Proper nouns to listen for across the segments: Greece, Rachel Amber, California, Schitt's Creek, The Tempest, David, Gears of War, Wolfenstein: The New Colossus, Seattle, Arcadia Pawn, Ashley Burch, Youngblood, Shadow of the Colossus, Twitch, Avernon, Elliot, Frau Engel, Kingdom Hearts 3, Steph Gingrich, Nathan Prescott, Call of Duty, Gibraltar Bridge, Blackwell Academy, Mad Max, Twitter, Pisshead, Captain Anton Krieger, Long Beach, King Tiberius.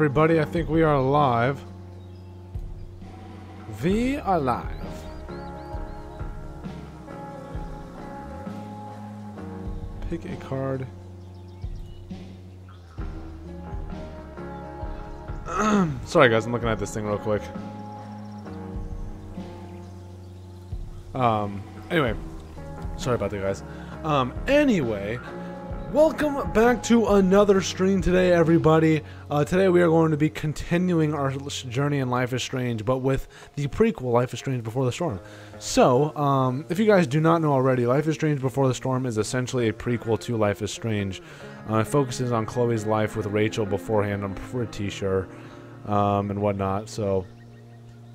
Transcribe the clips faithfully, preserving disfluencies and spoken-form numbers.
everybody. I think we are live. We are live. Pick a card. Sorry guys, I'm looking at this thing real quick. Um, anyway. Sorry about that guys. Um, anyway... Welcome back to another stream today, everybody. Uh, today we are going to be continuing our journey in Life is Strange, but with the prequel, Life is Strange Before the Storm. So, um, if you guys do not know already, Life is Strange Before the Storm is essentially a prequel to Life is Strange. Uh, it focuses on Chloe's life with Rachel beforehand, I'm pretty sure, um, and whatnot. So,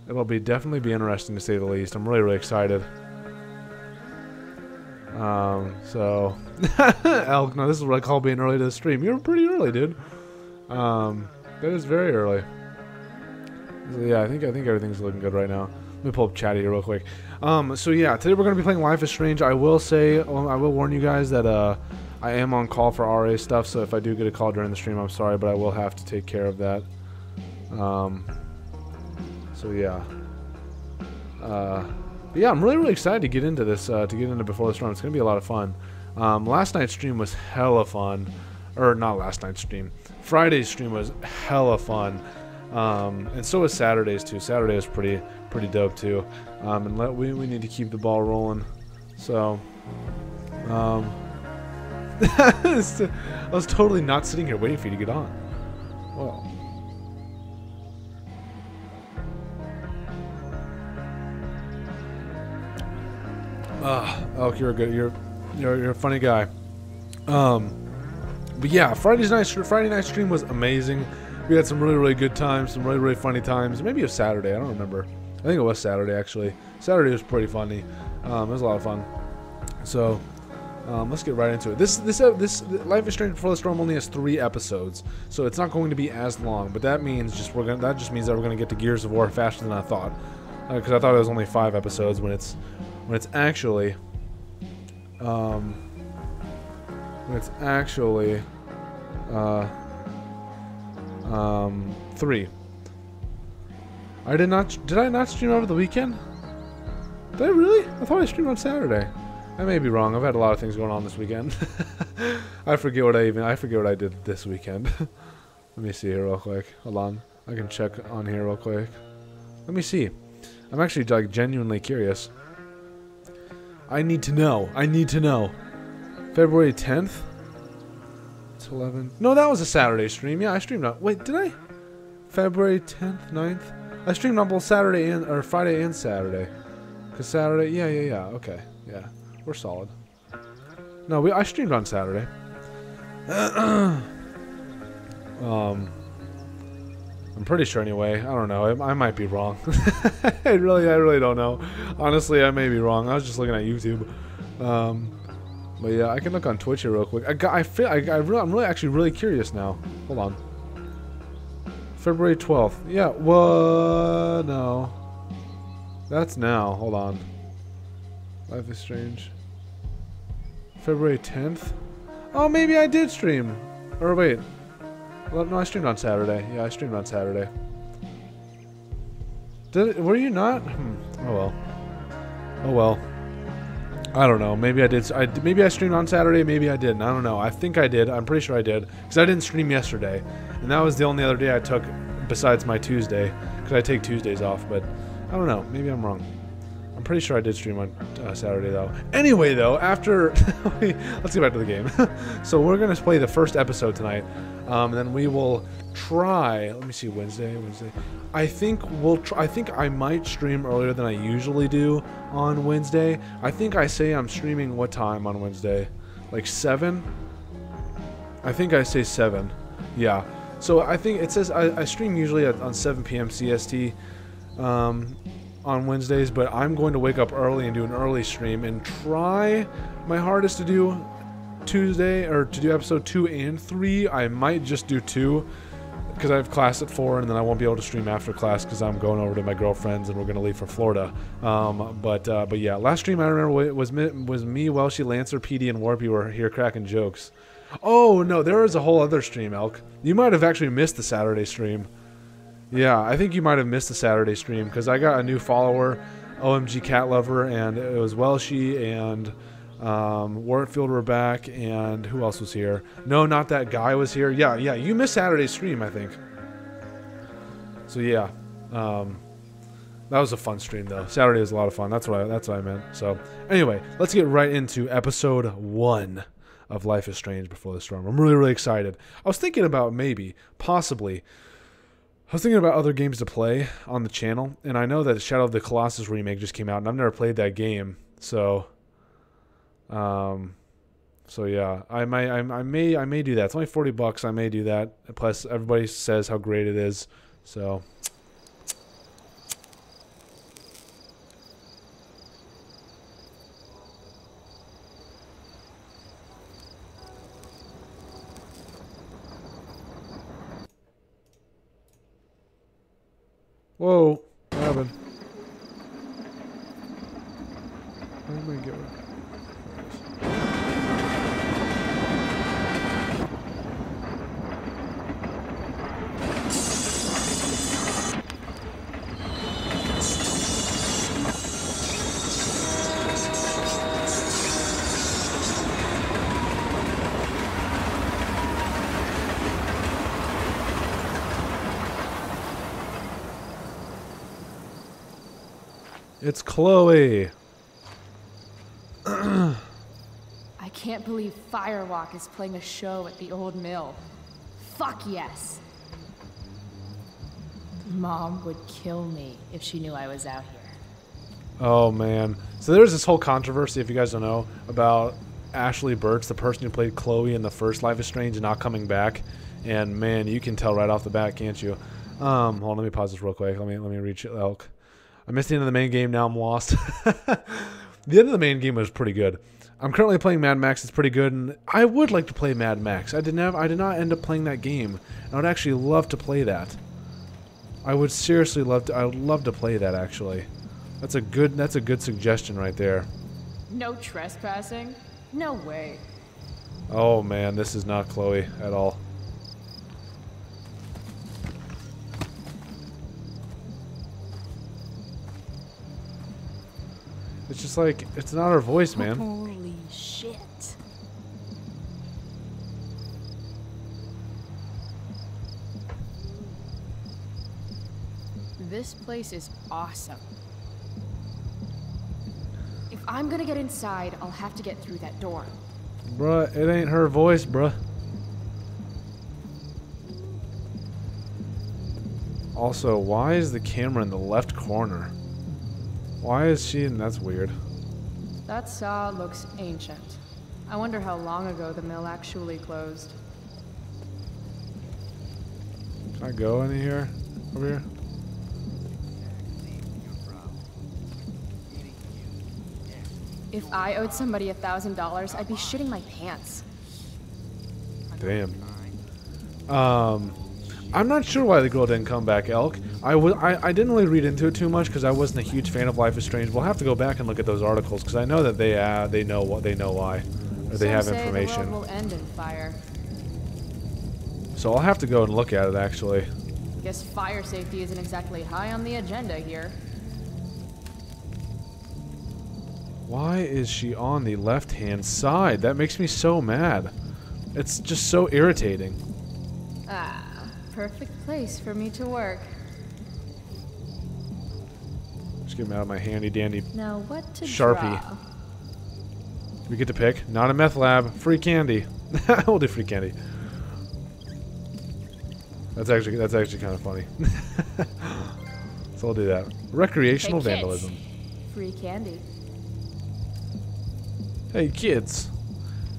it'll be definitely be interesting to say the least. I'm really, really excited. Um, so, Elk, no, this is what I call being early to the stream. You're pretty early, dude. Um, that is very early. So, yeah, I think, I think everything's looking good right now. Let me pull up chat here real quick. Um, so yeah, today we're going to be playing Life is Strange. I will say, well, I will warn you guys that, uh, I am on call for R A stuff. So if I do get a call during the stream, I'm sorry, but I will have to take care of that. Um, so yeah, uh... yeah, I'm really, really excited to get into this, uh, to get into Before the Storm. It's going to be a lot of fun. Um, last night's stream was hella fun. Or, not last night's stream. Friday's stream was hella fun. Um, and so was Saturday's, too. Saturday was pretty pretty dope, too. Um, and let, we, we need to keep the ball rolling. So, um... I was totally not sitting here waiting for you to get on. Well... Uh, oh, you're a good, you're, you're, you're a funny guy. Um, but yeah, Friday's night, Friday night stream was amazing. We had some really, really good times, some really, really funny times. Maybe it was Saturday, I don't remember. I think it was Saturday, actually. Saturday was pretty funny. Um, it was a lot of fun. So, um, let's get right into it. This, this, uh, this, Life is Strange Before the Storm only has three episodes, so it's not going to be as long. But that means just we're gonna, that just means that we're gonna get to Gears of War faster than I thought, because uh, I thought it was only five episodes when it's. When it's actually, um, when it's actually, uh, um, three. I did not, did I not stream over the weekend? Did I really? I thought I streamed on Saturday. I may be wrong. I've had a lot of things going on this weekend. I forget what I even, I forget what I did this weekend. Let me see here real quick. Hold on. I can check on here real quick. Let me see. I'm actually, like, genuinely curious. I need to know. I need to know. February tenth? It's eleven. No, that was a Saturday stream. Yeah, I streamed on... Wait, did I? February tenth, ninth? I streamed on both Saturday and... Or Friday and Saturday. Because Saturday... Yeah, yeah, yeah. Okay. Yeah. We're solid. No, we, I streamed on Saturday. um... I'm pretty sure anyway. I don't know. I, I might be wrong. I really, I really don't know. Honestly, I may be wrong. I was just looking at YouTube. Um, but yeah, I can look on Twitch here real quick. I got, I feel, I, I really, I'm really, actually, really curious now. Hold on. February twelfth. Yeah. Whoa. No. That's now. Hold on. Life is Strange. February tenth. Oh, maybe I did stream. Or wait. Well, no, I streamed on Saturday. Yeah, I streamed on Saturday. Did it, were you not? Hmm. Oh well. Oh well. I don't know. Maybe I did. I, maybe I streamed on Saturday. Maybe I didn't. I don't know. I think I did. I'm pretty sure I did because I didn't stream yesterday, and that was the only other day I took besides my Tuesday because I take Tuesdays off. But I don't know. Maybe I'm wrong. I'm pretty sure I did stream on uh, Saturday though. Anyway, though, after let's get back to the game. So we're gonna play the first episode tonight. Um, and then we will try. Let me see. Wednesday, Wednesday. I think we'll. Tr I think I might stream earlier than I usually do on Wednesday. I think I say I'm streaming what time on Wednesday? Like seven. I think I say seven. Yeah. So I think it says I, I stream usually at, on seven P M C S T um, on Wednesdays, but I'm going to wake up early and do an early stream and try my hardest to do. Tuesday or to do episode two and three. I might just do two because I have class at four and then I won't be able to stream after class because I'm going over to my girlfriend's and we're gonna leave for Florida. Um, but uh, but yeah, last stream I remember was was me, was me Welshie, Lancer, P D, and Warpy were here cracking jokes. Oh, no, there is a whole other stream, Elk. You might have actually missed the Saturday stream. Yeah, I think you might have missed the Saturday stream, because I got a new follower, O M G Cat Lover, and it was Welshie, and um, Wartfield were back, and who else was here? No, not that guy was here. Yeah, yeah, you missed Saturday's stream, I think. So, yeah. Um, that was a fun stream, though. Saturday was a lot of fun. That's what I, that's what I meant. So, anyway, let's get right into episode one of Life is Strange Before the Storm. I'm really, really excited. I was thinking about maybe, possibly, I was thinking about other games to play on the channel, and I know that Shadow of the Colossus remake just came out, and I've never played that game, so, um, so yeah, I might, I, I may, I may do that. It's only forty bucks. I may do that. Plus, everybody says how great it is, so. Whoa, what happened? Where am I getting. It's Chloe. I can't believe Firewalk is playing a show at the old mill. Fuck yes. Mom would kill me if she knew I was out here. Oh, man. So there's this whole controversy, if you guys don't know, about Ashley Burch, the person who played Chloe in the first Life is Strange, and not coming back. And, man, you can tell right off the bat, can't you? Um, hold on, let me pause this real quick. Let me, let me reach Elk. I missed the end of the main game, now I'm lost. The end of the main game was pretty good. I'm currently playing Mad Max, it's pretty good, and I would like to play Mad Max. I didn't have I did not end up playing that game. I would actually love to play that. I would seriously love to I would love to play that actually. That's a good that's a good suggestion right there. No trespassing? No way. Oh man, this is not Chloe at all. It's just like, it's not her voice, man. Holy shit. This place is awesome. If I'm gonna get inside, I'll have to get through that door. Bruh, it ain't her voice, bruh. Also, why is the camera in the left corner? Why is she in? That's weird. That saw looks ancient. I wonder how long ago the mill actually closed. Can I go in here? Over here? If I owed somebody a thousand dollars, I'd be shitting my pants. Damn. Um... I'm not sure why the girl didn't come back, Elk. I, I, I didn't really read into it too much because I wasn't a huge fan of Life is Strange. We'll have to go back and look at those articles because I know that they uh, they know what they know why, or they have information. The world will end in fire. So I'll have to go and look at it actually. Guess fire safety isn't exactly high on the agenda here. Why is she on the left-hand side? That makes me so mad. It's just so irritating. Ah. Perfect place for me to work. Just get him out of my handy dandy now what to Sharpie. Draw? We get to pick. Not a meth lab. Free candy. We'll do free candy. That's actually that's actually kind of funny. So I'll do that. Recreational hey, vandalism. Kids. Free candy. Hey kids.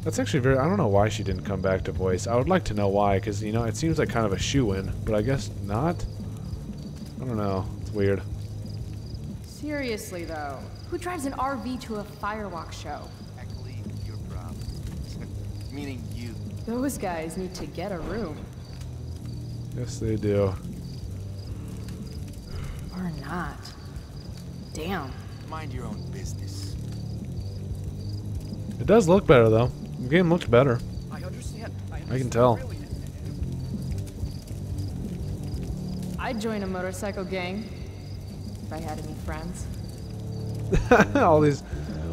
That's actually very... I don't know why she didn't come back to voice. I would like to know why, because, you know, it seems like kind of a shoo-in, but I guess not? I don't know. It's weird. Seriously, though. Who drives an R V to a firewalk show? Actually, your problem. Meaning you. Those guys need to get a room. Yes, they do. Or not. Damn. Mind your own business. It does look better, though. The game looks better. I understand. I can tell. I'd join a motorcycle gang if I had any friends. all these,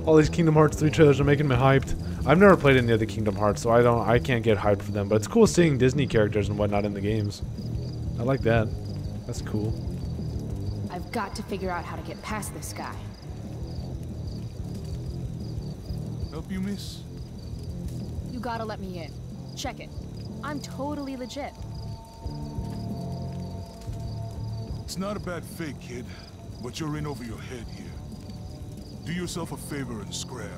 all these Kingdom Hearts three trailers are making me hyped. I've never played any other Kingdom Hearts, so I don't, I can't get hyped for them. But it's cool seeing Disney characters and whatnot in the games. I like that. That's cool. I've got to figure out how to get past this guy. Help you, miss? You gotta let me in. Check it. I'm totally legit. It's not a bad fake, kid, but you're in over your head here. Do yourself a favor and scram.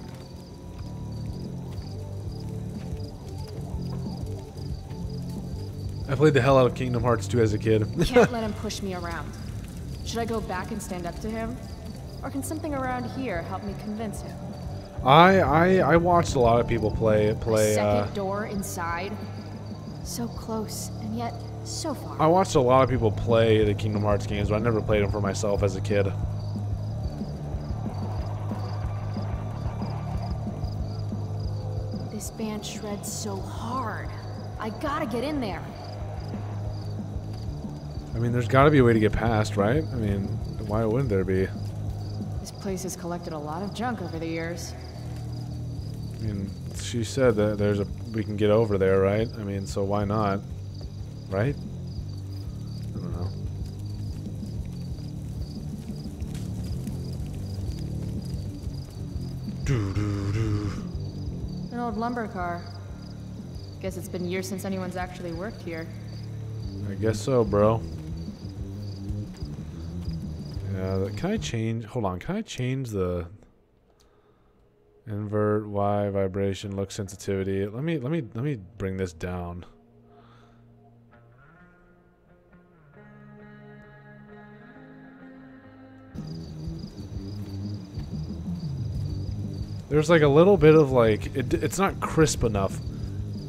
I played the hell out of Kingdom Hearts two as a kid. Can't let him push me around. Should I go back and stand up to him? Or can something around here help me convince him? I I, I watched a lot of people play... play. A second uh, door inside? So close, and yet so far. I watched a lot of people play the Kingdom Hearts games, but I never played them for myself as a kid. This band shreds so hard. I gotta get in there. I mean, there's got to be a way to get past, right? I mean, why wouldn't there be? This place has collected a lot of junk over the years. I mean, she said that there's a we can get over there, right? I mean, so why not? Right? I don't know. Doo doo doo. An old lumber car. Guess it's been years since anyone's actually worked here. I guess so, bro. Yeah, can I change? Hold on, can I change the invert Y vibration look sensitivity? Let me let me let me bring this down. There's like a little bit of like it, it's not crisp enough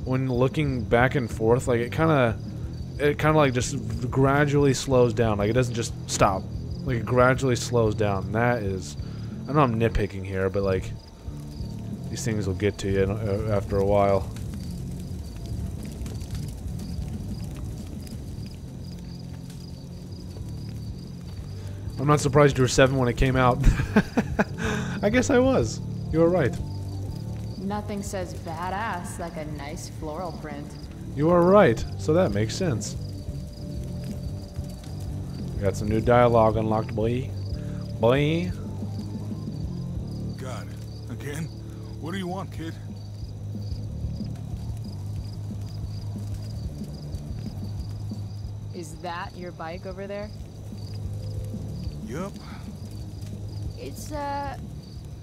when looking back and forth. Like it kind of it kind of like just gradually slows down. Like it doesn't just stop. Like, it gradually slows down. That is... I know I'm nitpicking here, but, like... These things will get to you after a while. I'm not surprised you were seven when it came out. I guess I was. You were right. Nothing says badass like a nice floral print. You are right. So that makes sense. Got some new dialogue unlocked, boy. Boy. Got it. Again? What do you want, kid? Is that your bike over there? Yup. It's, uh,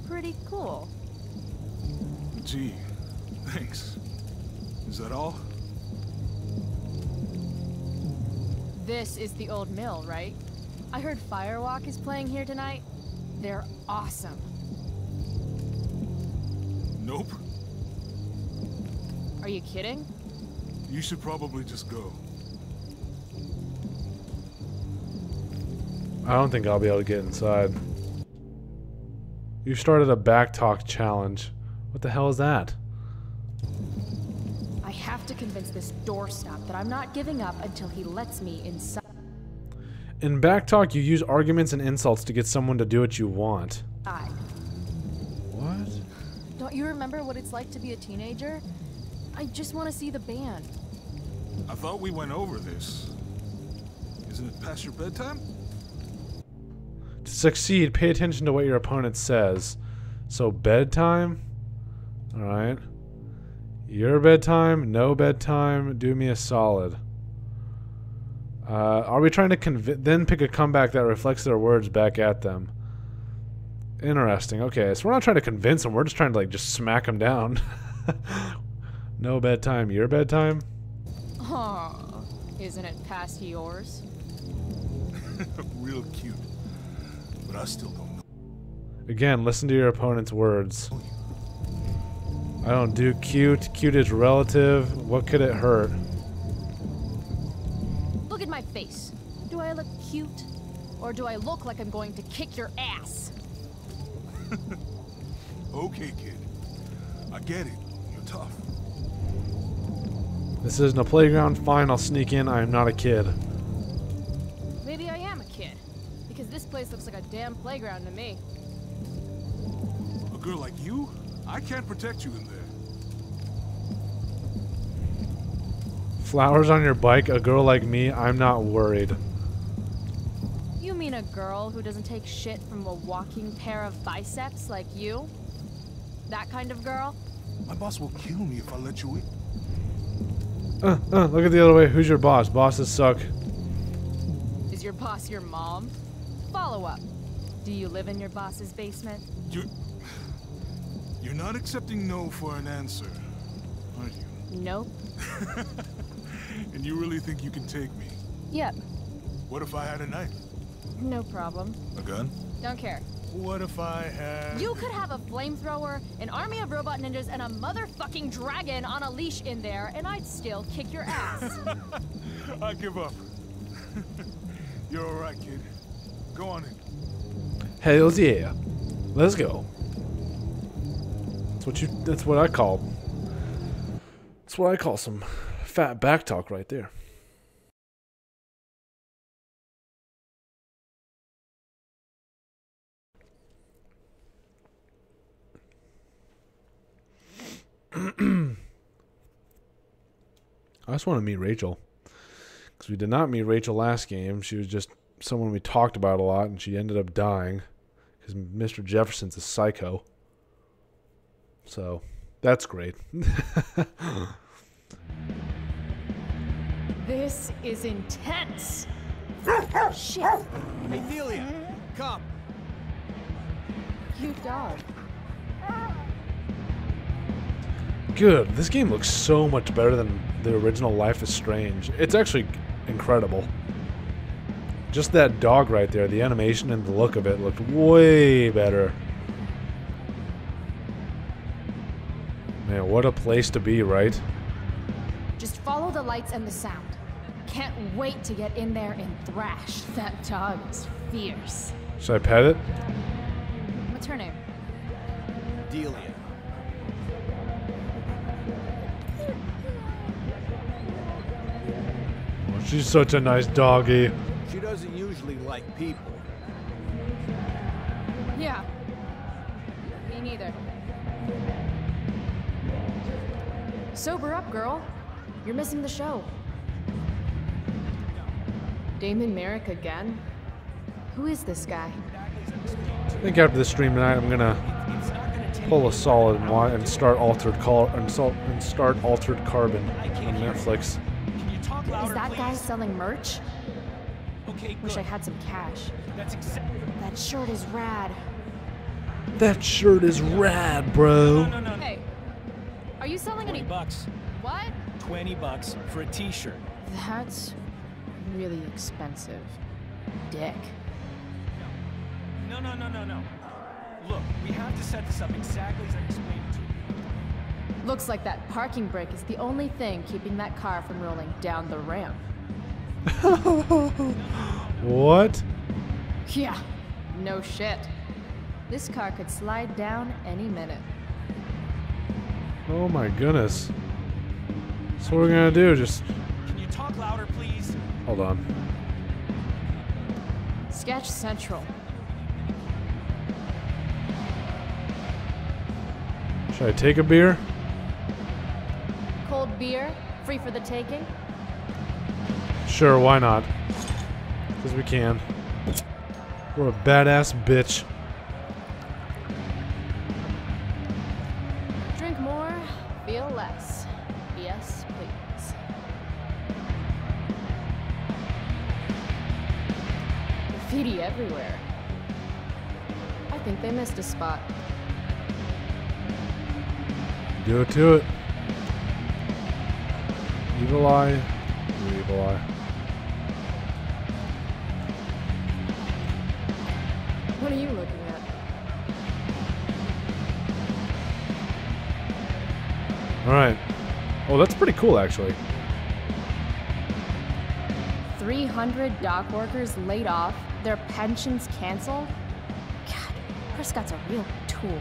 pretty cool. Gee, thanks. Is that all? This is the old mill, right? I heard Firewalk is playing here tonight. They're awesome. Nope. Are you kidding? You should probably just go. I don't think I'll be able to get inside. You started a backtalk challenge. What the hell is that? I have to convince this doorstop that I'm not giving up until he lets me inside. In backtalk, you use arguments and insults to get someone to do what you want. I. What? Don't you remember what it's like to be a teenager? I just want to see the band. I thought we went over this. Isn't it past your bedtime? To succeed, pay attention to what your opponent says. So bedtime? Alright. Your bedtime, no bedtime, do me a solid. Uh, are we trying to conv- then pick a comeback that reflects their words back at them? Interesting. Okay, so we're not trying to convince them, we're just trying to like just smack them down. No bedtime, your bedtime? Aww, isn't it past yours? Real cute, but I still don't know. Again, listen to your opponent's words. I don't do cute. Cute is relative. What could it hurt? Look at my face. Do I look cute? Or do I look like I'm going to kick your ass? Okay, kid. I get it. You're tough. This isn't a playground. Fine, I'll sneak in. I am not a kid. Maybe I am a kid. Because this place looks like a damn playground to me. A girl like you? I can't protect you in there. Flowers on your bike? A girl like me? I'm not worried. You mean a girl who doesn't take shit from a walking pair of biceps like you? That kind of girl? My boss will kill me if I let you in. Uh, uh, look at the other way. Who's your boss? Bosses suck. Is your boss your mom? Follow up. Do you live in your boss's basement? You, you're not accepting no for an answer, are you? Nope. And you really think you can take me? Yep. What if I had a knife? No problem. A gun? Don't care. What if I had... You could have a flamethrower, an army of robot ninjas, and a motherfucking dragon on a leash in there, and I'd still kick your ass. I give up. You're alright, kid. Go on in. Hells yeah. Let's go. That's what you... That's what I call... That's what I call some fat back talk right there. I just want to meet Rachel, because we did not meet Rachel last game. She was just someone we talked about a lot, and she ended up dying because Mister Jefferson's a psycho. So that's great. This is intense. Shit. Hey, Delia, come. You dog. Good. This game looks so much better than the original Life is Strange. It's actually incredible. Just that dog right there, the animation and the look of it looked way better. Man, what a place to be, right? Just follow the lights and the sound. Can't wait to get in there and thrash. That dog is fierce. Should I pet it? What's her name? Delia. She's such a nice doggy. She doesn't usually like people. Yeah. Me neither. Sober up, girl. You're missing the show. Damon Merrick again? Who is this guy? I think after the stream tonight, I'm gonna pull a solid and, and start altered call and start altered carbon on Netflix. Louder, is that please. Guy selling merch? Okay, wish good. I had some cash. That's exactly. That shirt is rad. That shirt is rad, bro. No, no, no, no. Hey, are you selling any bucks? What? Twenty bucks for a T-shirt. That's really expensive, dick. No, no, no, no, no. Look, we have to set this up exactly as I explained it to you. Looks like that parking brake is the only thing keeping that car from rolling down the ramp. What? Yeah, no shit. This car could slide down any minute. Oh my goodness. So what are we gonna do? Just... Can you talk louder, please? Hold on. Sketch Central. Should I take a beer? Cold beer, free for the taking? Sure, why not? Because we can. We're a badass bitch. Drink more, feel less. Yes, please. Graffiti everywhere. I think they missed a spot. Do it to it. Evil eye, evil eye. What are you looking at? All right. Oh, that's pretty cool, actually. three hundred dock workers laid off, their pensions canceled. God, Prescott's a real tool.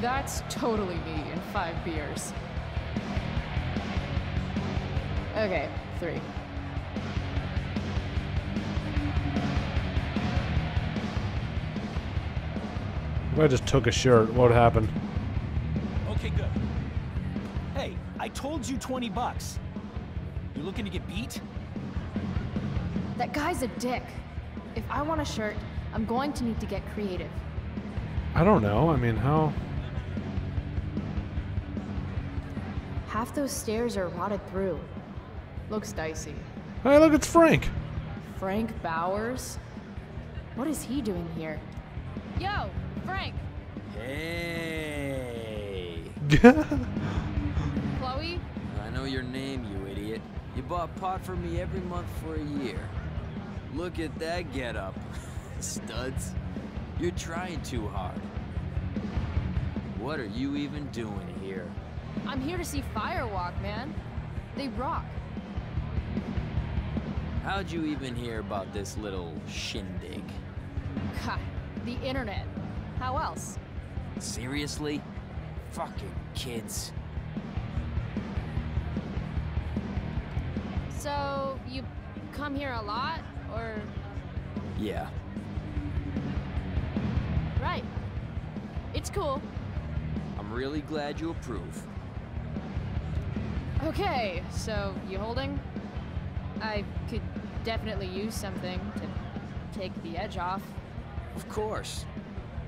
That's totally me in five beers. Okay, three. If I just took a shirt, what happened? Okay, good. Hey, I told you twenty bucks. You looking to get beat? That guy's a dick. If I want a shirt, I'm going to need to get creative. I don't know. I mean, how? Half those stairs are rotted through. Looks dicey. Hey, look, it's Frank. Frank Bowers? What is he doing here? Yo, Frank. Hey. Chloe? I know your name, you idiot. You bought pot for me every month for a year. Look at that getup. Studs. You're trying too hard. What are you even doing here? I'm here to see Firewalk, man. They rock. How'd you even hear about this little shindig? God, the internet. How else? Seriously? Fucking kids. So, you come here a lot, or? Yeah. Right. It's cool. I'm really glad you approve. Okay, so you holding? I could definitely use something to take the edge off. Of course.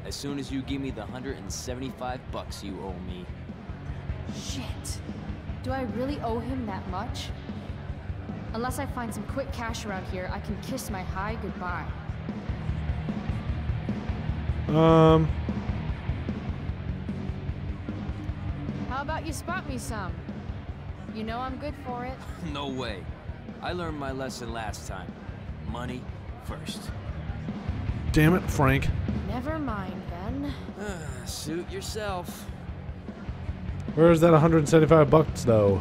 As soon as you give me the one hundred seventy-five bucks you owe me. Shit. Do I really owe him that much? Unless I find some quick cash around here, I can kiss my high goodbye. Um. How about you spot me some? You know I'm good for it. No way. I learned my lesson last time. Money first. Damn it, Frank. Never mind, Ben. Uh, suit yourself. Where is that one hundred seventy-five bucks, though?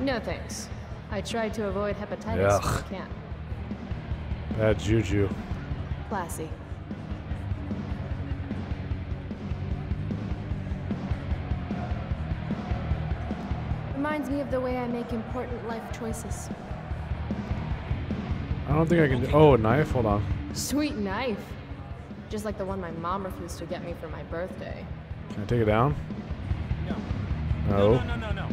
No thanks. I tried to avoid hepatitis. Ugh. But I can't. Bad juju. Classy. Reminds me of the way I make important life choices. I don't think I can do. Oh, a knife? Hold on. Sweet knife. Just like the one my mom refused to get me for my birthday. Can I take it down? No. No. No, no, no, no, no.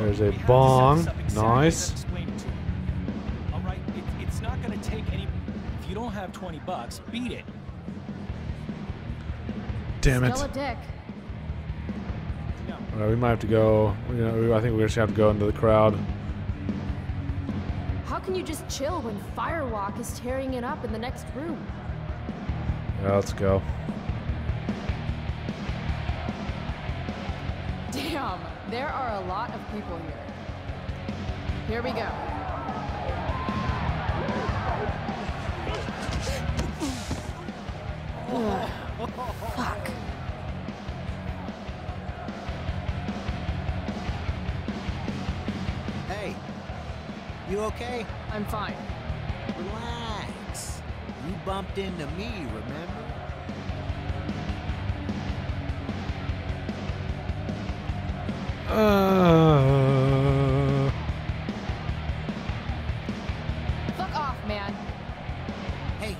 There's a bong. Nice. All right, it, it's not going to take any. If you don't have twenty bucks, beat it. Damn it. Still a dick. No. All right, we might have to go. You know, I think we're just going to have to go into the crowd. How can you just chill when Firewalk is tearing it up in the next room? Yeah, let's go. Damn, there are a lot of people here. Here we go. Ugh, fuck. Hey. You okay? I'm fine. Relax. You bumped into me, remember? Uh... Fuck off, man. Hey,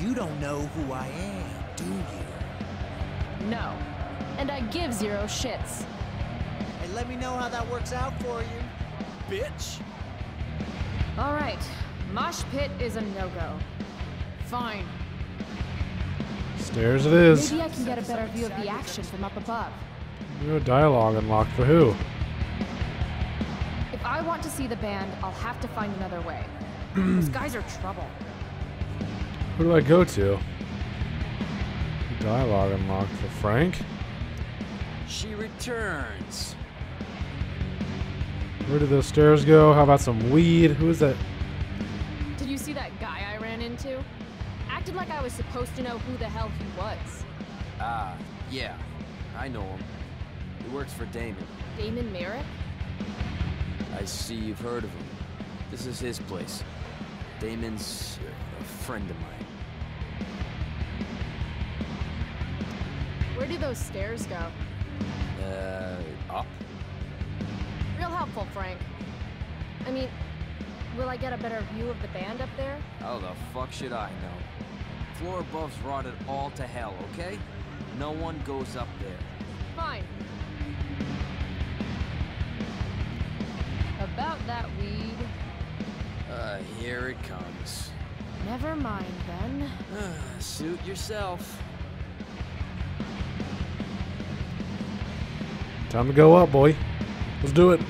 you don't know who I am, do you? No. And I give zero shits. Hey, let me know how that works out for you, bitch. All right, mosh pit is a no-go. Fine. Stairs it is. Maybe I can get a better view of the action from up above. No dialogue unlocked for who? If I want to see the band, I'll have to find another way. These guys are trouble. Who do I go to? Dialogue unlocked for Frank. She returns. Where did those stairs go? How about some weed? Who is that? Did you see that guy I ran into? Acted like I was supposed to know who the hell he was. Ah, uh, yeah. I know him. He works for Damon. Damon Merrick? I see you've heard of him. This is his place. Damon's a friend of mine. Where do those stairs go? Uh, up. Real helpful, Frank. I mean, will I get a better view of the band up there? How the fuck should I know? Floor above's rotted all to hell, okay? No one goes up there. Fine. About that weed. Uh, here it comes. Never mind, then. Suit yourself. Time to go up, boy. Let's do it.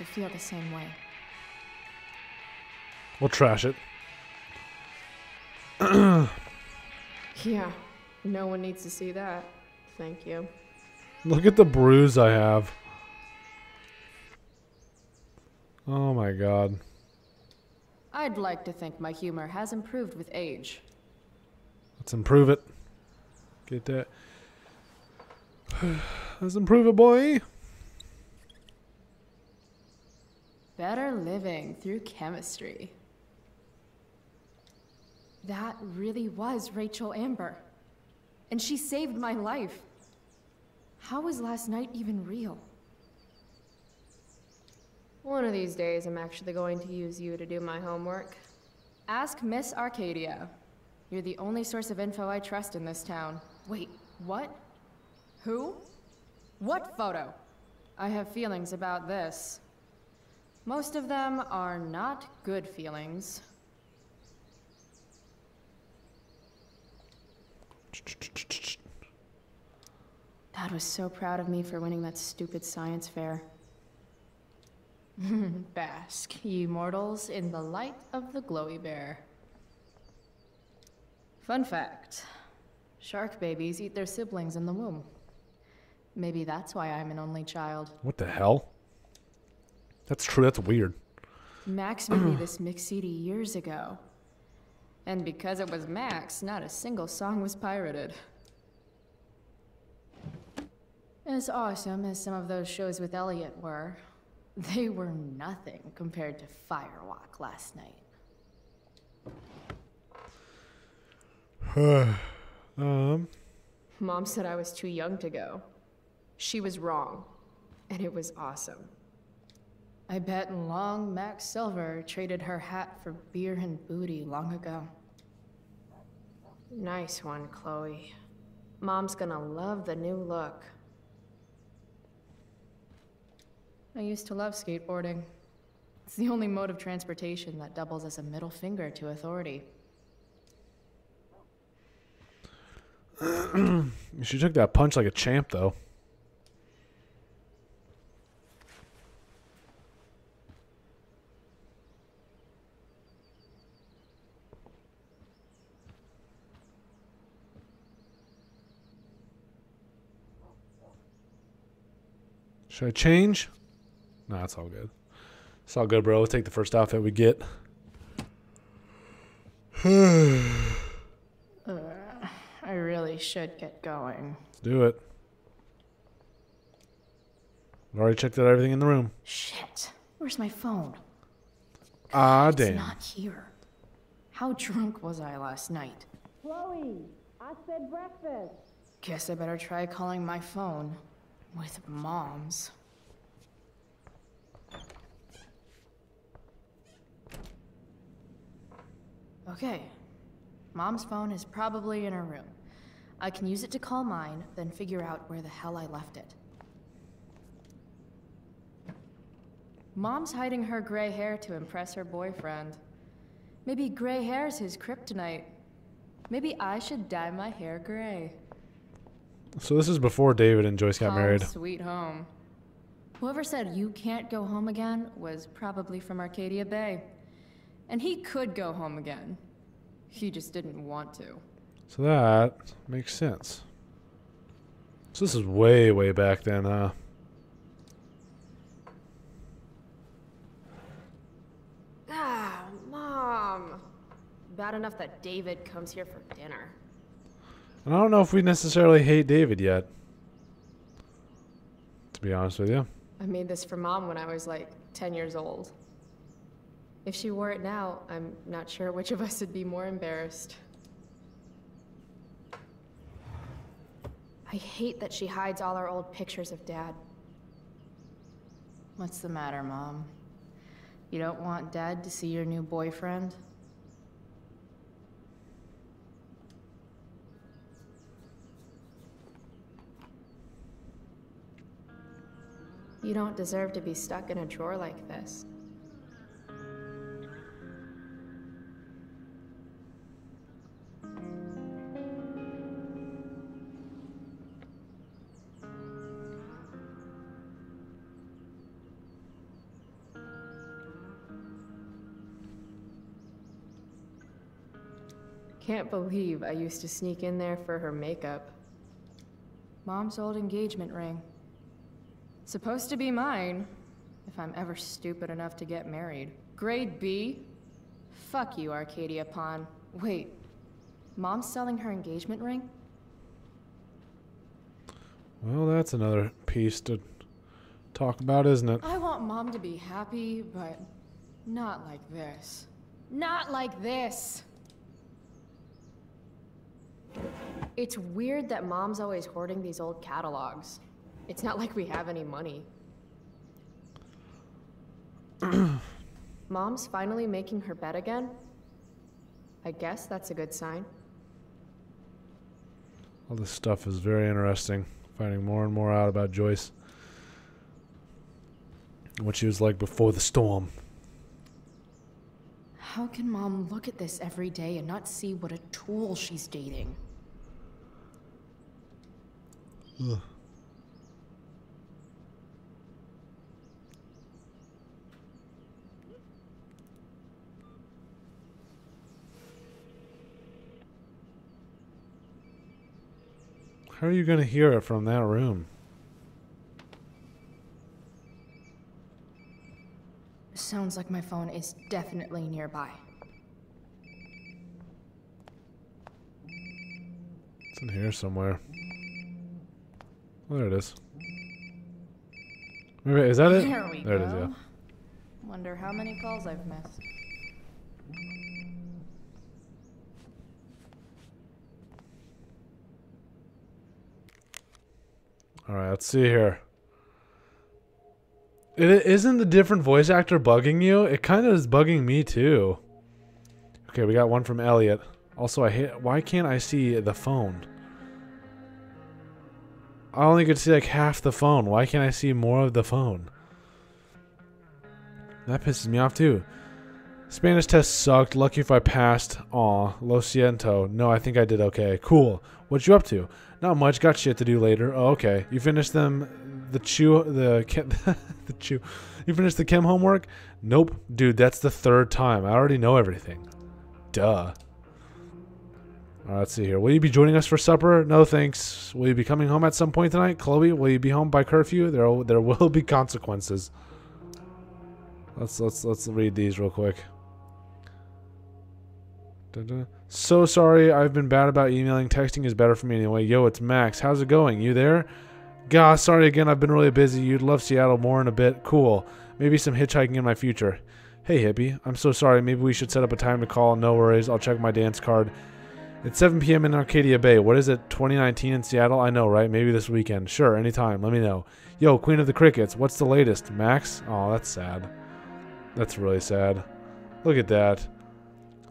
to feel the same way. We'll trash it. Yeah, no one needs to see that. Thank you. Look at the bruise I have. Oh my god. I'd like to think my humor has improved with age. Let's improve it. Get that. Let's improve it, boy. Better living through chemistry. That really was Rachel Amber. And she saved my life. How was last night even real? One of these days, I'm actually going to use you to do my homework. Ask Miss Arcadia. You're the only source of info I trust in this town. Wait, what? Who? What photo? I have feelings about this. Most of them are not good feelings. Dad was so proud of me for winning that stupid science fair. Bask, ye mortals, in the light of the glowy bear. Fun fact. Shark babies eat their siblings in the womb. Maybe that's why I'm an only child. What the hell? That's true, that's weird. Max made me this mix C D years ago. And because it was Max, not a single song was pirated. As awesome as some of those shows with Elliot were, they were nothing compared to Firewalk last night. um. Mom said I was too young to go. She was wrong, and it was awesome. I bet long Max Silver traded her hat for beer and booty long ago. Nice one, Chloe. Mom's gonna love the new look. I used to love skateboarding. It's the only mode of transportation that doubles as a middle finger to authority. She took that punch like a champ, though. Should I change? Nah, it's all good. It's all good, bro. Let's take the first outfit we get. uh, I really should get going. Let's do it. I've already checked out everything in the room. Shit. Where's my phone? Ah, damn. It's not here. How drunk was I last night? Chloe, I said breakfast. Guess I better try calling my phone with Mom's. Okay, Mom's phone is probably in her room. I can use it to call mine, then figure out where the hell I left it. Mom's hiding her gray hair to impress her boyfriend. Maybe gray hair's his kryptonite. Maybe I should dye my hair gray. So this is before David and Joyce got home, married. Sweet home. Whoever said you can't go home again was probably from Arcadia Bay. And he could go home again. He just didn't want to. So that makes sense. So this is way, way back then, huh? Ah, Mom. Bad enough that David comes here for dinner. And I don't know if we necessarily hate David yet. To be honest with you. I made this for Mom when I was like ten years old. If she wore it now, I'm not sure which of us would be more embarrassed. I hate that she hides all our old pictures of Dad. What's the matter, Mom? You don't want Dad to see your new boyfriend? You don't deserve to be stuck in a drawer like this. Can't believe I used to sneak in there for her makeup. Mom's old engagement ring. Supposed to be mine, if I'm ever stupid enough to get married. Grade B? Fuck you, Arcadia Pawn. Wait, Mom's selling her engagement ring? Well, that's another piece to talk about, isn't it? I want Mom to be happy, but not like this. Not like this! It's weird that Mom's always hoarding these old catalogs. It's not like we have any money. Mom's finally making her bed again. I guess that's a good sign. All this stuff is very interesting. Finding more and more out about Joyce. What she was like before the storm. How can Mom look at this every day and not see what a tool she's dating? Ugh. How are you going to hear it from that room? Sounds like my phone is definitely nearby. It's in here somewhere. Well, there it is. Wait, wait, is that it? There we go. There it is, yeah. Wonder how many calls I've missed. Alright, let's see here. It isn't the different voice actor bugging you? It kind of is bugging me too. Okay, we got one from Elliot. Also, I hate. Why can't I see the phone? I only could see like half the phone. Why can't I see more of the phone? That pisses me off too. Spanish test sucked. Lucky if I passed. Aw, lo siento. No, I think I did okay. Cool. What you up to? Not much. Got shit to do later. Oh, okay. You finished them. The chew, the chem, the chew. You finished the chem homework? Nope, dude. That's the third time. I already know everything. Duh. All right, let's see here. Will you be joining us for supper? No, thanks. Will you be coming home at some point tonight, Chloe? Will you be home by curfew? There, there will be consequences. Let's let's let's read these real quick. Dun-dun. So sorry. I've been bad about emailing. Texting is better for me anyway. Yo, it's Max. How's it going? You there? God, sorry again, I've been really busy. You'd love Seattle more in a bit. Cool. Maybe some hitchhiking in my future. Hey, hippie. I'm so sorry. Maybe we should set up a time to call. No worries. I'll check my dance card. It's seven p m in Arcadia Bay. What is it? twenty nineteen in Seattle? I know, right? Maybe this weekend. Sure, anytime. Let me know. Yo, Queen of the Crickets. What's the latest? Max? Oh, that's sad. That's really sad. Look at that.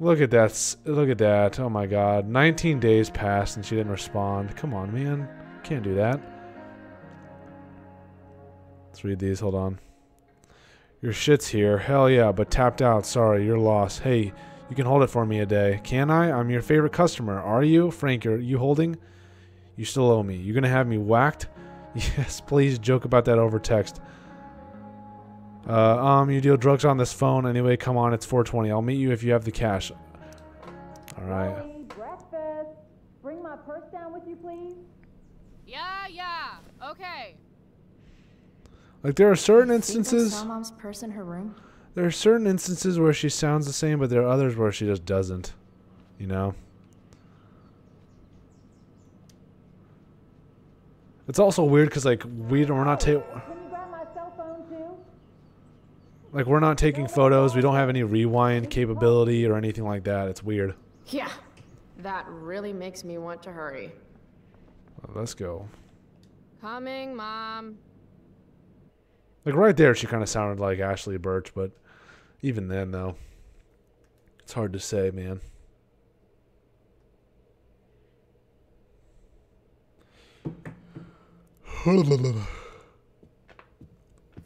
Look at that. Look at that. Oh, my God. nineteen days passed and she didn't respond. Come on, man. Can't do that. Let's read these. Hold on. Your shit's here. Hell yeah, but tapped out. Sorry, you're lost. Hey, you can hold it for me a day. Can I? I'm your favorite customer. Are you? Frank, are you holding? You still owe me. You're going to have me whacked? Yes, please joke about that over text. Uh, um, you deal drugs on this phone. Anyway, come on. It's four twenty. I'll meet you if you have the cash. All right. Hey, breakfast. Bring my purse down with you, please. Yeah, yeah. Okay. Like there are certain instances. Saw Mom's purse in her room? There are certain instances where she sounds the same, but there are others where she just doesn't. You know. It's also weird because like we don't, we're not taking. Like we're not taking photos. We don't have any rewind capability or anything like that. It's weird. Yeah, that really makes me want to hurry. Well, let's go. Coming, Mom. Like, right there, she kind of sounded like Ashley Birch, but even then, though, it's hard to say, man.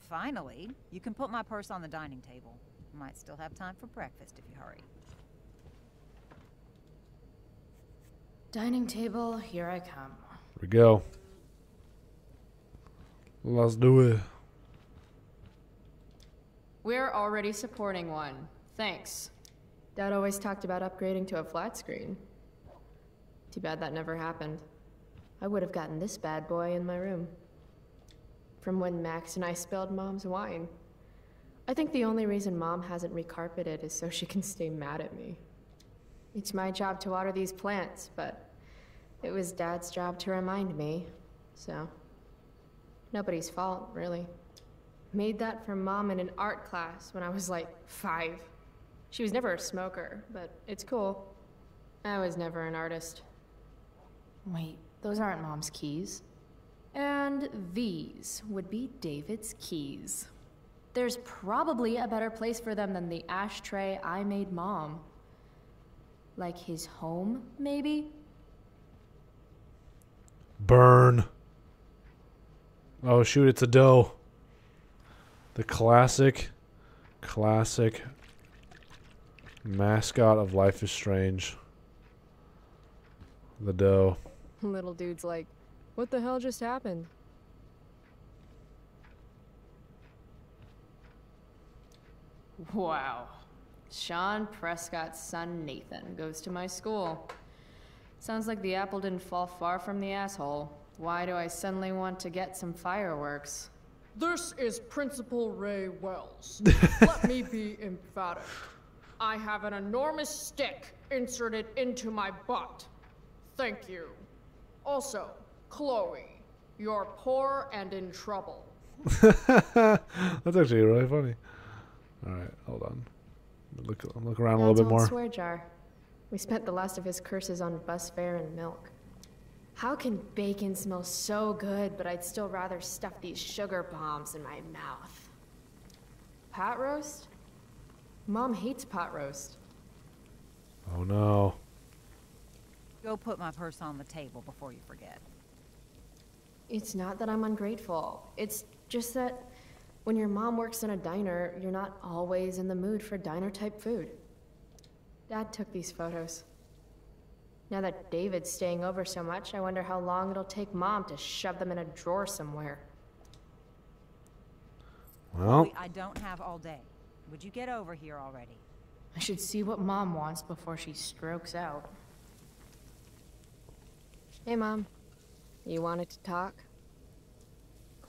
Finally, you can put my purse on the dining table. Might still have time for breakfast if you hurry. Dining table, here I come. Here we go. Let's do it. We're already supporting one. Thanks. Dad always talked about upgrading to a flat screen. Too bad that never happened. I would have gotten this bad boy in my room. From when Max and I spilled Mom's wine. I think the only reason Mom hasn't recarpeted is so she can stay mad at me. It's my job to water these plants, but it was Dad's job to remind me, so. Nobody's fault, really. Made that for Mom in an art class when I was like five. She was never a smoker, but it's cool. I was never an artist. Wait, those aren't Mom's keys. And these would be David's keys. There's probably a better place for them than the ashtray I made Mom. Like his home, maybe? Burn. Oh shoot, it's a doe. The classic, classic mascot of Life is Strange. The doe. Little dude's like, what the hell just happened? Wow. Sean Prescott's son Nathan goes to my school. Sounds like the apple didn't fall far from the asshole. Why do I suddenly want to get some fireworks? This is Principal Ray Wells. Let me be emphatic. I have an enormous stick inserted into my butt. Thank you. Also, Chloe, you're poor and in trouble. That's actually really funny. All right, hold on. Look, look around a little bit more. Swear jar. We spent the last of his curses on bus fare and milk. How can bacon smell so good, but I'd still rather stuff these sugar bombs in my mouth? Pot roast? Mom hates pot roast. Oh no. Go put my purse on the table before you forget. It's not that I'm ungrateful. It's just that when your mom works in a diner, you're not always in the mood for diner-type food. Dad took these photos. Now that David's staying over so much, I wonder how long it'll take Mom to shove them in a drawer somewhere. Well, I don't have all day. Would you get over here already? I should see what Mom wants before she strokes out. Hey, Mom. You wanted to talk?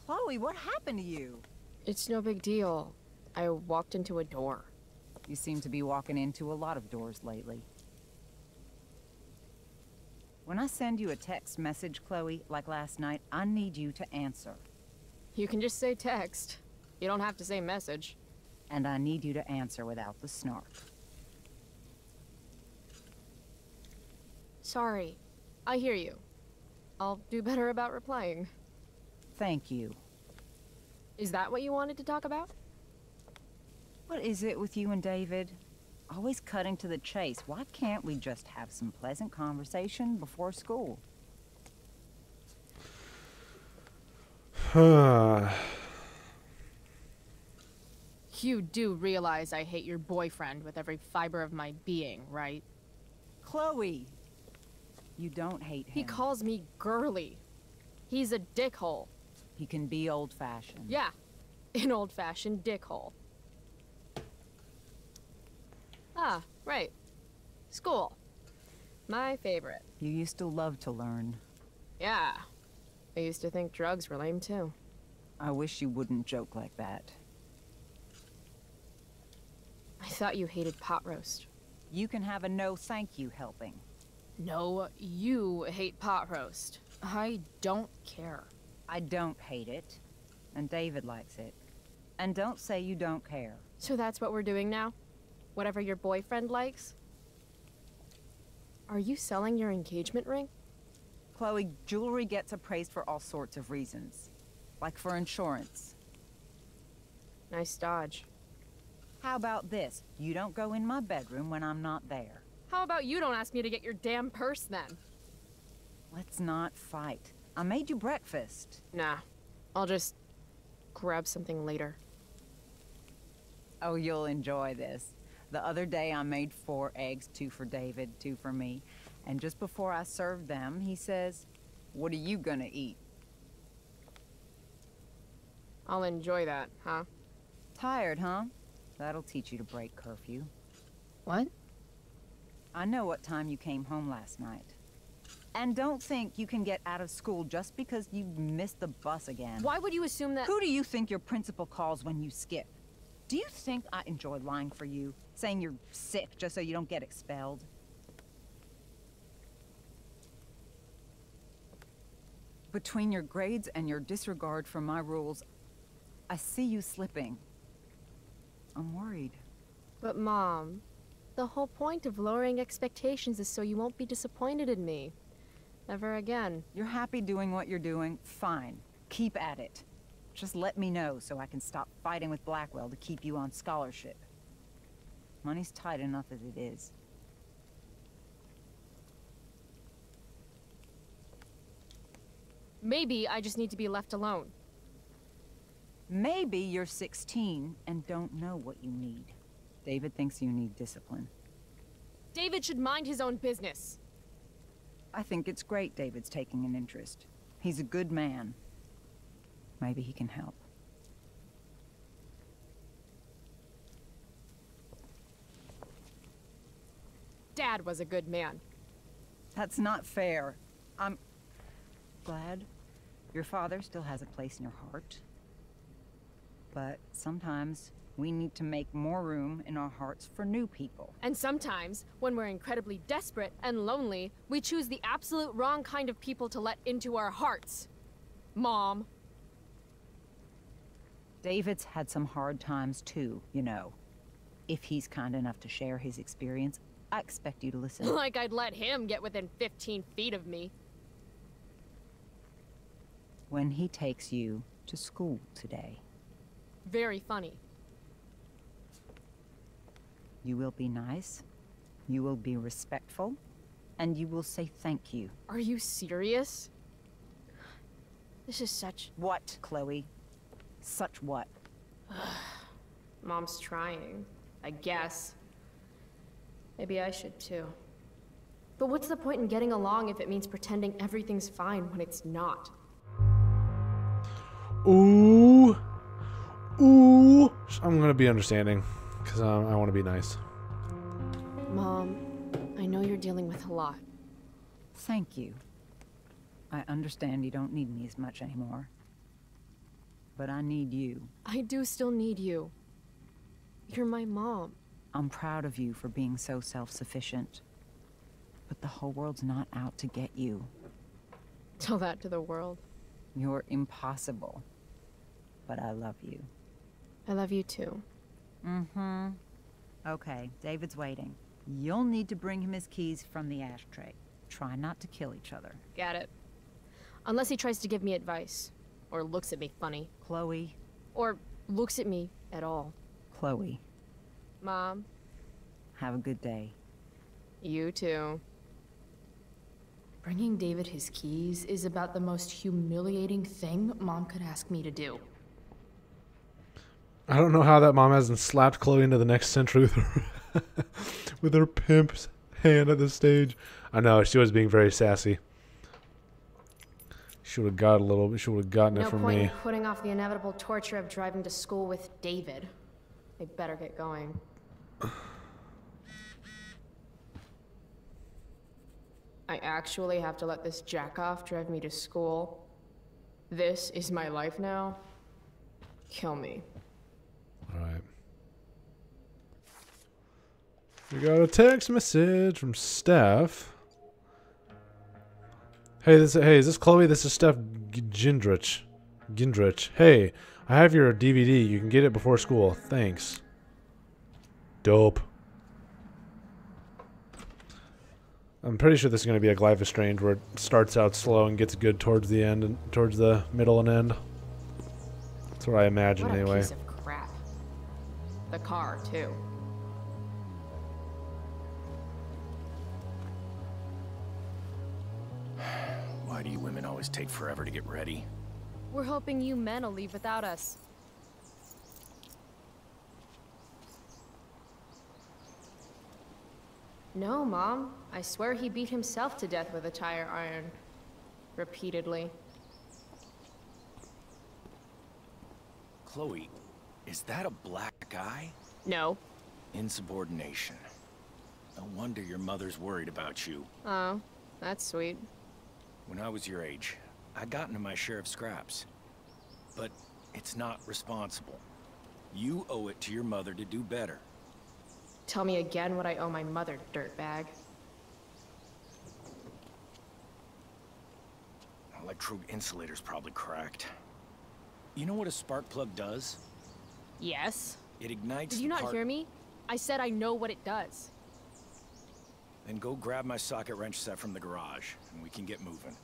Chloe, what happened to you? It's no big deal. I walked into a door. You seem to be walking into a lot of doors lately. When I send you a text message, Chloe, like last night, I need you to answer. You can just say text. You don't have to say message. And I need you to answer without the snark. Sorry. I hear you. I'll do better about replying. Thank you. Is that what you wanted to talk about? What is it with you and David? Always cutting to the chase. Why can't we just have some pleasant conversation before school? You do realize I hate your boyfriend with every fiber of my being, right? Chloe, you don't hate him. He calls me girly. He's a dickhole. He can be old-fashioned. Yeah, an old-fashioned dickhole. Ah, right. School. My favorite. You used to love to learn. Yeah. I used to think drugs were lame, too. I wish you wouldn't joke like that. I thought you hated pot roast. You can have a no thank you helping. No, you hate pot roast. I don't care. I don't hate it. And David likes it. And don't say you don't care. So that's what we're doing now? Whatever your boyfriend likes? Are you selling your engagement ring? Chloe, jewelry gets appraised for all sorts of reasons. Like for insurance. Nice dodge. How about this? You don't go in my bedroom when I'm not there. How about you don't ask me to get your damn purse then? Let's not fight. I made you breakfast. Nah. I'll just grab something later. Oh, you'll enjoy this. The other day I made four eggs, two for David, two for me. And just before I served them, he says, what are you gonna eat? I'll enjoy that, huh? Tired, huh? That'll teach you to break curfew. What? I know what time you came home last night. And don't think you can get out of school just because you missed the bus again. Why would you assume that? Who do you think your principal calls when you skip? Do you think I enjoy lying for you, saying you're sick just so you don't get expelled? Between your grades and your disregard for my rules, I see you slipping. I'm worried. But Mom, the whole point of lowering expectations is so you won't be disappointed in me. Never again. You're happy doing what you're doing? Fine. Keep at it. Just let me know so I can stop fighting with Blackwell to keep you on scholarship. Money's tight enough as it is. Maybe I just need to be left alone. Maybe you're sixteen and don't know what you need. David thinks you need discipline. David should mind his own business. I think it's great David's taking an interest. He's a good man. Maybe he can help. Dad was a good man. That's not fair. I'm glad your father still has a place in your heart. But sometimes we need to make more room in our hearts for new people. And sometimes, when we're incredibly desperate and lonely, we choose the absolute wrong kind of people to let into our hearts. Mom. David's had some hard times too, you know. If he's kind enough to share his experience, I expect you to listen. Like I'd let him get within fifteen feet of me. When he takes you to school today. Very funny. You will be nice, you will be respectful, and you will say thank you. Are you serious? This is such... What, Chloe? Such what? Mom's trying, I guess. Maybe I should too. But what's the point in getting along if it means pretending everything's fine when it's not? Ooh, ooh, I'm gonna be understanding, because um, I want to be nice. Mom, I know you're dealing with a lot. Thank you. I understand you don't need me as much anymore. But I need you. I do still need you. You're my mom. I'm proud of you for being so self-sufficient. But the whole world's not out to get you. Tell that to the world. You're impossible, but I love you. I love you too. Mm-hmm. Okay, David's waiting. You'll need to bring him his keys from the ashtray. Try not to kill each other. Got it. Unless he tries to give me advice, or looks at me funny. Chloe. Or looks at me at all. Chloe. Mom. Have a good day. You too. Bringing David his keys is about the most humiliating thing Mom could ask me to do. I don't know how that mom hasn't slapped Chloe into the next century with her, with her pimp's hand at the stage. I know, she was being very sassy. She would have got a little, she would have gotten it from me. No point in putting off the inevitable torture of driving to school with David. They better get going. I actually have to let this jack-off drive me to school. This is my life now. Kill me. Alright. We got a text message from Steph. Hey, this hey, is this Chloe? This is Steph Gingrich. Gingrich. Hey, I have your D V D. You can get it before school. Thanks. Dope. I'm pretty sure this is going to be like Life is Strange, where it starts out slow and gets good towards the end and towards the middle and end. That's what I imagine, what a anyway. Piece of crap. The car too. Why do you women always take forever to get ready? We're hoping you men will leave without us. No, Mom. I swear he beat himself to death with a tire iron. Repeatedly. Chloe, is that a black guy? No. Insubordination. No wonder your mother's worried about you. Oh, that's sweet. When I was your age, I got into my share of scraps. But it's not responsible. You owe it to your mother to do better. Tell me again what I owe my mother, dirtbag. Electrode insulator's probably cracked. You know what a spark plug does? Yes. It ignites. Did you not hear me? I said I know what it does. Then go grab my socket wrench set from the garage, and we can get moving.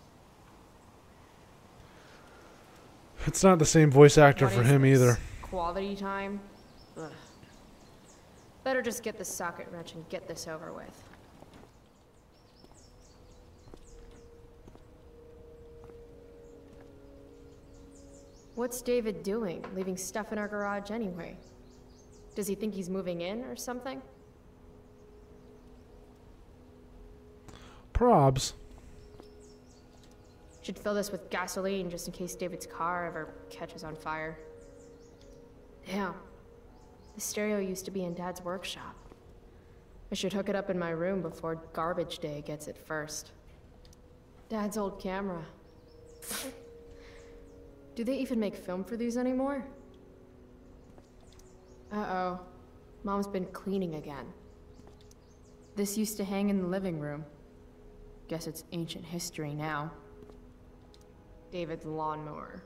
It's not the same voice actor for him either. Quality time? Ugh. Better just get the socket wrench and get this over with. What's David doing, leaving stuff in our garage anyway? Does he think he's moving in or something? Probs. Should fill this with gasoline just in case David's car ever catches on fire. Damn. The stereo used to be in Dad's workshop. I should hook it up in my room before garbage day gets it first. Dad's old camera. Do they even make film for these anymore? Uh-oh. Mom's been cleaning again. This used to hang in the living room. Guess it's ancient history now. David's lawnmower.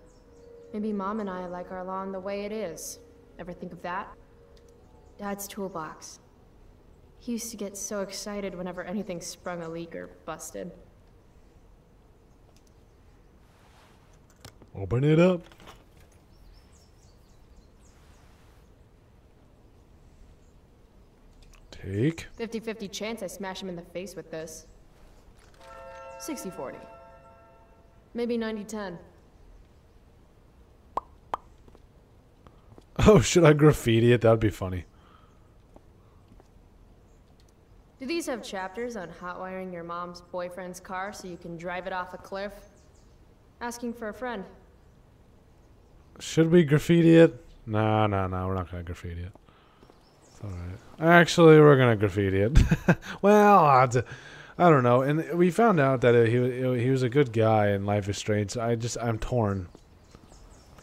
Maybe Mom and I like our lawn the way it is. Ever think of that? Dad's toolbox. He used to get so excited whenever anything sprung a leak or busted. Open it up. Take. fifty fifty chance I smash him in the face with this. sixty forty. Maybe ninety ten. Oh, should I graffiti it? That'd be funny. Do these have chapters on hotwiring your mom's boyfriend's car so you can drive it off a cliff? Asking for a friend. Should we graffiti it? No, no, no. We're not going to graffiti it. It's all right. Actually, we're going to graffiti it. Well, I don't know. And we found out that he he was a good guy in Life is Strange. So I just I'm torn.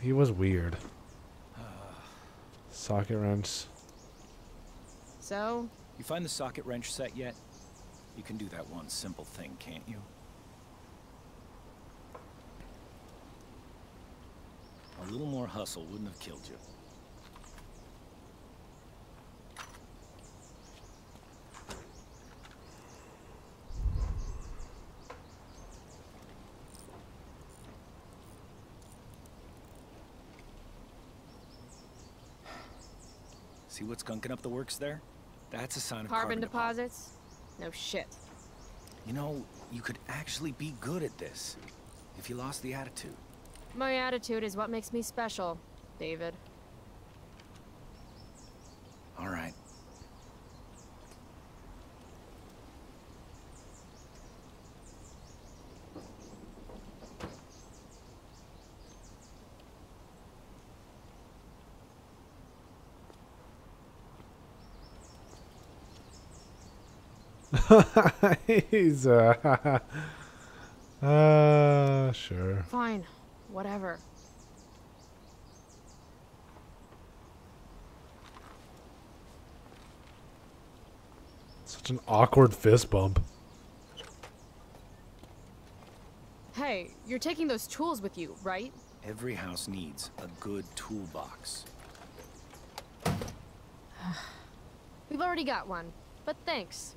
He was weird. Socket wrench. So? You find the socket wrench set yet? You can do that one simple thing, can't you? A little more hustle wouldn't have killed you. See what's gunking up the works there? That's a sign of carbon deposits? No shit. You know, you could actually be good at this if you lost the attitude. My attitude is what makes me special, David. All right. He's uh, uh sure. Fine. Whatever. Such an awkward fist bump. Hey, you're taking those tools with you, right? Every house needs a good toolbox. We've already got one, but thanks.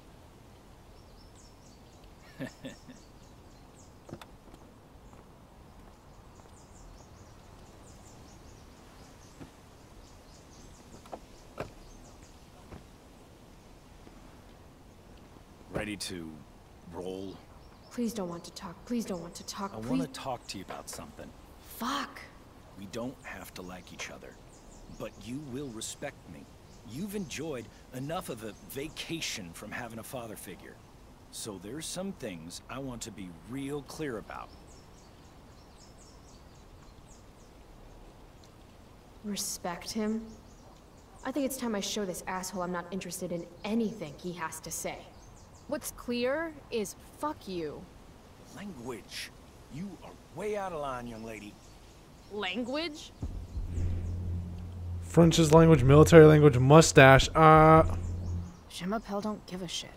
Ready to roll? Please don't want to talk. Please don't want to talk. I want to talk to you about something. Fuck. We don't have to like each other, but you will respect me. You've enjoyed enough of a vacation from having a father figure. So there's some things I want to be real clear about. Respect him? I think it's time I show this asshole I'm not interested in anything he has to say. What's clear is fuck you. Language. You are way out of line, young lady. Language? French is language, military language, mustache. Uh. Je m'appelle don't give a shit.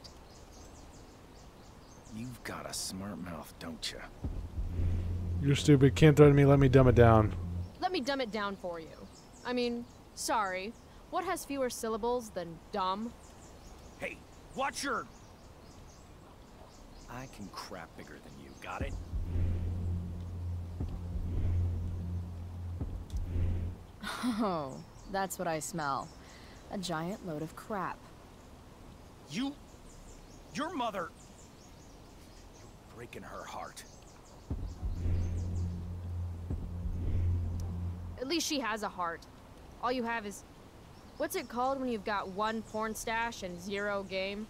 You've got a smart mouth, don't you? You're stupid. Can't threaten me. Let me dumb it down. Let me dumb it down for you. I mean, sorry. What has fewer syllables than dumb? Hey, watch your... I can crap bigger than you. Got it? Oh, that's what I smell. A giant load of crap. You... Your mother... You're breaking her heart. At least she has a heart. All you have is... What's it called when you've got one porn stash and zero game?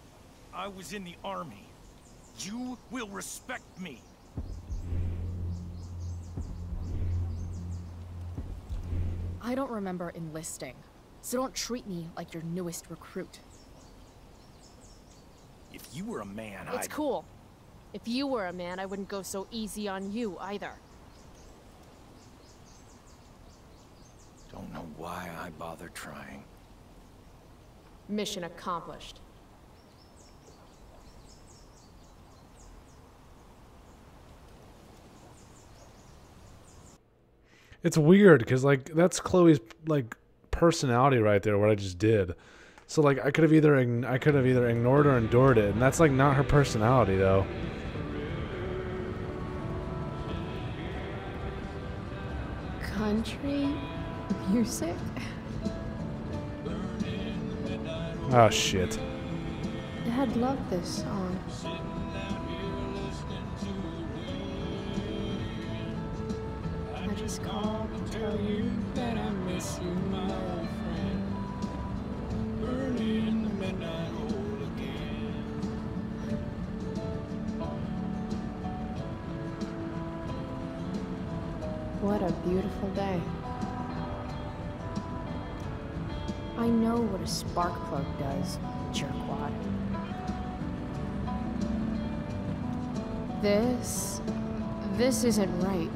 I was in the army. You will respect me. I don't remember enlisting, so don't treat me like your newest recruit. If you were a man, I'd... It's cool. If you were a man, I wouldn't go so easy on you either. Don't know why I bother trying. Mission accomplished. It's weird because like that's Chloe's like personality right there. What I just did, so like I could have either I could have either ignored or endured it, and that's like not her personality though. Country music. Oh shit. Dad loved this song. Just call and tell you that I miss you, my old friend. Burn in the midnight hole again. What a beautiful day. I know what a spark plug does, jerkwad. This... this isn't right.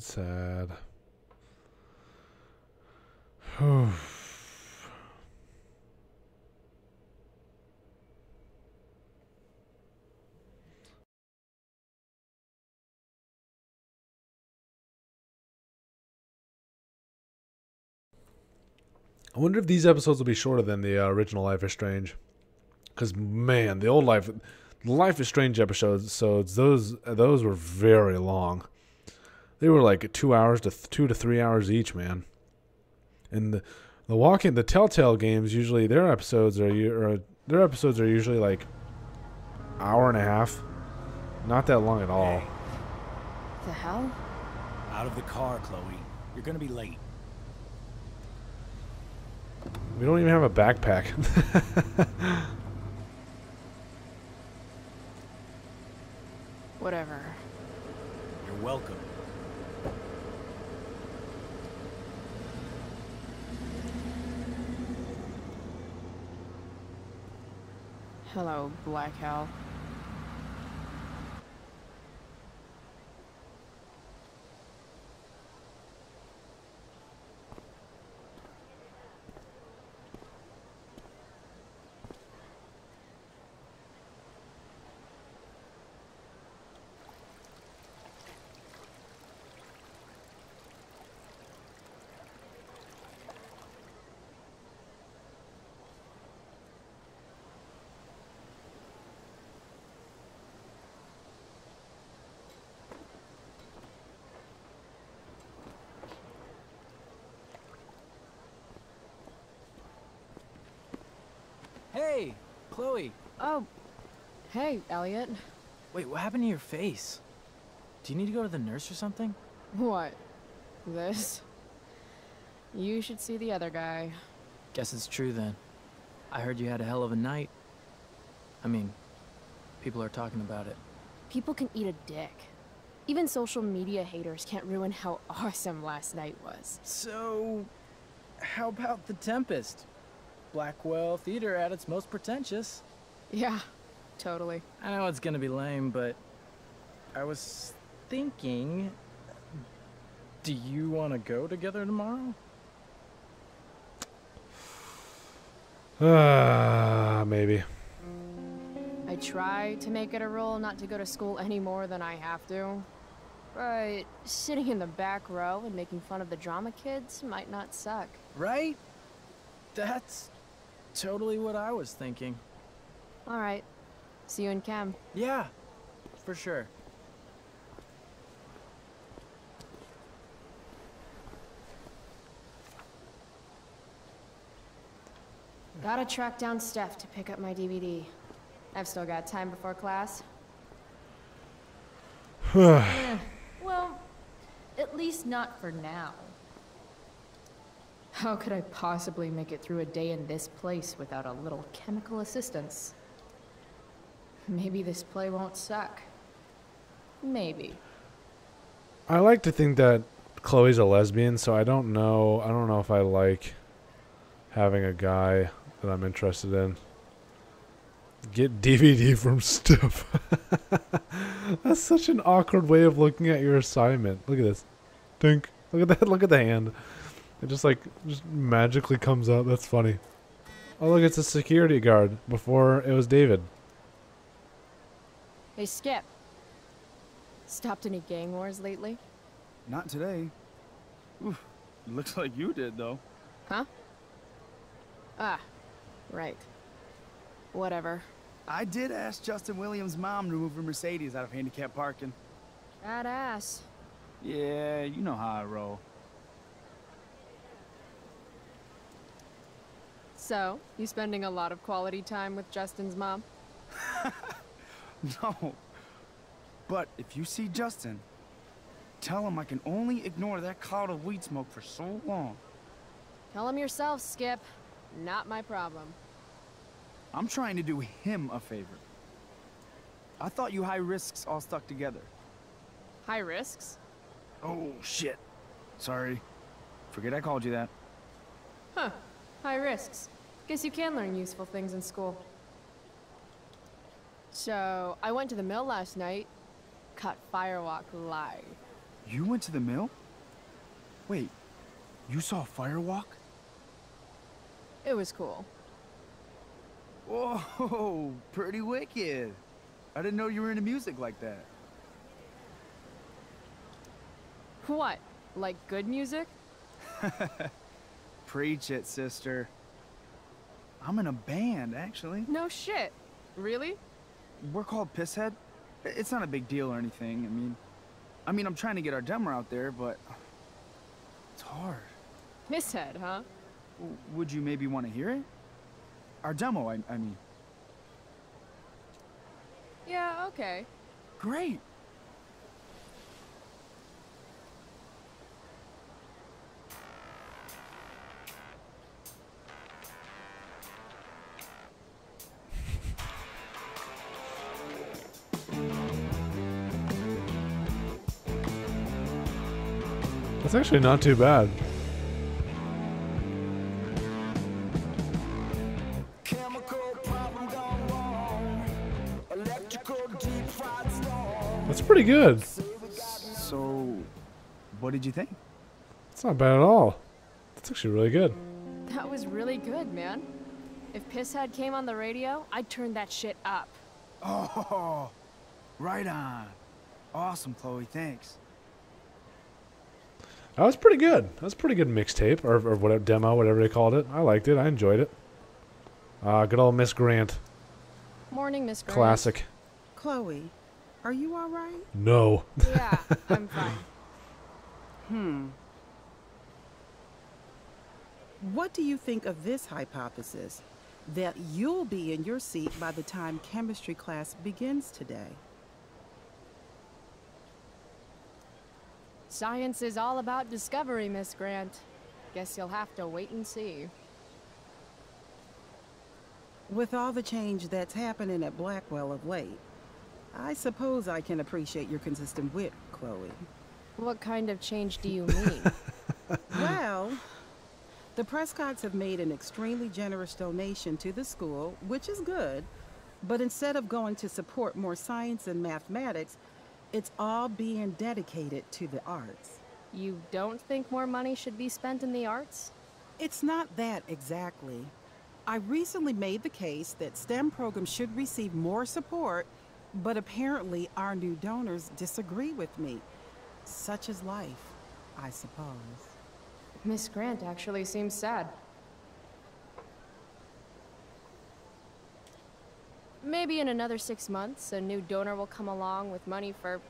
Sad. Oof. I wonder if these episodes will be shorter than the uh, original Life is Strange. Because, man, the old Life, Life is Strange episodes, so it's those, those were very long. They were like two hours to th two to three hours each, man. And the the walking the Telltale games usually their episodes are or their episodes are usually like hour and a half, not that long at all. The hell? Out of the car, Chloe. You're gonna be late. We don't even have a backpack. Whatever. You're welcome. Hello, Black Hal. Chloe. Oh, hey, Elliot. Wait, what happened to your face? Do you need to go to the nurse or something? What? This? You should see the other guy. Guess it's true then. I heard you had a hell of a night. I mean, people are talking about it. People can eat a dick. Even social media haters can't ruin how awesome last night was. So, how about The Tempest? Blackwell Theater at its most pretentious. Yeah, totally. I know it's gonna be lame, but I was thinking, do you want to go together tomorrow? Ah, uh, maybe. I try to make it a rule not to go to school any more than I have to. But sitting in the back row and making fun of the drama kids might not suck. Right? That's totally what I was thinking. All right. See you in chem. Yeah, for sure. Gotta track down Steph to pick up my D V D. I've still got time before class. eh, well, at least not for now. How could I possibly make it through a day in this place without a little chemical assistance? Maybe this play won't suck. Maybe. I like to think that Chloe's a lesbian, so I don't know. I don't know if I like having a guy that I'm interested in get D V D from Steph. That's such an awkward way of looking at your assignment. Look at this. Dink. Look at that. Look at the hand. It just like just magically comes out. That's funny. Oh look, it's a security guard. Before it was David. Hey Skip. Stopped any gang wars lately? Not today. Oof, looks like you did though. Huh? Ah, right. Whatever. I did ask Justin Williams' mom to move her Mercedes out of handicapped parking. Badass. Yeah, you know how I roll. So, you spending a lot of quality time with Justin's mom? No. But if you see Justin, tell him I can only ignore that cloud of weed smoke for so long. Tell him yourself, Skip. Not my problem. I'm trying to do him a favor. I thought you high risks all stuck together. High risks? Oh, shit. Sorry. Forget I called you that. Huh. High risks. Guess you can learn useful things in school. So, I went to the mill last night. Caught Firewalk live. You went to the mill? Wait. You saw Firewalk? It was cool. Whoa, pretty wicked. I didn't know you were into music like that. What? Like good music? Preach it, sister. I'm in a band, actually. No shit. Really? We're called Pisshead. It's not a big deal or anything. I mean, I mean, I'm trying to get our demo out there, but it's hard. Pisshead, huh? Would you maybe want to hear it? Our demo, I, I mean. Yeah, okay. Great. That's actually not too bad. Pretty good. So, what did you think? It's not bad at all. It's actually really good. That was really good, man. If Pisshead came on the radio, I'd turn that shit up. Oh, right on. Awesome, Chloe. Thanks. That was pretty good. That was a pretty good mixtape or, or whatever demo, whatever they called it. I liked it. I enjoyed it. Ah, uh, good old Miss Grant. Morning, Miss Grant. Classic. Chloe. Are you all right? No. Yeah, I'm fine. Hmm. What do you think of this hypothesis? that you'll be in your seat by the time chemistry class begins today. Science is all about discovery, Miss Grant. Guess you'll have to wait and see. With all the change that's happening at Blackwell of late, I suppose I can appreciate your consistent wit, Chloe. What kind of change do you mean? Well, the Prescotts have made an extremely generous donation to the school, which is good, but instead of going to support more science and mathematics, it's all being dedicated to the arts. You don't think more money should be spent in the arts? It's not that exactly. I recently made the case that STEM programs should receive more support, but apparently our new donors disagree with me. Such is life, I suppose. Miss Grant actually seems sad. Maybe in another six months, a new donor will come along with money for,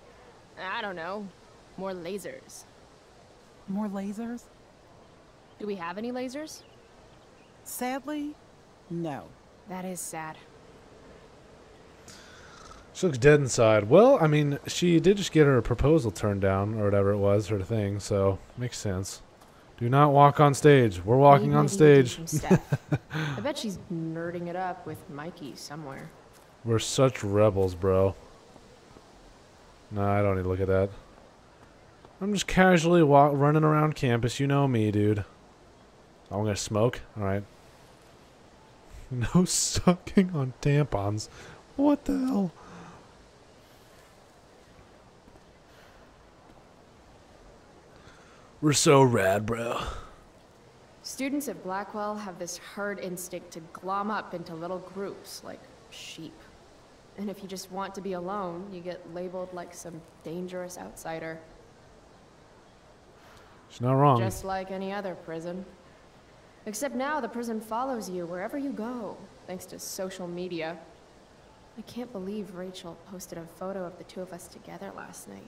I don't know, more lasers. More lasers? Do we have any lasers? Sadly, no. That is sad. She looks dead inside. Well, I mean, she did just get her proposal turned down, or whatever it was, her thing, so makes sense. Do not walk on stage. We're walking on stage. I bet she's nerding it up with Mikey somewhere. We're such rebels, bro. Nah, I don't need to look at that. I'm just casually walk running around campus. You know me, dude. Oh, I'm gonna smoke? Alright. No sucking on tampons. What the hell? We're so rad, bro. Students at Blackwell have this herd instinct to glom up into little groups like sheep. And if you just want to be alone, you get labeled like some dangerous outsider. She's not wrong. Just like any other prison. Except now the prison follows you wherever you go, thanks to social media. I can't believe Rachel posted a photo of the two of us together last night.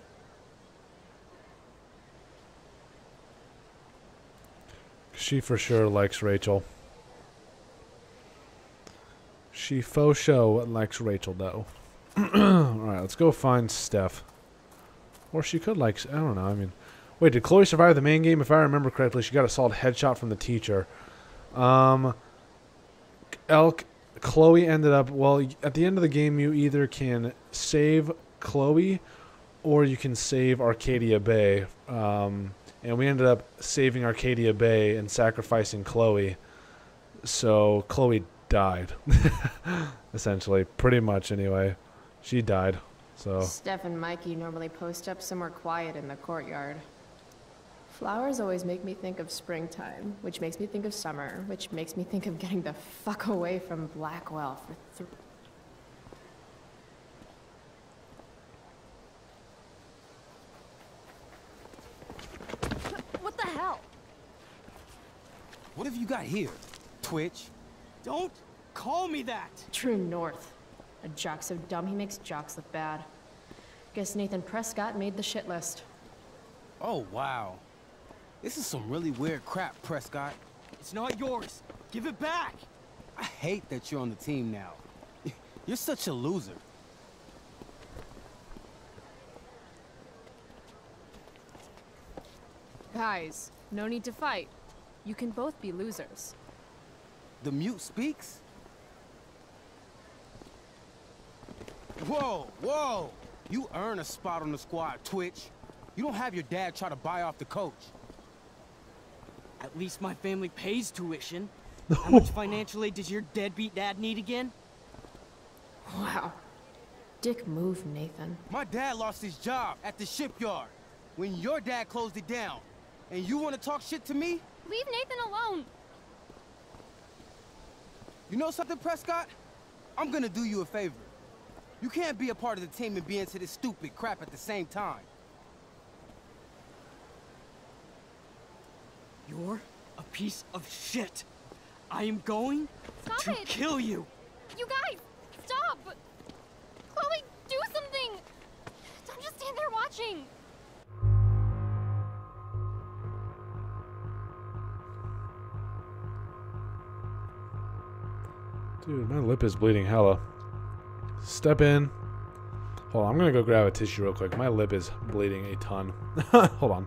She for sure likes Rachel. She faux show likes Rachel, though. Alright, let's go find Steph. Or she could like... I don't know, I mean... Wait, did Chloe survive the main game? If I remember correctly, she got a solid headshot from the teacher. Um... Elk... Chloe ended up... Well, at the end of the game, you either can save Chloe... or you can save Arcadia Bay. Um... And we ended up saving Arcadia Bay and sacrificing Chloe. So Chloe died, essentially, pretty much anyway. She died, so. Steph and Mikey normally post up somewhere quiet in the courtyard. Flowers always make me think of springtime, which makes me think of summer, which makes me think of getting the fuck away from Blackwell for three. What have you got here? Twitch? Don't call me that! True North. A jock so dumb he makes jocks look bad. Guess Nathan Prescott made the shit list. Oh, wow. This is some really weird crap, Prescott. It's not yours. Give it back! I hate that you're on the team now. You're such a loser. Guys, no need to fight. You can both be losers. The mute speaks? Whoa, whoa! You earn a spot on the squad, Twitch. You don't have your dad try to buy off the coach. At least my family pays tuition. How much financial aid does your deadbeat dad need again? Wow. Dick move, Nathan. My dad lost his job at the shipyard when your dad closed it down. And you want to talk shit to me? Leave Nathan alone! You know something, Prescott? I'm gonna do you a favor. You can't be a part of the team and be into this stupid crap at the same time. You're a piece of shit. I am going stop to it. kill you. You guys, stop! Chloe, do something! Don't just stand there watching. Dude, my lip is bleeding hella. Step in. Hold on, I'm gonna go grab a tissue real quick. My lip is bleeding a ton. Hold on.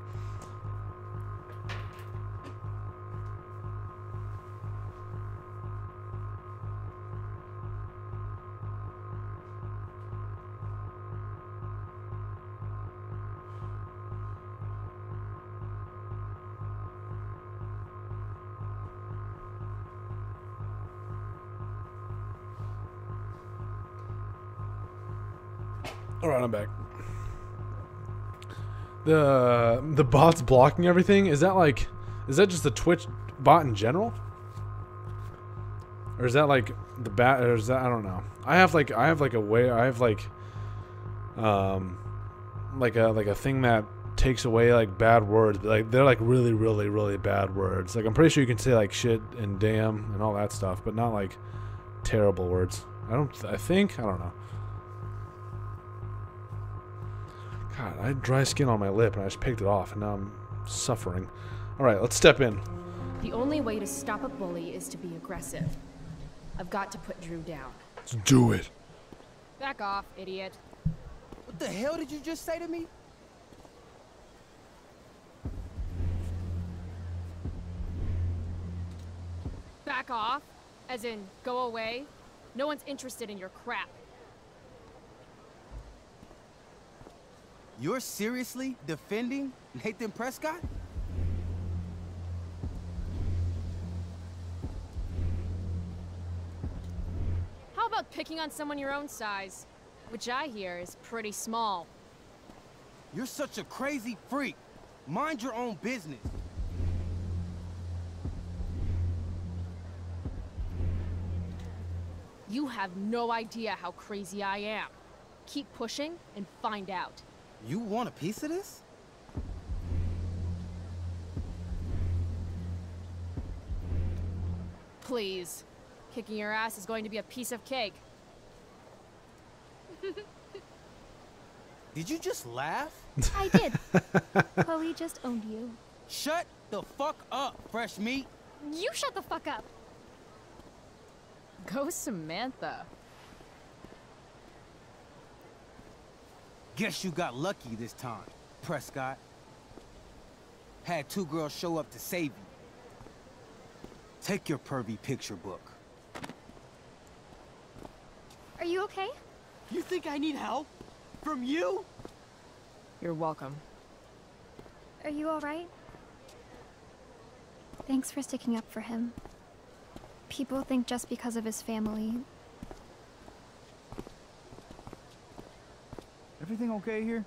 I'm back. The the bot's blocking everything. Is that like, is that just the Twitch bot in general, or is that like the bat? Or is that I don't know. I have like I have like a way. I have like, um, like a like a thing that takes away like bad words, but like they're like really really really bad words. Like I'm pretty sure you can say like shit and damn and all that stuff, but not like terrible words. I don't. I think I don't know. God, I had dry skin on my lip, and I just picked it off, and now I'm suffering. All right, let's step in. The only way to stop a bully is to be aggressive. I've got to put Drew down. Let's do it. Back off, idiot. What the hell did you just say to me? Back off? As in, go away? No one's interested in your crap. You're seriously defending Nathan Prescott? How about picking on someone your own size, which I hear is pretty small? You're such a crazy freak. Mind your own business. You have no idea how crazy I am. Keep pushing and find out. You want a piece of this? Please. Kicking your ass is going to be a piece of cake. Did you just laugh? I did. Chloe just owned you. Shut the fuck up, fresh meat. You shut the fuck up. Go Samantha. Guess you got lucky this time, Prescott. Had two girls show up to save you. Take your pervy picture book. Are you okay? You think I need help? From you? You're welcome. Are you all right? Thanks for sticking up for him. People think just because of his family. Everything okay here?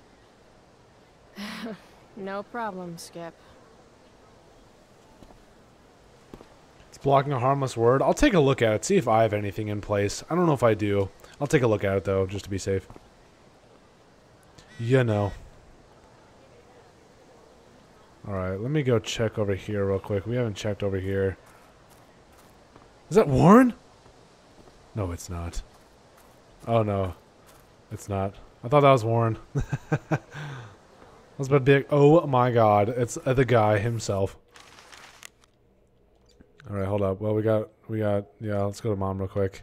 No problem, Skip. It's blocking a harmless word. I'll take a look at it, see if I have anything in place. I don't know if I do. I'll take a look at it, though, just to be safe. You know. Alright, let me go check over here real quick. We haven't checked over here. Is that Warren? No, it's not. Oh, no. It's not. I thought that was Warren. I was about to be like, oh my god, it's the guy himself. Alright, hold up. Well, we got, we got, yeah, let's go to mom real quick.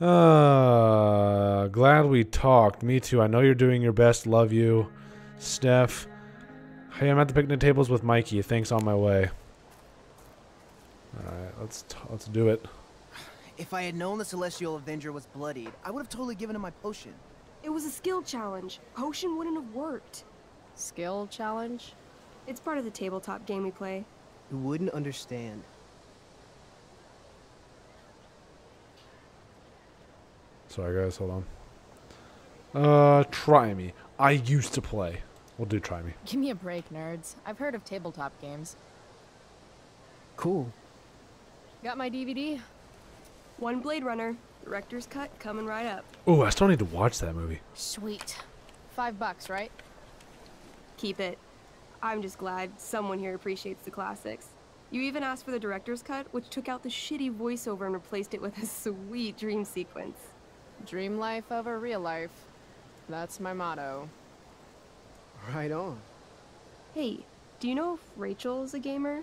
Uh, glad we talked. Me too. I know you're doing your best. Love you. Steph. Hey, I'm at the picnic tables with Mikey. Thanks, on my way. Alright, let's, let's do it. If I had known the Celestial Avenger was bloodied, I would have totally given him my potion. It was a skill challenge. Potion wouldn't have worked. Skill challenge? It's part of the tabletop game we play. You wouldn't understand. Sorry guys, hold on. Uh, try me. I used to play. We'll do try me. Give me a break, nerds. I've heard of tabletop games. Cool. Got my D V D? One Blade Runner. Director's cut coming right up. Oh, I still need to watch that movie. Sweet. Five bucks, right? Keep it. I'm just glad someone here appreciates the classics. You even asked for the director's cut, which took out the shitty voiceover and replaced it with a sweet dream sequence. Dream life over real life. That's my motto. Right on. Hey, do you know if Rachel is a gamer?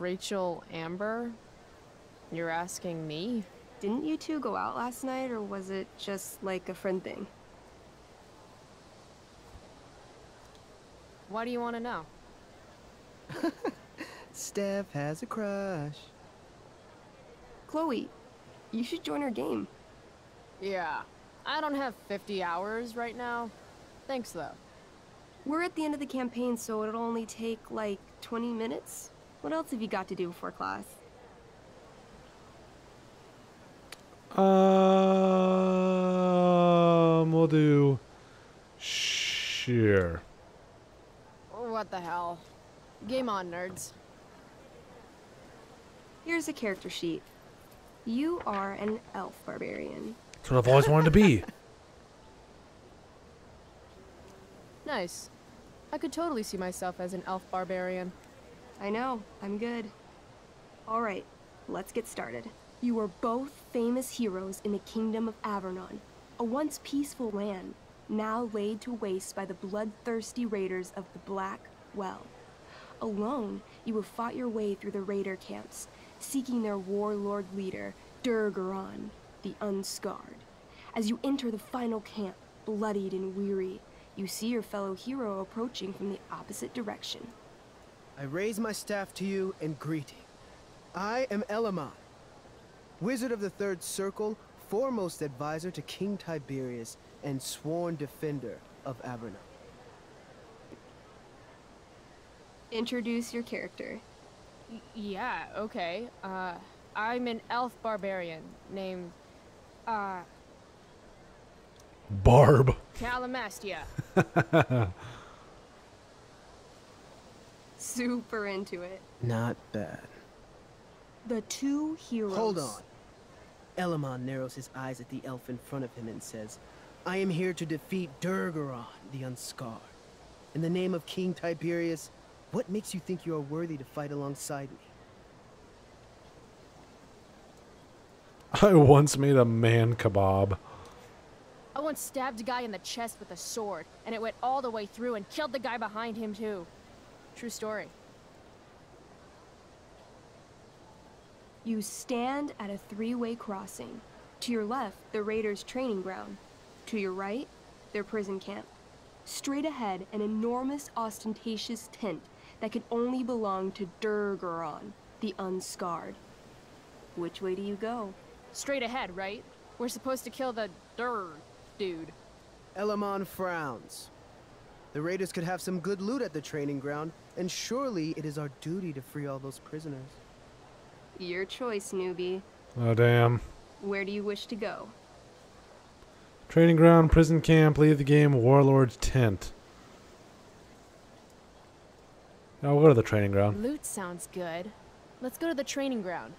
Rachel Amber? You're asking me? Didn't you two go out last night, or was it just like a friend thing? Why do you want to know? Steph has a crush. Chloe, you should join our game. Yeah, I don't have fifty hours right now. Thanks, though. We're at the end of the campaign, so it'll only take, like, twenty minutes. What else have you got to do before class? Um, we'll do... Sure. What the hell? Game on, nerds. Here's a character sheet. You are an elf barbarian. That's what I've always wanted to be. Nice. I could totally see myself as an elf barbarian. I know. I'm good. Alright, let's get started. You are both famous heroes in the kingdom of Avernon, a once peaceful land, now laid to waste by the bloodthirsty raiders of the Blackwell. Alone, you have fought your way through the raider camps, seeking their warlord leader, Durgaron, the Unscarred. As you enter the final camp, bloodied and weary, you see your fellow hero approaching from the opposite direction. I raise my staff to you in greeting. I am Elamon, Wizard of the Third Circle, foremost advisor to King Tiberius, and sworn defender of Avernon. Introduce your character. Y yeah, okay. Uh, I'm an elf barbarian named... Uh, Barb Calamastia. Super into it. Not bad. The two heroes. Hold on. Elamon narrows his eyes at the elf in front of him and says, I am here to defeat Durgaron, the Unscarred. In the name of King Tiberius, what makes you think you are worthy to fight alongside me? I once made a man kebab. I once stabbed a guy in the chest with a sword, and it went all the way through and killed the guy behind him, too. True story. You stand at a three-way crossing. To your left, the raiders' training ground. To your right, their prison camp. Straight ahead, an enormous, ostentatious tent that could only belong to Durgaron, the Unscarred. Which way do you go? Straight ahead, right? We're supposed to kill the Durg dude. Elamon frowns. The raiders could have some good loot at the training ground, and surely it is our duty to free all those prisoners. Your choice, newbie. Oh, damn. Where do you wish to go? Training ground, prison camp, leave the game, warlord's tent. Now we'll go to the training ground. Loot sounds good. Let's go to the training ground.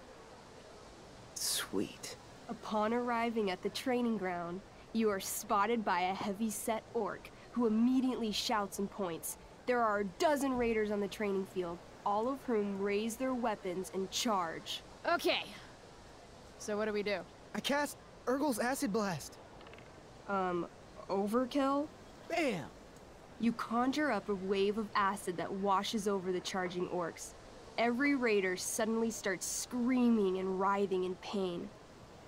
Sweet. Upon arriving at the training ground, you are spotted by a heavy-set orc who immediately shouts and points. There are a dozen raiders on the training field, all of whom raise their weapons and charge. Okay. So what do we do? I cast Urgel's Acid Blast. Um, overkill? Bam! You conjure up a wave of acid that washes over the charging orcs. Every raider suddenly starts screaming and writhing in pain.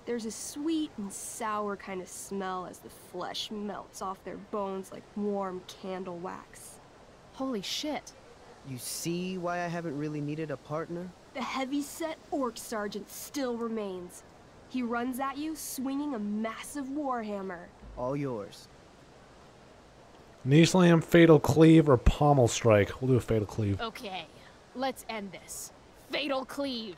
There's a sweet and sour kind of smell as the flesh melts off their bones like warm candle wax. Holy shit. You see why I haven't really needed a partner? The heavy-set orc sergeant still remains. He runs at you, swinging a massive warhammer. All yours. Knee slam, fatal cleave, or pommel strike. We'll do a fatal cleave. Okay, let's end this. Fatal cleave.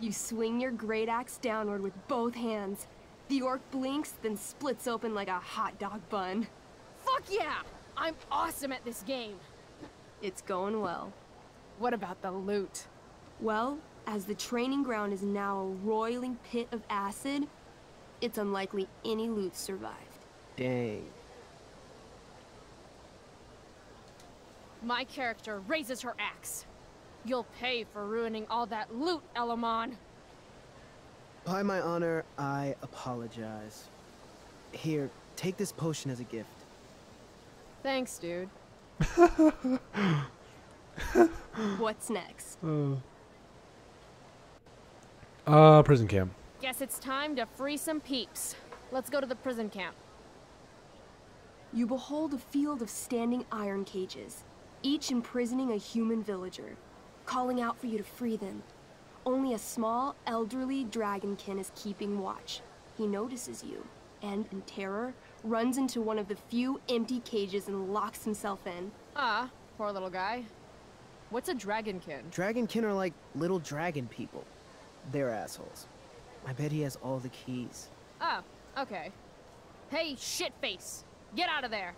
You swing your great axe downward with both hands. The orc blinks, then splits open like a hot dog bun. Fuck yeah! I'm awesome at this game. It's going well. What about the loot? Well, as the training ground is now a roiling pit of acid, it's unlikely any loot survived. Dang. My character raises her axe. You'll pay for ruining all that loot, Elamon. By my honor, I apologize. Here, take this potion as a gift. Thanks, dude. What's next? Uh, uh prison camp. Guess it's time to free some peeps. Let's go to the prison camp. You behold a field of standing iron cages, each imprisoning a human villager, calling out for you to free them. Only a small, elderly dragonkin is keeping watch. He notices you, and in terror, runs into one of the few empty cages and locks himself in. Ah, poor little guy. What's a dragonkin? Dragonkin are like little dragon people. They're assholes. I bet he has all the keys. Oh, okay. Hey, shitface! Get out of there!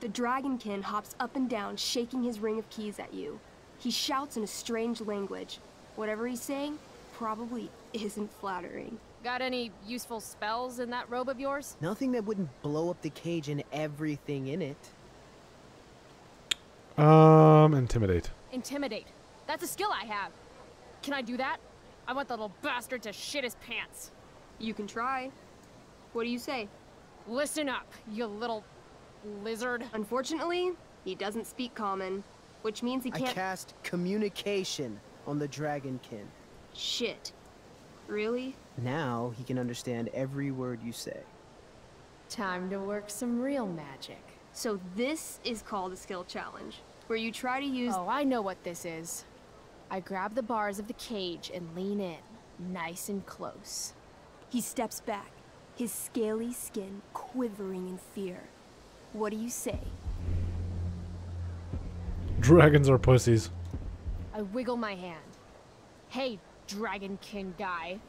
The dragonkin hops up and down, shaking his ring of keys at you. He shouts in a strange language. Whatever he's saying probably isn't flattering. Got any useful spells in that robe of yours? Nothing that wouldn't blow up the cage and everything in it. Um, intimidate. Intimidate. That's a skill I have. Can I do that? I want the little bastard to shit his pants. You can try. What do you say? Listen up, you little lizard. Unfortunately, he doesn't speak common, which means he can't- I cast communication on the dragonkin. Shit. Really? Now he can understand every word you say. Time to work some real magic. So this is called a skill challenge, where you try to use- Oh, I know what this is. I grab the bars of the cage and lean in, nice and close. He steps back, his scaly skin quivering in fear. What do you say? Dragons are pussies. I wiggle my hand. Hey, dragonkin guy.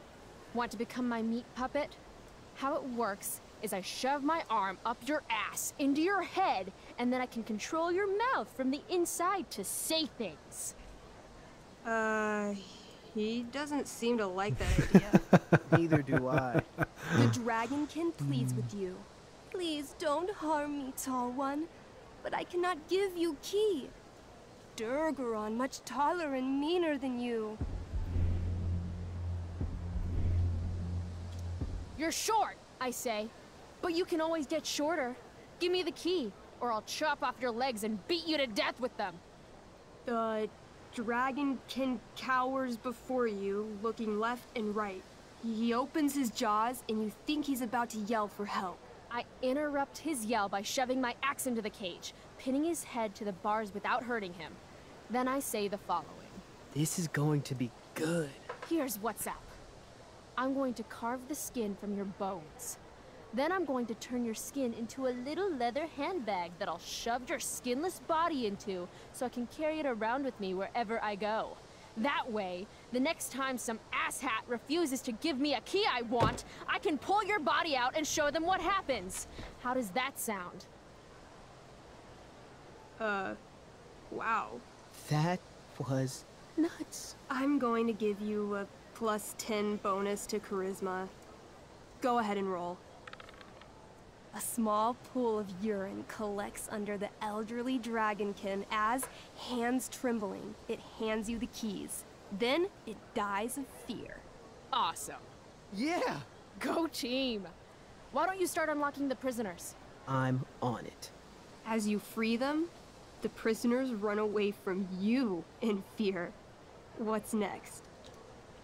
Want to become my meat puppet? How it works is I shove my arm up your ass into your head, and then I can control your mouth from the inside to say things. Uh, he doesn't seem to like that idea. Neither do I. The dragonkin pleads with you. Please don't harm me, tall one, but I cannot give you key. Durgaron, much taller and meaner than you. You're short, I say, but you can always get shorter. Give me the key, or I'll chop off your legs and beat you to death with them. The dragonkin cowers before you, looking left and right. He opens his jaws, and you think he's about to yell for help. I interrupt his yell by shoving my axe into the cage, pinning his head to the bars without hurting him. Then I say the following. This is going to be good. Here's what's up. I'm going to carve the skin from your bones. Then I'm going to turn your skin into a little leather handbag that I'll shove your skinless body into so I can carry it around with me wherever I go. That way, the next time some asshat refuses to give me a key I want, I can pull your body out and show them what happens. How does that sound? Uh, wow. That was nuts. I'm going to give you a plus ten bonus to charisma. Go ahead and roll. A small pool of urine collects under the elderly dragonkin as, hands trembling, it hands you the keys. Then it dies of fear. Awesome. Yeah! Go team! Why don't you start unlocking the prisoners? I'm on it. As you free them, the prisoners run away from you in fear. What's next?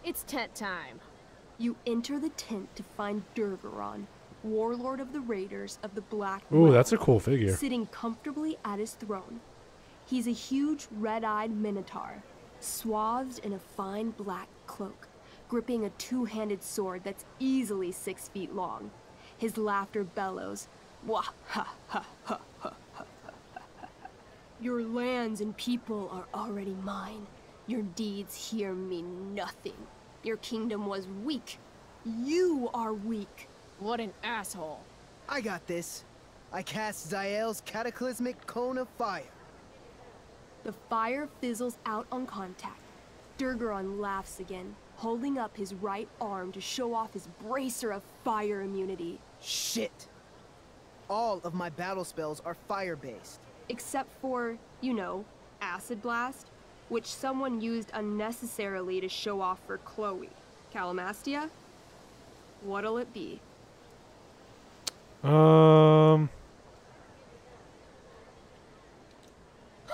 It's tent time. You enter the tent to find Durgaron, warlord of the raiders of the Black Realm. Ooh, that's a cool figure. Sitting comfortably at his throne. He's a huge red-eyed minotaur, swathed in a fine black cloak, gripping a two-handed sword that's easily six feet long. His laughter bellows, wah, ha, ha, ha, ha, ha, ha. Your lands and people are already mine. Your deeds here mean nothing. Your kingdom was weak. You are weak. What an asshole. I got this. I cast Zael's cataclysmic cone of fire. The fire fizzles out on contact. Durgaron laughs again, holding up his right arm to show off his bracer of fire immunity. Shit. All of my battle spells are fire-based. Except for, you know, Acid Blast, which someone used unnecessarily to show off for Chloe. Calamastia? What'll it be? Um.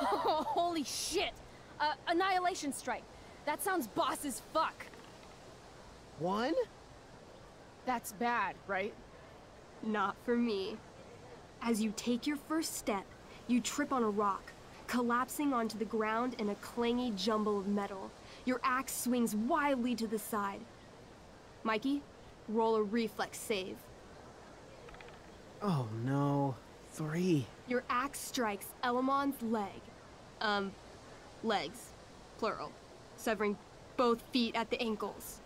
Oh, holy shit! Uh, annihilation strike. That sounds boss as fuck. One That's bad, right? Not for me. As you take your first step, you trip on a rock, collapsing onto the ground in a clangy jumble of metal. Your axe swings wildly to the side. Mikey, roll a reflex save. Oh no, three. Your axe strikes Elamon's leg. Um, legs, plural, severing both feet at the ankles.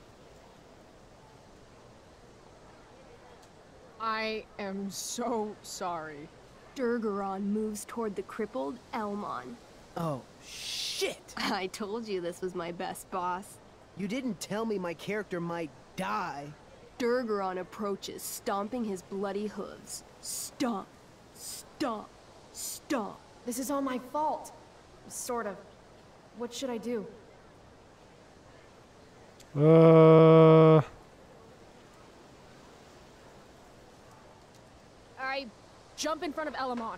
I am so sorry. Durgaron moves toward the crippled Elamon. Oh, shit! I told you this was my best boss. You didn't tell me my character might die. Durgaron approaches, stomping his bloody hooves. Stomp, stomp, stomp. This is all my fault. Sort of. What should I do? Uh... I jump in front of Elamon.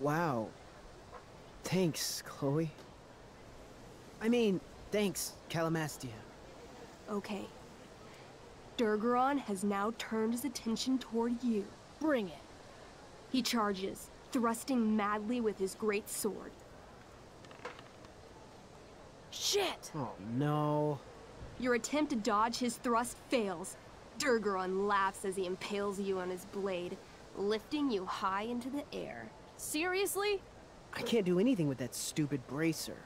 Wow. Thanks, Chloe. I mean, thanks, Calamastia. Okay. Durgaron has now turned his attention toward you. Bring it. He charges, thrusting madly with his great sword. Shit! Oh, no. Your attempt to dodge his thrust fails. Durgaron laughs as he impales you on his blade, lifting you high into the air. Seriously? I can't do anything with that stupid bracer.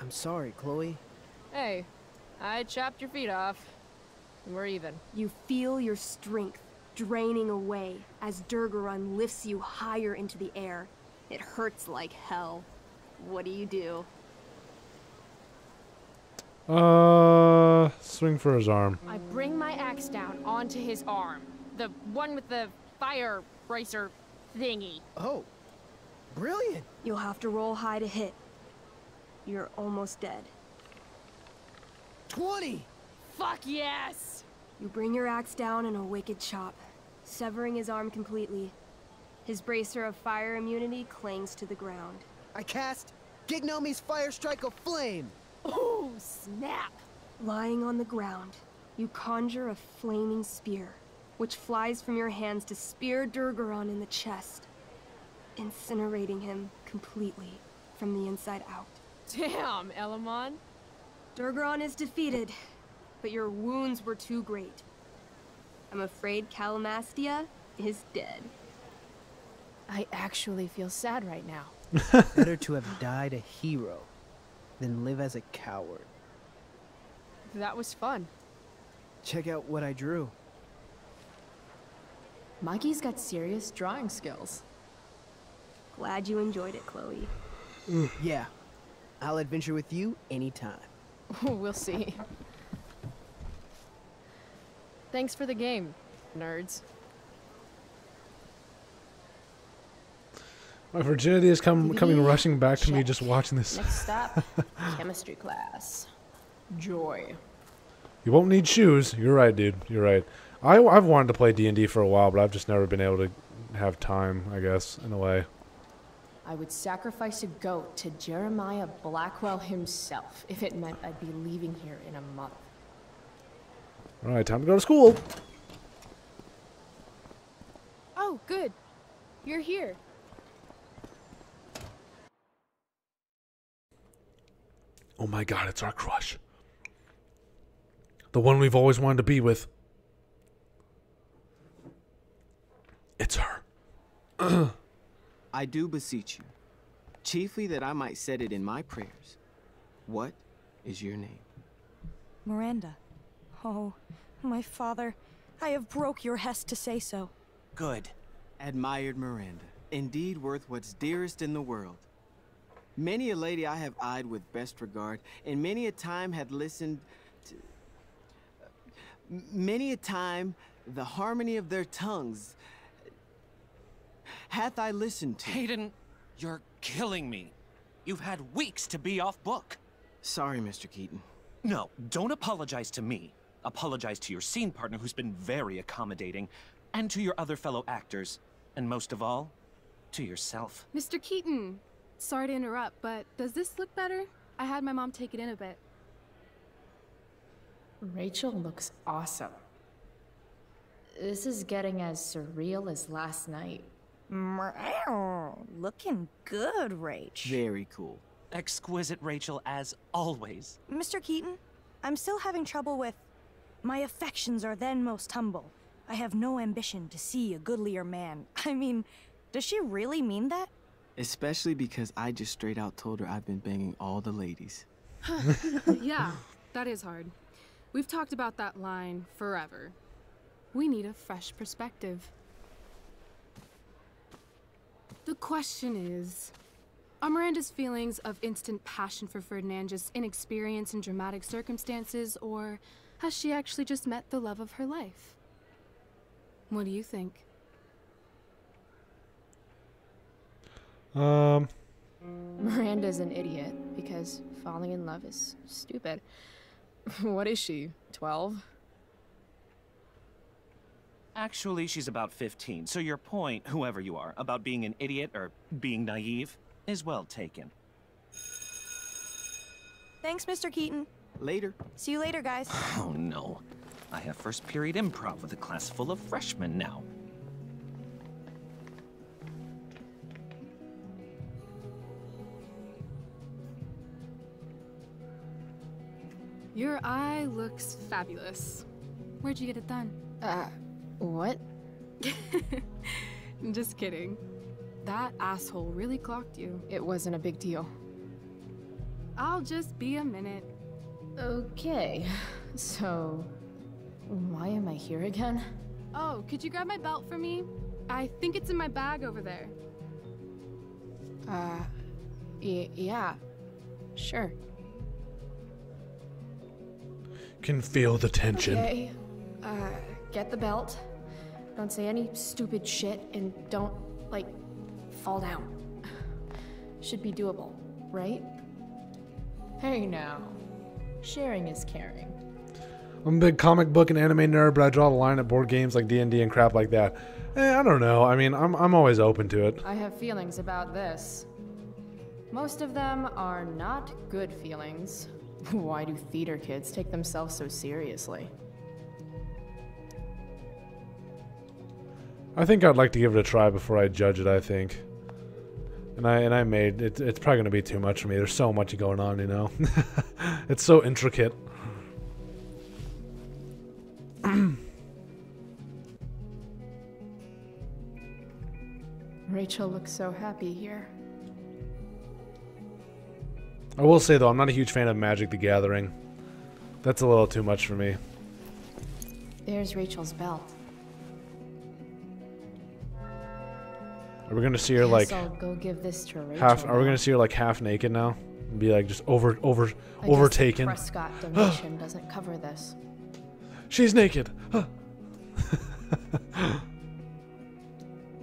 I'm sorry, Chloe. Hey, I chopped your feet off, and we're even. You feel your strength draining away as Durgaron lifts you higher into the air. It hurts like hell. What do you do? Uh, swing for his arm. I bring my axe down onto his arm. The one with the fire bracer thingy. Oh, brilliant. You'll have to roll high to hit. You're almost dead. twenty! Fuck yes! You bring your axe down in a wicked chop, severing his arm completely. His bracer of fire immunity clings to the ground. I cast Gignomi's Fire Strike of Flame! Oh, snap! Lying on the ground, you conjure a flaming spear, which flies from your hands to spear Durgaron in the chest, incinerating him completely from the inside out. Damn, Elamon! Durgaron is defeated, but your wounds were too great. I'm afraid Calamastia is dead. I actually feel sad right now. Better to have died a hero than live as a coward. That was fun. Check out what I drew. Mikey's got serious drawing skills. Glad you enjoyed it, Chloe. Mm, yeah. I'll adventure with you anytime. We'll see. Thanks for the game, nerds. My virginity is come, coming rushing back to Check. me just watching this. Next stop, chemistry class. Joy. You won't need shoes. You're right, dude. You're right. I, I've wanted to play D and D for a while, but I've just never been able to have time, I guess, in a way. I would sacrifice a goat to Jeremiah Blackwell himself if it meant I'd be leaving here in a month. All right, time to go to school. Oh, good. You're here. Oh my god, it's our crush. The one we've always wanted to be with. It's her. I do beseech you, chiefly that I might set it in my prayers. What is your name? Miranda. Oh, my father, I have broke your hest to say so. Good. Admired Miranda, indeed worth what's dearest in the world. Many a lady I have eyed with best regard, and many a time had listened to... Uh, many a time the harmony of their tongues hath I listened to. Hayden, you're killing me. You've had weeks to be off book. Sorry, Mister Keaton. No, don't apologize to me. Apologize to your scene partner who's been very accommodating, and to your other fellow actors, and most of all, to yourself. Mister Keaton! Sorry to interrupt, but does this look better? I had my mom take it in a bit. Rachel looks awesome. This is getting as surreal as last night. Looking good, Rach. Very cool. Exquisite, Rachel, as always. Mister Keaton, I'm still having trouble with... My affections are then most humble. I have no ambition to see a goodlier man. I mean, does she really mean that? Especially because I just straight out told her I've been banging all the ladies. Yeah, that is hard. We've talked about that line forever. We need a fresh perspective. The question is, are Miranda's feelings of instant passion for Ferdinand just inexperience in dramatic circumstances, or has she actually just met the love of her life? What do you think? Um. Miranda's an idiot because falling in love is stupid. What is she, twelve? Actually, she's about fifteen, so your point, whoever you are, about being an idiot or being naive is well taken. Thanks, Mister Keaton. Later. See you later, guys. Oh, no. I have first period improv with a class full of freshmen now. Your eye looks fabulous. Where'd you get it done? Uh, what? Just kidding. That asshole really clocked you. It wasn't a big deal. I'll just be a minute. Okay, so why am I here again? Oh, could you grab my belt for me? I think it's in my bag over there. Uh, y- yeah, sure. Can feel the tension. Okay. Uh, get the belt. Don't say any stupid shit and don't, like, fall down. Should be doable, right? Hey now. Sharing is caring. I'm a big comic book and anime nerd, but I draw the line at board games like D and D and crap like that. Eh, I don't know. I mean, I'm I'm always open to it. I have feelings about this. Most of them are not good feelings. Why do theater kids take themselves so seriously? I think I'd like to give it a try before I judge it, I think. And I and I made it it's probably gonna be too much for me. There's so much going on, you know. It's so intricate. Rachel looks so happy here. I will say, though, I'm not a huge fan of Magic the Gathering. That's a little too much for me. There's Rachel's belt. Are we gonna see her like go give this to Rachel half? Now. Are we gonna see her like half naked now? And be like just over, over, I overtaken. Guess the Prescott donation doesn't cover this. She's naked.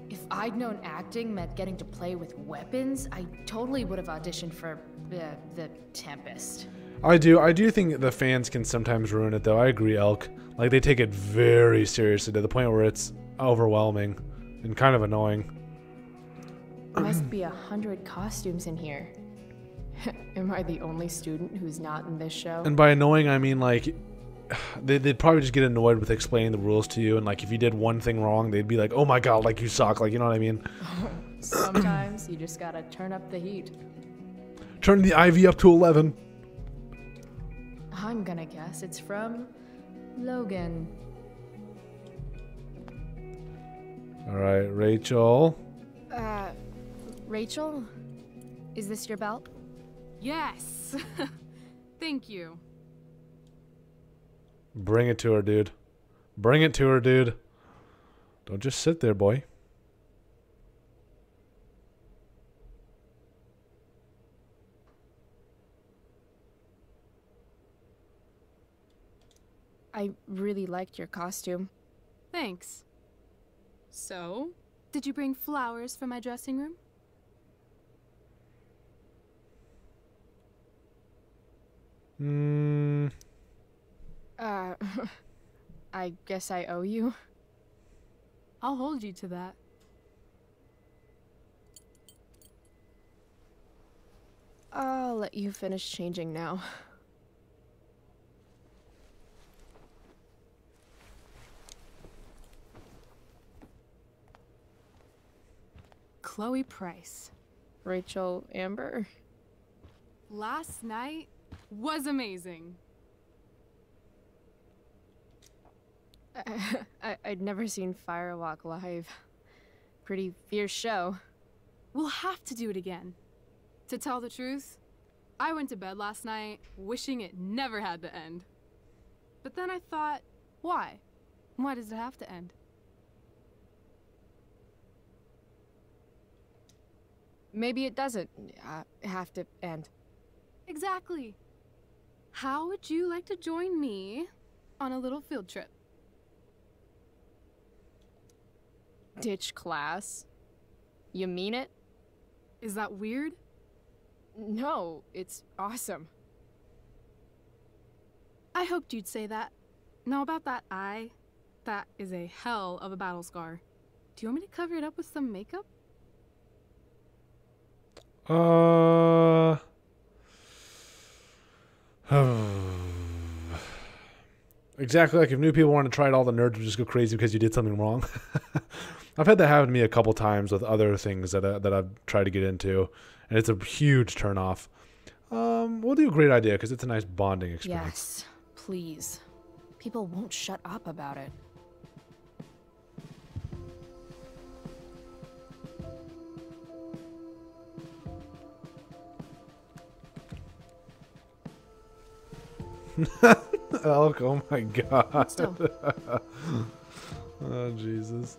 If I'd known acting meant getting to play with weapons, I totally would have auditioned for the, the Tempest. I do. I do think the fans can sometimes ruin it, though. I agree, Elk. Like, they take it very seriously to the point where it's overwhelming and kind of annoying. Must be a hundred costumes in here. Am I the only student who's not in this show? And by annoying, I mean, like... They, they'd probably just get annoyed with explaining the rules to you, and like if you did one thing wrong, they'd be like, oh my god, like you suck, like, you know what I mean? Sometimes you just gotta turn up the heat. Turn the I V up to eleven. I'm gonna guess it's from Logan. Alright, Rachel. Uh, Rachel? Is this your belt? Yes! Thank you. Bring it to her, dude. Bring it to her, dude. Don't just sit there, boy. I really liked your costume. Thanks. So, did you bring flowers from my dressing room? Hmm... Uh, I guess I owe you. I'll hold you to that. I'll let you finish changing now. Chloe Price. Rachel Amber. Last night was amazing. I, I, I'd never seen Firewalk live. Pretty fierce show. We'll have to do it again. To tell the truth, I went to bed last night wishing it never had to end. But then I thought, why? Why does it have to end? Maybe it doesn't uh, have to end. Exactly. How would you like to join me on a little field trip? Ditch class? You mean it? Is that weird? No, it's awesome. I hoped you'd say that. Now about that eye, that is a hell of a battle scar. Do you want me to cover it up with some makeup? Uh... Exactly like if new people want to try it, all the nerds would just go crazy because you did something wrong. I've had that happen to me a couple times with other things that, I, that I've tried to get into, and it's a huge turnoff. Um, we'll do a great idea because it's a nice bonding experience. Yes, please. People won't shut up about it. Elk, oh my god. Still. Oh, Jesus.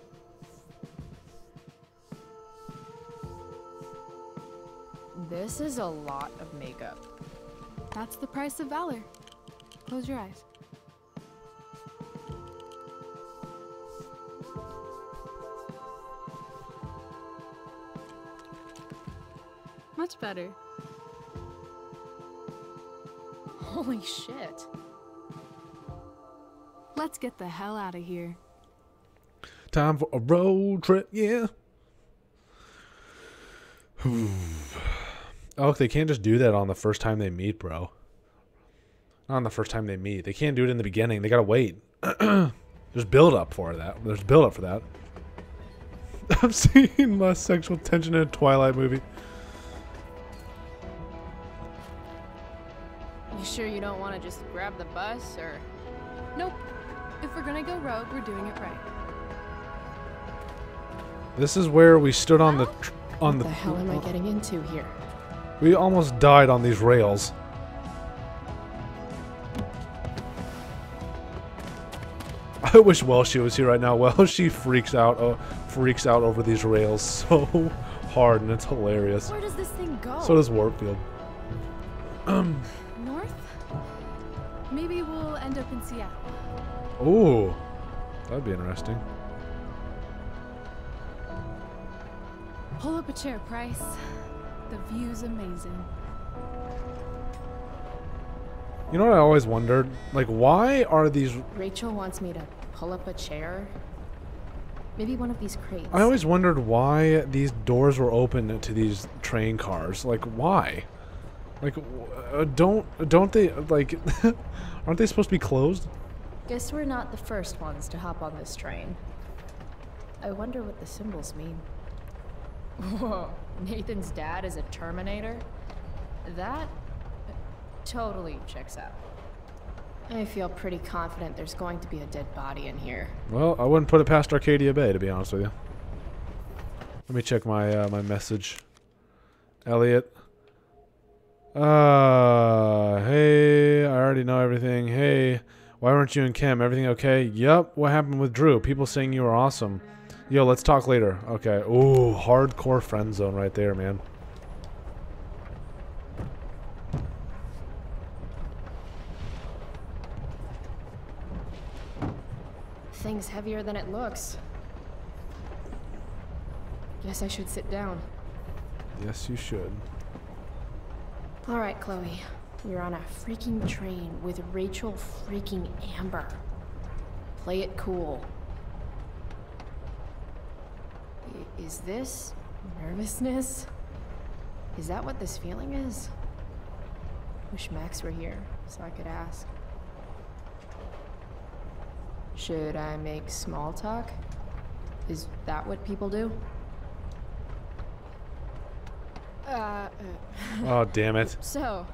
This is a lot of makeup. That's the price of valor. Close your eyes. Much better. Holy shit. Let's get the hell out of here. Time for a road trip, yeah. Oh, they can't just do that on the first time they meet, bro. Not on the first time they meet. They can't do it in the beginning. They gotta wait. There's build up for that. There's build up for that. I've seen less sexual tension in a Twilight movie. Sure you don't want to just grab the bus, or... Nope. If we're gonna go rogue, we're doing it right. This is where we stood on the... Tr on what the, the hell am I getting into here? We almost died on these rails. I wish Welshie was here right now. Welshie freaks out, uh, freaks out over these rails so hard, and it's hilarious. Where does this thing go? So does Warpfield. Um... Maybe we'll end up in Seattle. Oh, that'd be interesting. Pull up a chair, Price. The view's amazing. You know what I always wondered? Like, why are these... Rachel wants me to pull up a chair. Maybe one of these crates. I always wondered why these doors were open to these train cars. Like, why? Like, uh, don't, don't they, like, aren't they supposed to be closed? Guess we're not the first ones to hop on this train. I wonder what the symbols mean. Whoa, Nathan's dad is a Terminator? That totally checks out. I feel pretty confident there's going to be a dead body in here. Well, I wouldn't put it past Arcadia Bay, to be honest with you. Let me check my, uh, my message. Elliot. Uh, hey, I already know everything. Hey, why weren't you in chem? Everything okay? Yep, what happened with Drew? People saying you were awesome. Yo, let's talk later. Okay. Ooh, hardcore friend zone right there, man. Thing's heavier than it looks. Guess I should sit down. Yes, you should. All right, Chloe. We're on a freaking train with Rachel freaking Amber. Play it cool. I- is this nervousness? Is that what this feeling is? Wish Max were here so I could ask. Should I make small talk? Is that what people do? Uh, oh, damn it. So,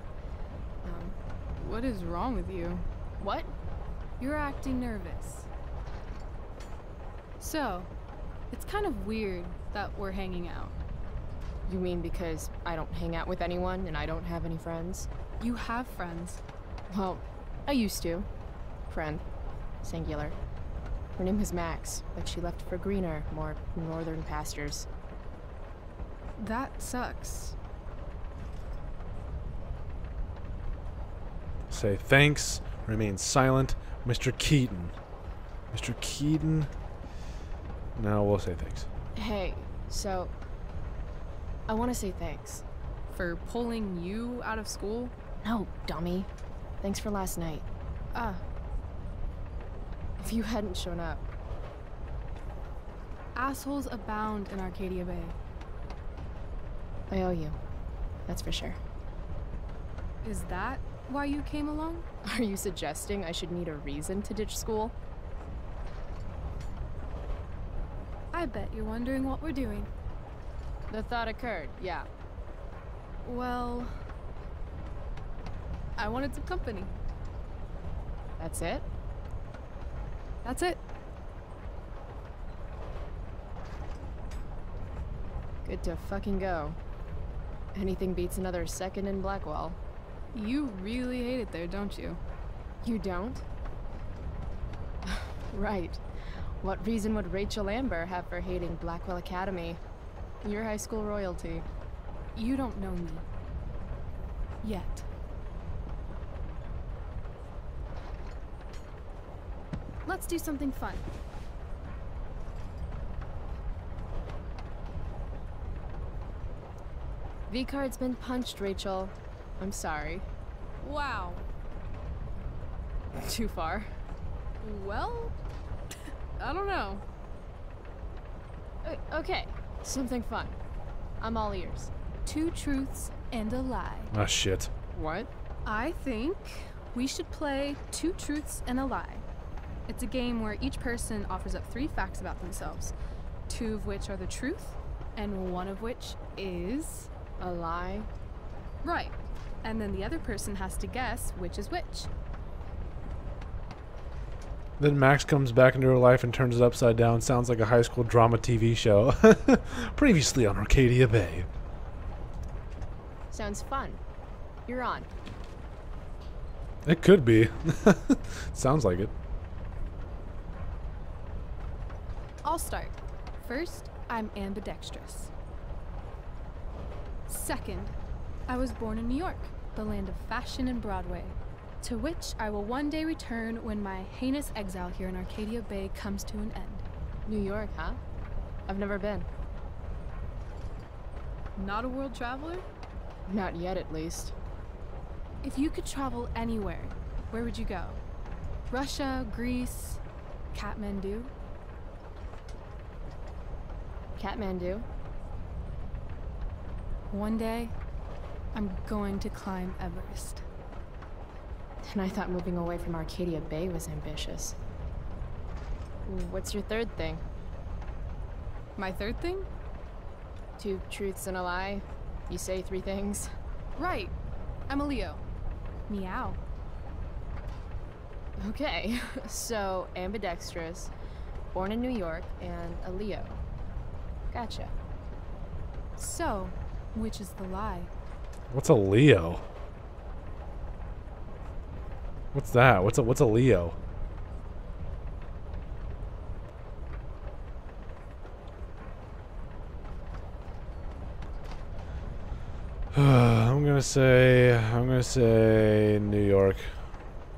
um, what is wrong with you? What? You're acting nervous. So, it's kind of weird that we're hanging out. You mean because I don't hang out with anyone and I don't have any friends? You have friends. Well, I used to. Friend. Singular. Her name was Max, but she left for greener, more northern pastures. That sucks. Say thanks, remain silent, Mister Keaton. Mister Keaton? No, we'll say thanks. Hey, so... I want to say thanks. For pulling you out of school? No, dummy. Thanks for last night. Ah. If you hadn't shown up. Assholes abound in Arcadia Bay. I owe you. That's for sure. Is that why you came along? Are you suggesting I should need a reason to ditch school? I bet you're wondering what we're doing. The thought occurred, yeah. Well... I wanted some company. That's it? That's it. Good to fucking go. Anything beats another second in Blackwell. You really hate it there, don't you? You don't? Right. What reason would Rachel Amber have for hating Blackwell Academy? You're high school royalty. You don't know me. Yet. Let's do something fun. V-card's been punched, Rachel. I'm sorry. Wow. Too far. Well, I don't know. Uh, okay, something fun. I'm all ears. Two truths and a lie. Ah, shit. What? I think we should play Two Truths and a Lie. It's a game where each person offers up three facts about themselves, two of which are the truth, and one of which is... a lie? Right. And then the other person has to guess which is which. Then Max comes back into her life and turns it upside down. Sounds like a high school drama T V show. Previously on Arcadia Bay. Sounds fun. You're on. It could be. Sounds like it. I'll start. First, I'm ambidextrous. Second, I was born in New York, the land of fashion and Broadway, to which I will one day return when my heinous exile here in Arcadia Bay comes to an end. New York, huh? I've never been. Not a world traveler? Not yet, at least. If you could travel anywhere, where would you go? Russia, Greece, Kathmandu? Kathmandu? One day, I'm going to climb Everest. And I thought moving away from Arcadia Bay was ambitious. What's your third thing? My third thing? Two truths and a lie. You say three things. Right. I'm a Leo. Meow. Okay. So, ambidextrous, born in New York, and a Leo. Gotcha. So... which is the lie? What's a Leo? What's that? What's a what's a Leo? I'm gonna say I'm gonna say New York.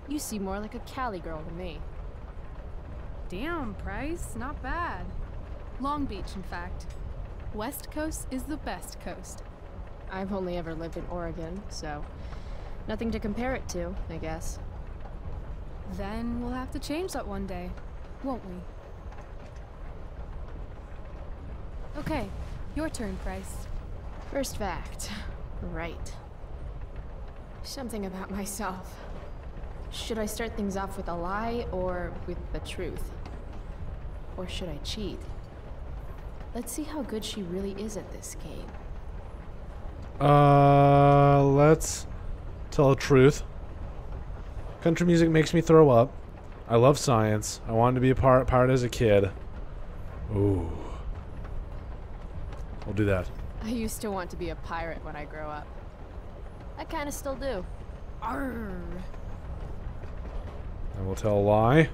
You seem more like a Cali girl to me. Damn, Price, not bad. Long Beach, in fact. West Coast is the best coast. I've only ever lived in Oregon, so nothing to compare it to, I guess. Then we'll have to change that one day, won't we? Okay, your turn, Price. First fact. Right. Something about myself. Should I start things off with a lie or with the truth? Or should I cheat? Let's see how good she really is at this game. Uh, let's tell the truth. Country music makes me throw up. I love science. I wanted to be a part, part as a kid. Ooh. We'll do that. I used to want to be a pirate when I grow up. I kind of still do. Arr. I will tell a lie.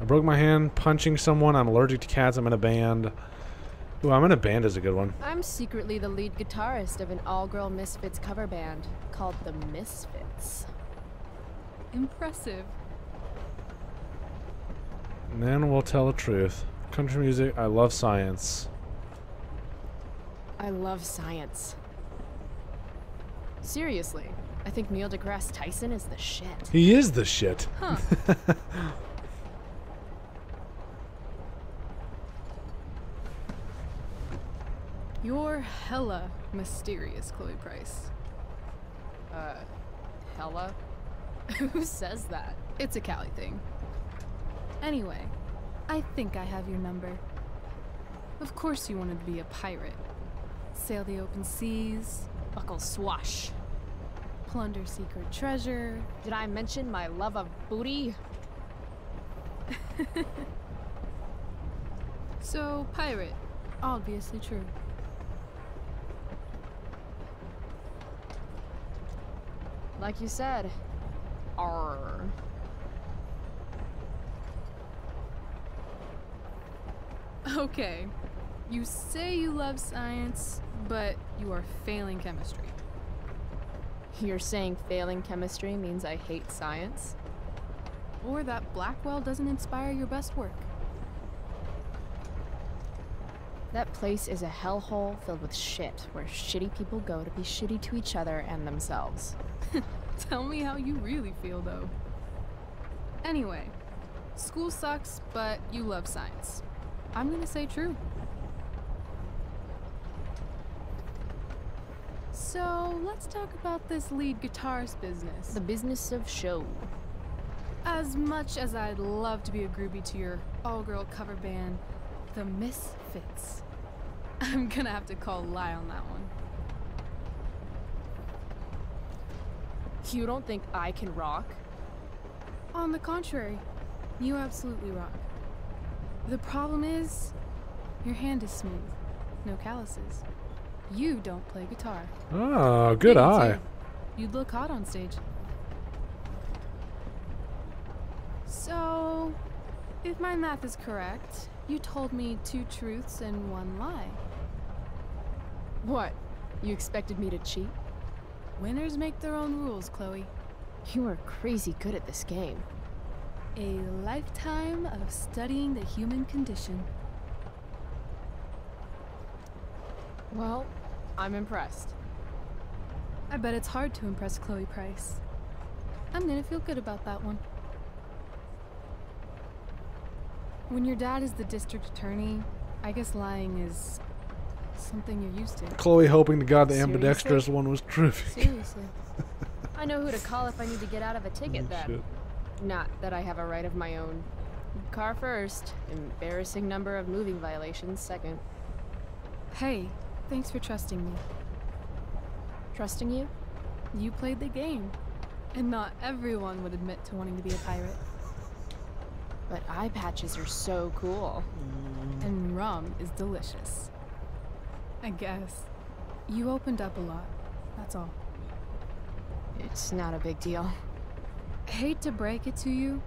I broke my hand punching someone. I'm allergic to cats. I'm in a band. Ooh, I'm in a band is a good one. I'm secretly the lead guitarist of an all-girl Misfits cover band called The Misfits. Impressive. And then we'll tell the truth. Country music, I love science. I love science. Seriously, I think Neil deGrasse Tyson is the shit. He is the shit. Huh. You're hella mysterious, Chloe Price. Uh, hella? Who says that? It's a Cali thing. Anyway, I think I have your number. Of course you wanted to be a pirate. Sail the open seas. Buckle swash. Plunder secret treasure. Did I mention my love of booty? So, pirate. Obviously true. Like you said. Arr. Okay. You say you love science, but you are failing chemistry. You're saying failing chemistry means I hate science? Or that Blackwell doesn't inspire your best work. That place is a hellhole filled with shit, where shitty people go to be shitty to each other and themselves. Tell me how you really feel, though. Anyway, school sucks, but you love science. I'm gonna say true. So, let's talk about this lead guitarist business. The business of show. As much as I'd love to be a groupie to your all-girl cover band, The Misfits, I'm gonna have to call lie on that one. You don't think I can rock? On the contrary, you absolutely rock. The problem is, your hand is smooth, no calluses. You don't play guitar. Oh, good eye. You'd look hot on stage. So, if my math is correct, you told me two truths and one lie. What? You expected me to cheat? Winners make their own rules, Chloe. You are crazy good at this game. A lifetime of studying the human condition. Well, I'm impressed. I bet it's hard to impress Chloe Price. I'm gonna feel good about that one. When your dad is the district attorney, I guess lying is something you're used to. Chloe hoping to God the Seriously? ambidextrous one was terrific. Seriously. I know who to call if I need to get out of a ticket oh, then. Shit. Not that I have a right of my own. Car first, embarrassing number of moving violations second. Hey. Thanks for trusting me. Trusting you? You played the game. And not everyone would admit to wanting to be a pirate. But eye patches are so cool. And rum is delicious. I guess. You opened up a lot. That's all. It's not a big deal. Hate to break it to you,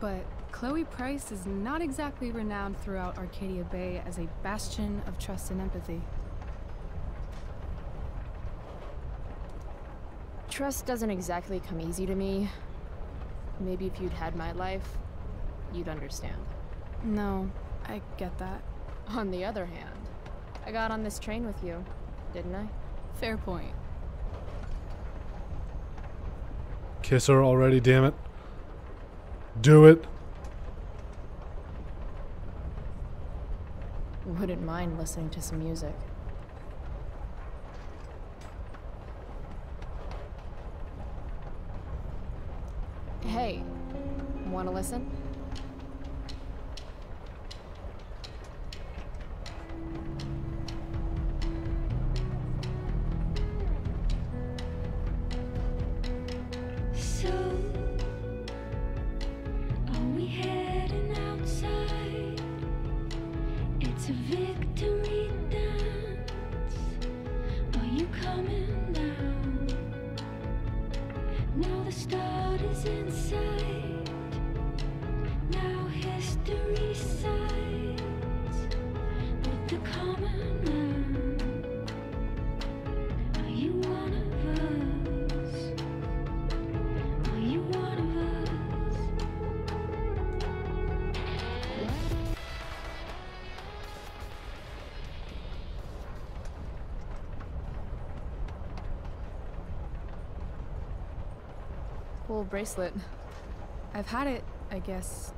but Chloe Price is not exactly renowned throughout Arcadia Bay as a bastion of trust and empathy. Trust doesn't exactly come easy to me. Maybe if you'd had my life, you'd understand. No, I get that. On the other hand, I got on this train with you, didn't I? Fair point. Kiss her already, damn it. Do it. Wouldn't mind listening to some music. Hey, wanna listen? Bracelet. I've had it, I guess,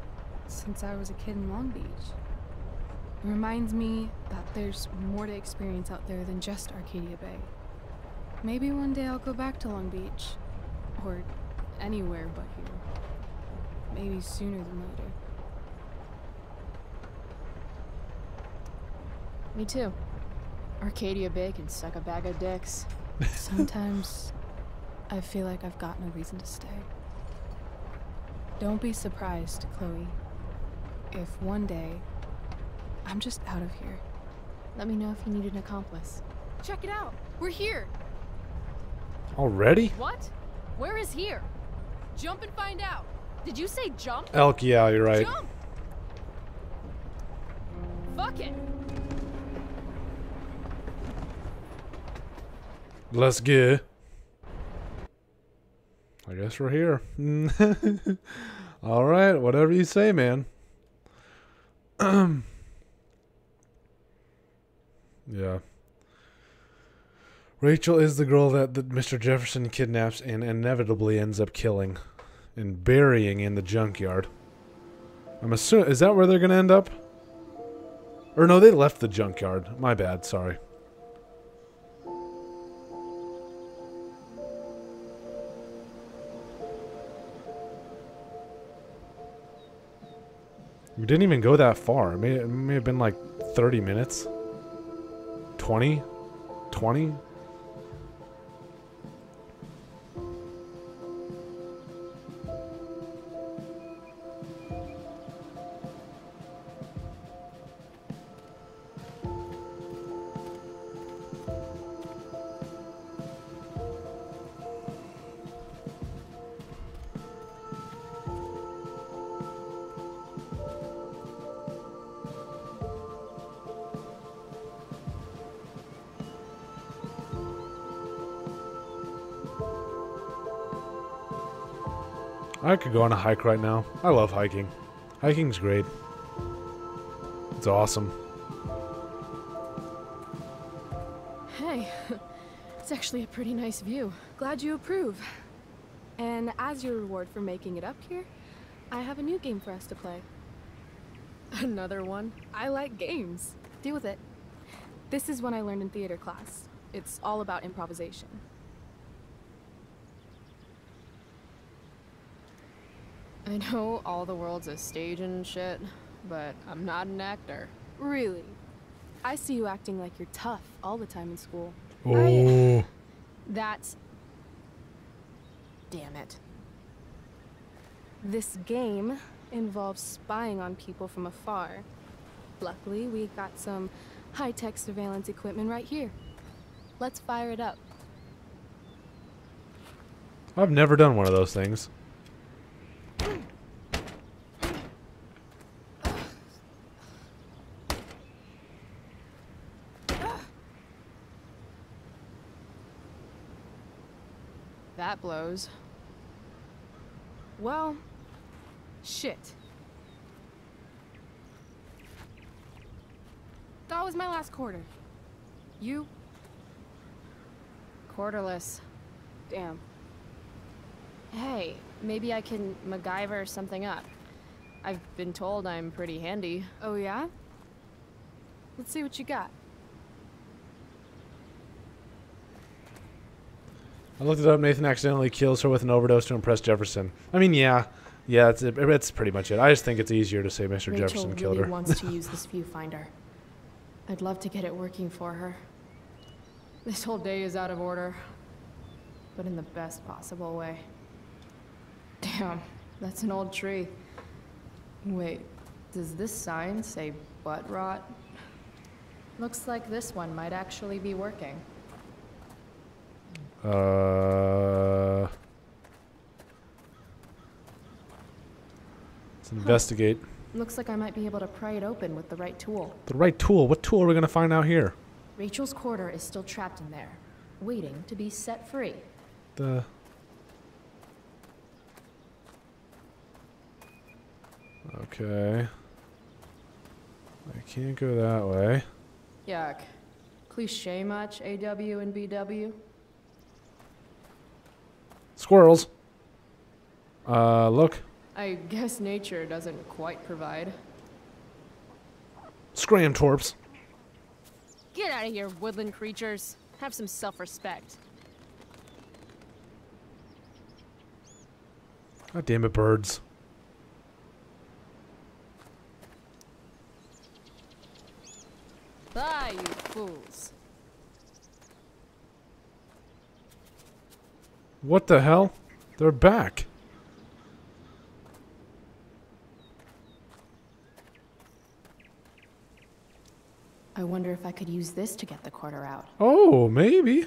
since I was a kid in Long Beach. It reminds me that there's more to experience out there than just Arcadia Bay. Maybe one day I'll go back to Long Beach, or anywhere but here. Maybe sooner than later. Me too. Arcadia Bay can suck a bag of dicks. Sometimes I feel like I've got no reason to stay. Don't be surprised, Chloe, if one day I'm just out of here. Let me know if you need an accomplice. Check it out! We're here! Already? What? Where is here? Jump and find out! Did you say jump? Elk, yeah, you're right. Jump! Fuck it! Let's go. I guess we're here. All right, whatever you say, man. Yeah. Rachel is the girl that, that Mister Jefferson kidnaps and inevitably ends up killing and burying in the junkyard. I'm assuming, is that where they're going to end up? Or no, they left the junkyard. My bad, sorry. We didn't even go that far. It may, it may have been like thirty minutes. twenty? twenty? I could go on a hike right now. I love hiking. Hiking's great. It's awesome. Hey, it's actually a pretty nice view. Glad you approve. And as your reward for making it up here, I have a new game for us to play. Another one? I like games. Deal with it. This is one I learned in theater class. It's all about improvisation. I know all the world's a stage and shit, but I'm not an actor. Really? I see you acting like you're tough all the time in school. Oh. I, that's... Damn it. This game involves spying on people from afar. Luckily, we got some high-tech surveillance equipment right here. Let's fire it up. I've never done one of those things. That blows. Well, shit. That was my last quarter. You? Quarterless. Damn. Hey, maybe I can MacGyver something up. I've been told I'm pretty handy. Oh yeah? Let's see what you got. I looked it up. Nathan accidentally kills her with an overdose to impress Jefferson. I mean, yeah. Yeah, it's, it's pretty much it. I just think it's easier to say Mister Rachel Jefferson killed really her. Wants to use this viewfinder. I'd love to get it working for her. This whole day is out of order, but in the best possible way. Damn, that's an old tree. Wait, does this sign say butt rot? Looks like this one might actually be working. Uh, let's investigate. Huh. Looks like I might be able to pry it open with the right tool. The right tool? What tool are we going to find out here? Rachel's quarter is still trapped in there, waiting to be set free. The... Okay. I can't go that way. Yuck. Cliché much, A W and B W? Squirrels. Uh, look. I guess nature doesn't quite provide. Scram torps. Get out of here, woodland creatures. Have some self-respect. God damn it, birds. Ah, you fools. What the hell? They're back. I wonder if I could use this to get the quarter out. Oh, maybe.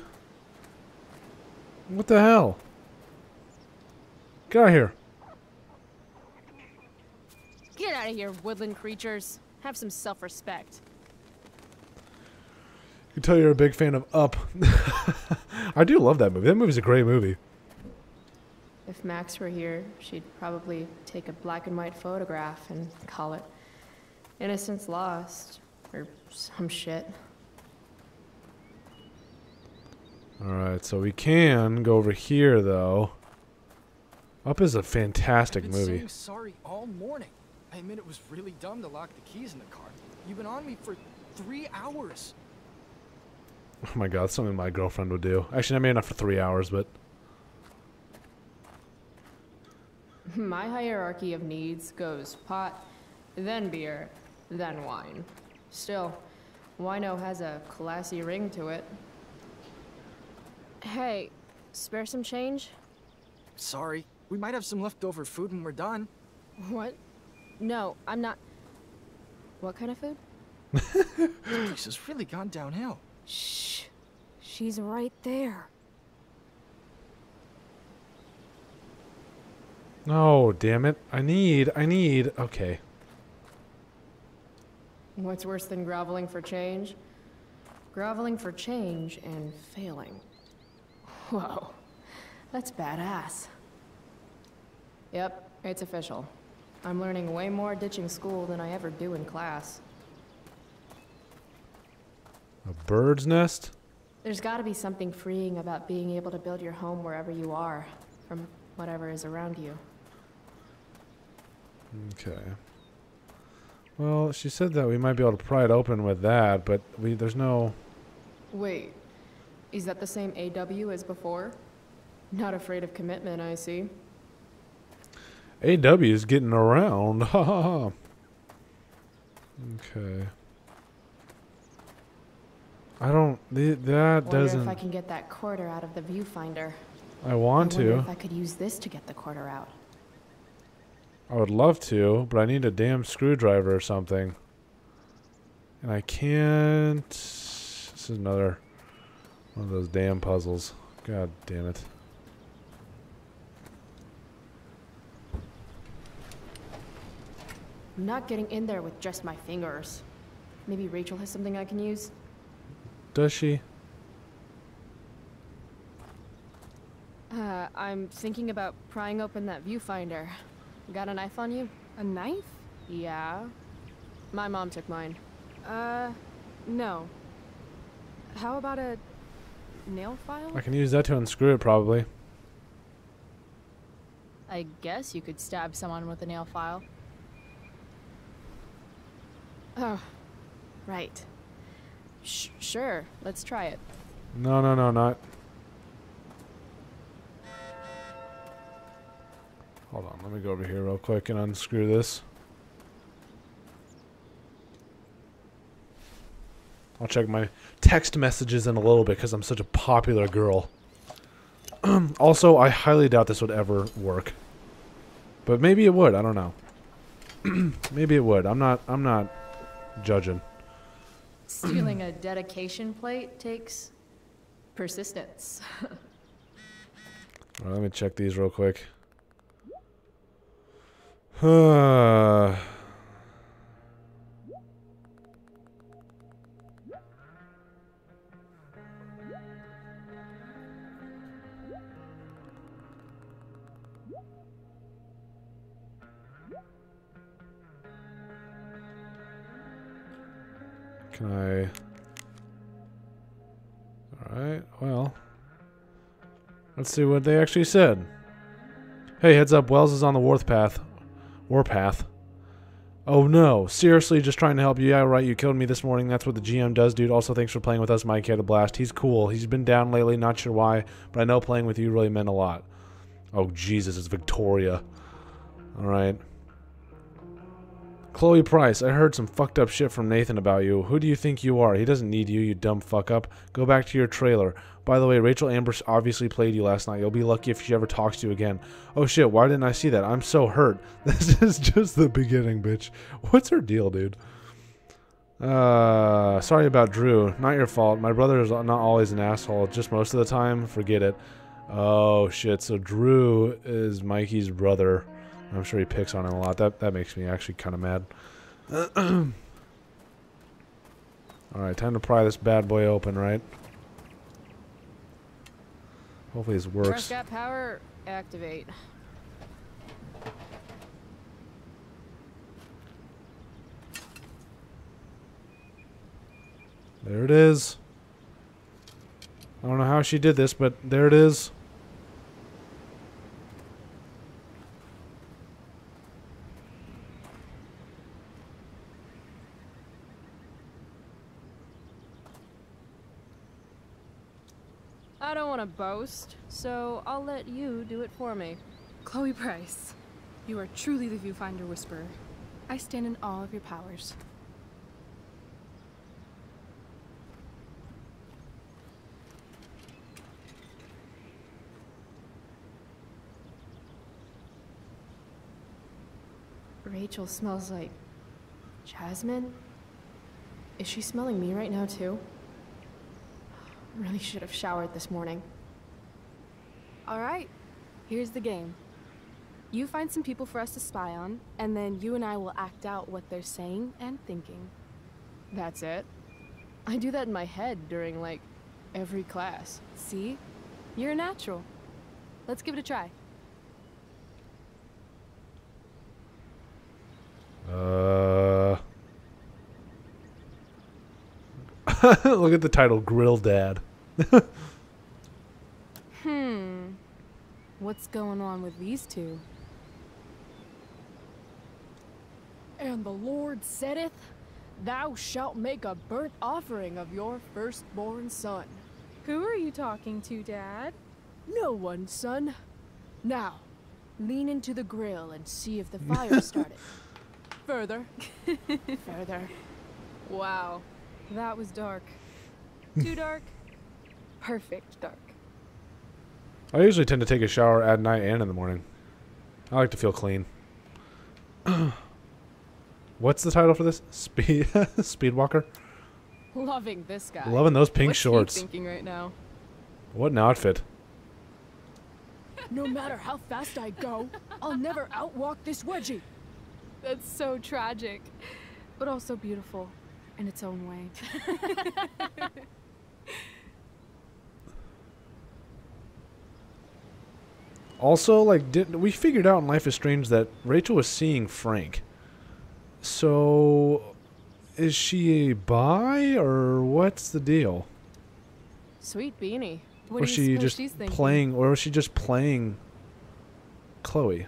What the hell? Get out of here. Get out of here, woodland creatures. Have some self-respect. You can tell you're a big fan of Up. I do love that movie. That movie's a great movie. If Max were here, she'd probably take a black and white photograph and call it Innocence Lost or some shit. Alright, so we can go over here, though. Up is a fantastic movie. I've been saying sorry all morning. I admit it was really dumb to lock the keys in the car. You've been on me for three hours. Oh my god, that's something my girlfriend would do. Actually, I mean, not for three hours, but... My hierarchy of needs goes pot, then beer, then wine. Still, wino has a classy ring to it. Hey, spare some change? Sorry, we might have some leftover food when we're done. What? No, I'm not... What kind of food? This place has really gone downhill. Shh. She's right there. No, damn it. I need, I need, okay. What's worse than groveling for change? Groveling for change and failing. Whoa. That's badass. Yep, it's official. I'm learning way more ditching school than I ever do in class. A bird's nest? There's got to be something freeing about being able to build your home wherever you are, from whatever is around you. Okay. Well, she said that we might be able to pry it open with that, but we there's no... Wait, is that the same A W as before? Not afraid of commitment, I see. A W is getting around, ha ha ha. Okay. I don't. Th that wonder doesn't. If I can get that quarter out of the viewfinder. I want I to. If I could use this to get the quarter out. I would love to, but I need a damn screwdriver or something. And I can't. This is another one of those damn puzzles. God damn it. I'm not getting in there with just my fingers. Maybe Rachel has something I can use. Does she? Uh, I'm thinking about prying open that viewfinder. Got a knife on you? A knife? Yeah. My mom took mine. Uh, no. How about a nail file? I can use that to unscrew it, probably. I guess you could stab someone with a nail file. Oh, right. Sh sure, let's try it. No, no, no, not. Hold on, let me go over here real quick and unscrew this. I'll check my text messages in a little bit because I'm such a popular girl. Also, I highly doubt this would ever work. But maybe it would, I don't know. Maybe it would. I'm not I'm not judging. Stealing a dedication plate takes persistence. All right, let me check these real quick. Uh, Can I... Alright, well... Let's see what they actually said. Hey, heads up, Wells is on the warpath. Warpath. Oh no, seriously, just trying to help you. Yeah, right, you killed me this morning. That's what the G M does, dude. Also, thanks for playing with us, Mike had a blast. He's cool. He's been down lately, not sure why, but I know playing with you really meant a lot. Oh, Jesus, it's Victoria. Alright. Chloe Price, I heard some fucked up shit from Nathan about you. Who do you think you are? He doesn't need you, you dumb fuck up. Go back to your trailer. By the way, Rachel Amber obviously played you last night. You'll be lucky if she ever talks to you again. Oh shit, why didn't I see that? I'm so hurt. This is just the beginning, bitch. What's her deal, dude? Uh, sorry about Drew. Not your fault. My brother is not always an asshole. Just most of the time. Forget it. Oh shit, so Drew is Mikey's brother. I'm sure he picks on him a lot. That that makes me actually kind of mad. Alright, time to pry this bad boy open, right? Hopefully this works. Prescott power activate. There it is. I don't know how she did this, but there it is. I don't want to boast, so I'll let you do it for me. Chloe Price, you are truly the viewfinder whisperer. I stand in awe of your powers. Rachel smells like... jasmine? Is she smelling me right now, too? Really should have showered this morning. Alright, here's the game. You find some people for us to spy on, and then you and I will act out what they're saying and thinking. That's it. I do that in my head during, like, every class. See? You're a natural. Let's give it a try. Uh... Look at the title, Grill Dad. hmm. What's going on with these two? And the Lord saith, thou shalt make a burnt offering of your firstborn son. Who are you talking to, Dad? No one, son. Now, lean into the grill and see if the fire started. Further. Further. Wow. That was dark. Too dark? Perfect dark. I usually tend to take a shower at night and in the morning. I like to feel clean. What's the title for this? Speed Speedwalker? Loving this guy. Loving those pink What's shorts. He thinking right now? What an outfit. No matter how fast I go, I'll never outwalk this wedgie. That's so tragic, but also beautiful. In its own way. Also, like, didn't we figured out in Life is Strange that Rachel was seeing Frank. So, is she bi or what's the deal? Sweet beanie. What was she just she's playing, or was she just playing Chloe?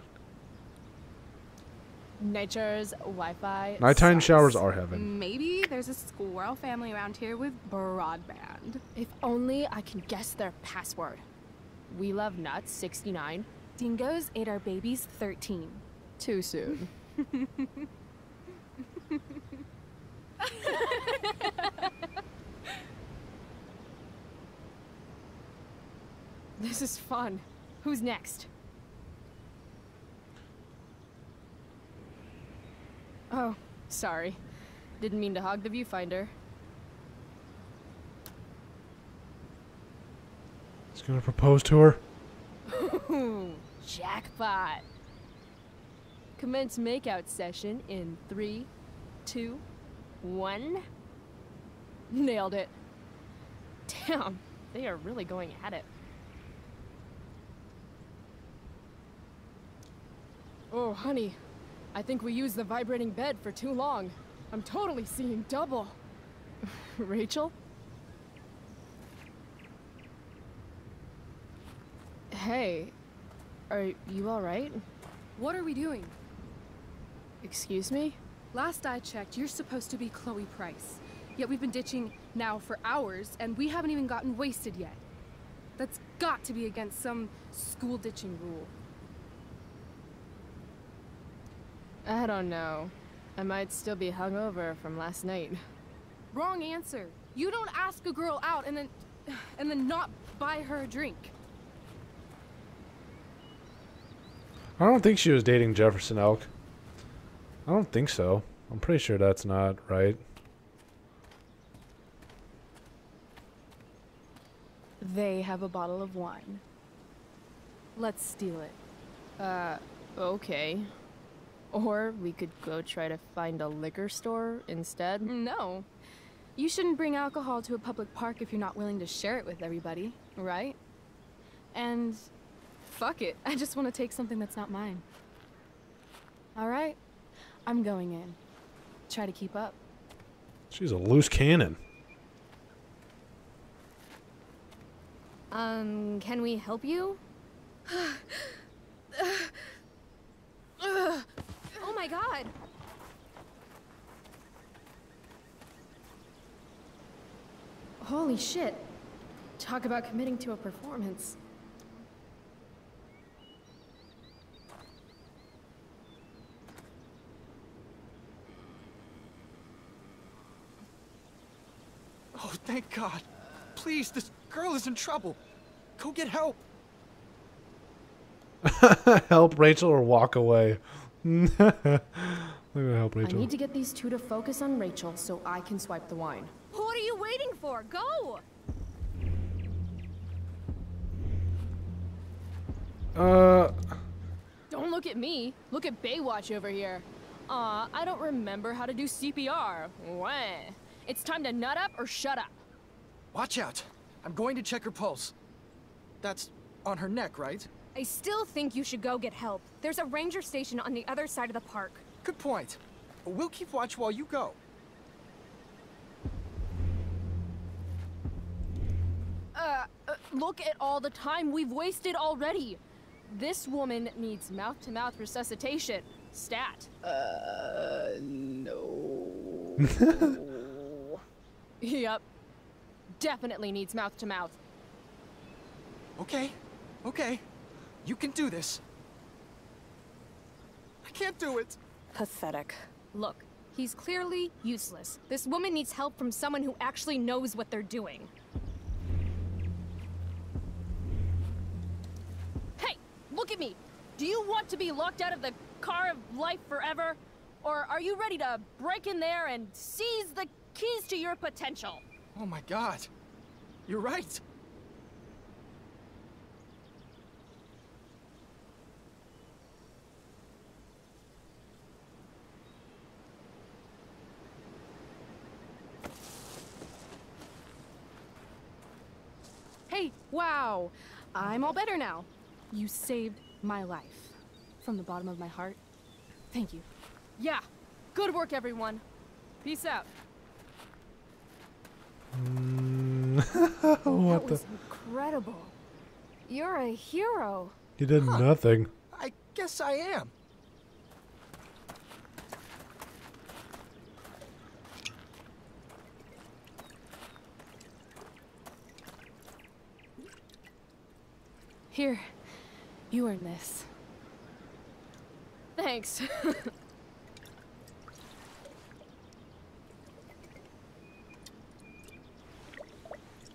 Nature's Wi-Fi. Nighttime sucks. Showers are heaven. Maybe there's a squirrel family around here with broadband. If only I can guess their password. We love nuts, sixty-nine. Dingoes ate our babies, thirteen. Too soon. This is fun. Who's next? Oh, sorry. Didn't mean to hog the viewfinder. He's gonna propose to her. Ooh, jackpot. Commence makeout session in three, two, one. Nailed it. Damn, they are really going at it. Oh, honey. I think we used the vibrating bed for too long. I'm totally seeing double. Rachel? Hey, are you all right? What are we doing? Excuse me? Last I checked, you're supposed to be Chloe Price. Yet we've been ditching now for hours, and we haven't even gotten wasted yet. That's got to be against some school ditching rule. I don't know. I might still be hungover from last night. Wrong answer. You don't ask a girl out and then, and then not buy her a drink. I don't think she was dating Jefferson Elk. I don't think so. I'm pretty sure that's not right. They have a bottle of wine. Let's steal it. Uh, okay. Or we could go try to find a liquor store instead. No. You shouldn't bring alcohol to a public park if you're not willing to share it with everybody, right? And fuck it. I just want to take something that's not mine. All right. I'm going in. Try to keep up. She's a loose cannon. Um, can we help you? Oh my god! Holy shit. Talk about committing to a performance. Oh, thank god. Please, this girl is in trouble. Go get help. Help Rachel or walk away. Help Rachel. I need to get these two to focus on Rachel so I can swipe the wine. What are you waiting for? Go. Uh. Don't look at me. Look at Baywatch over here. Aw, uh, I don't remember how to do C P R. When? It's time to nut up or shut up. Watch out. I'm going to check her pulse. That's on her neck, right? I still think you should go get help. There's a ranger station on the other side of the park. Good point. We'll keep watch while you go. Uh, uh look at all the time we've wasted already. This woman needs mouth-to-mouth resuscitation. Stat. Uh, no. Yep. Definitely needs mouth-to-mouth. Okay, okay. You can do this. I can't do it. Pathetic. Look, he's clearly useless. This woman needs help from someone who actually knows what they're doing. Hey, look at me. Do you want to be locked out of the car of life forever? Or are you ready to break in there and seize the keys to your potential? Oh my god. You're right. Wow, I'm all better now. You saved my life. From the bottom of my heart, thank you. Yeah, good work, everyone. Peace out. Mm. What that the? Was incredible. You're a hero. You did huh. nothing. I guess I am. Here, you earned this. Thanks.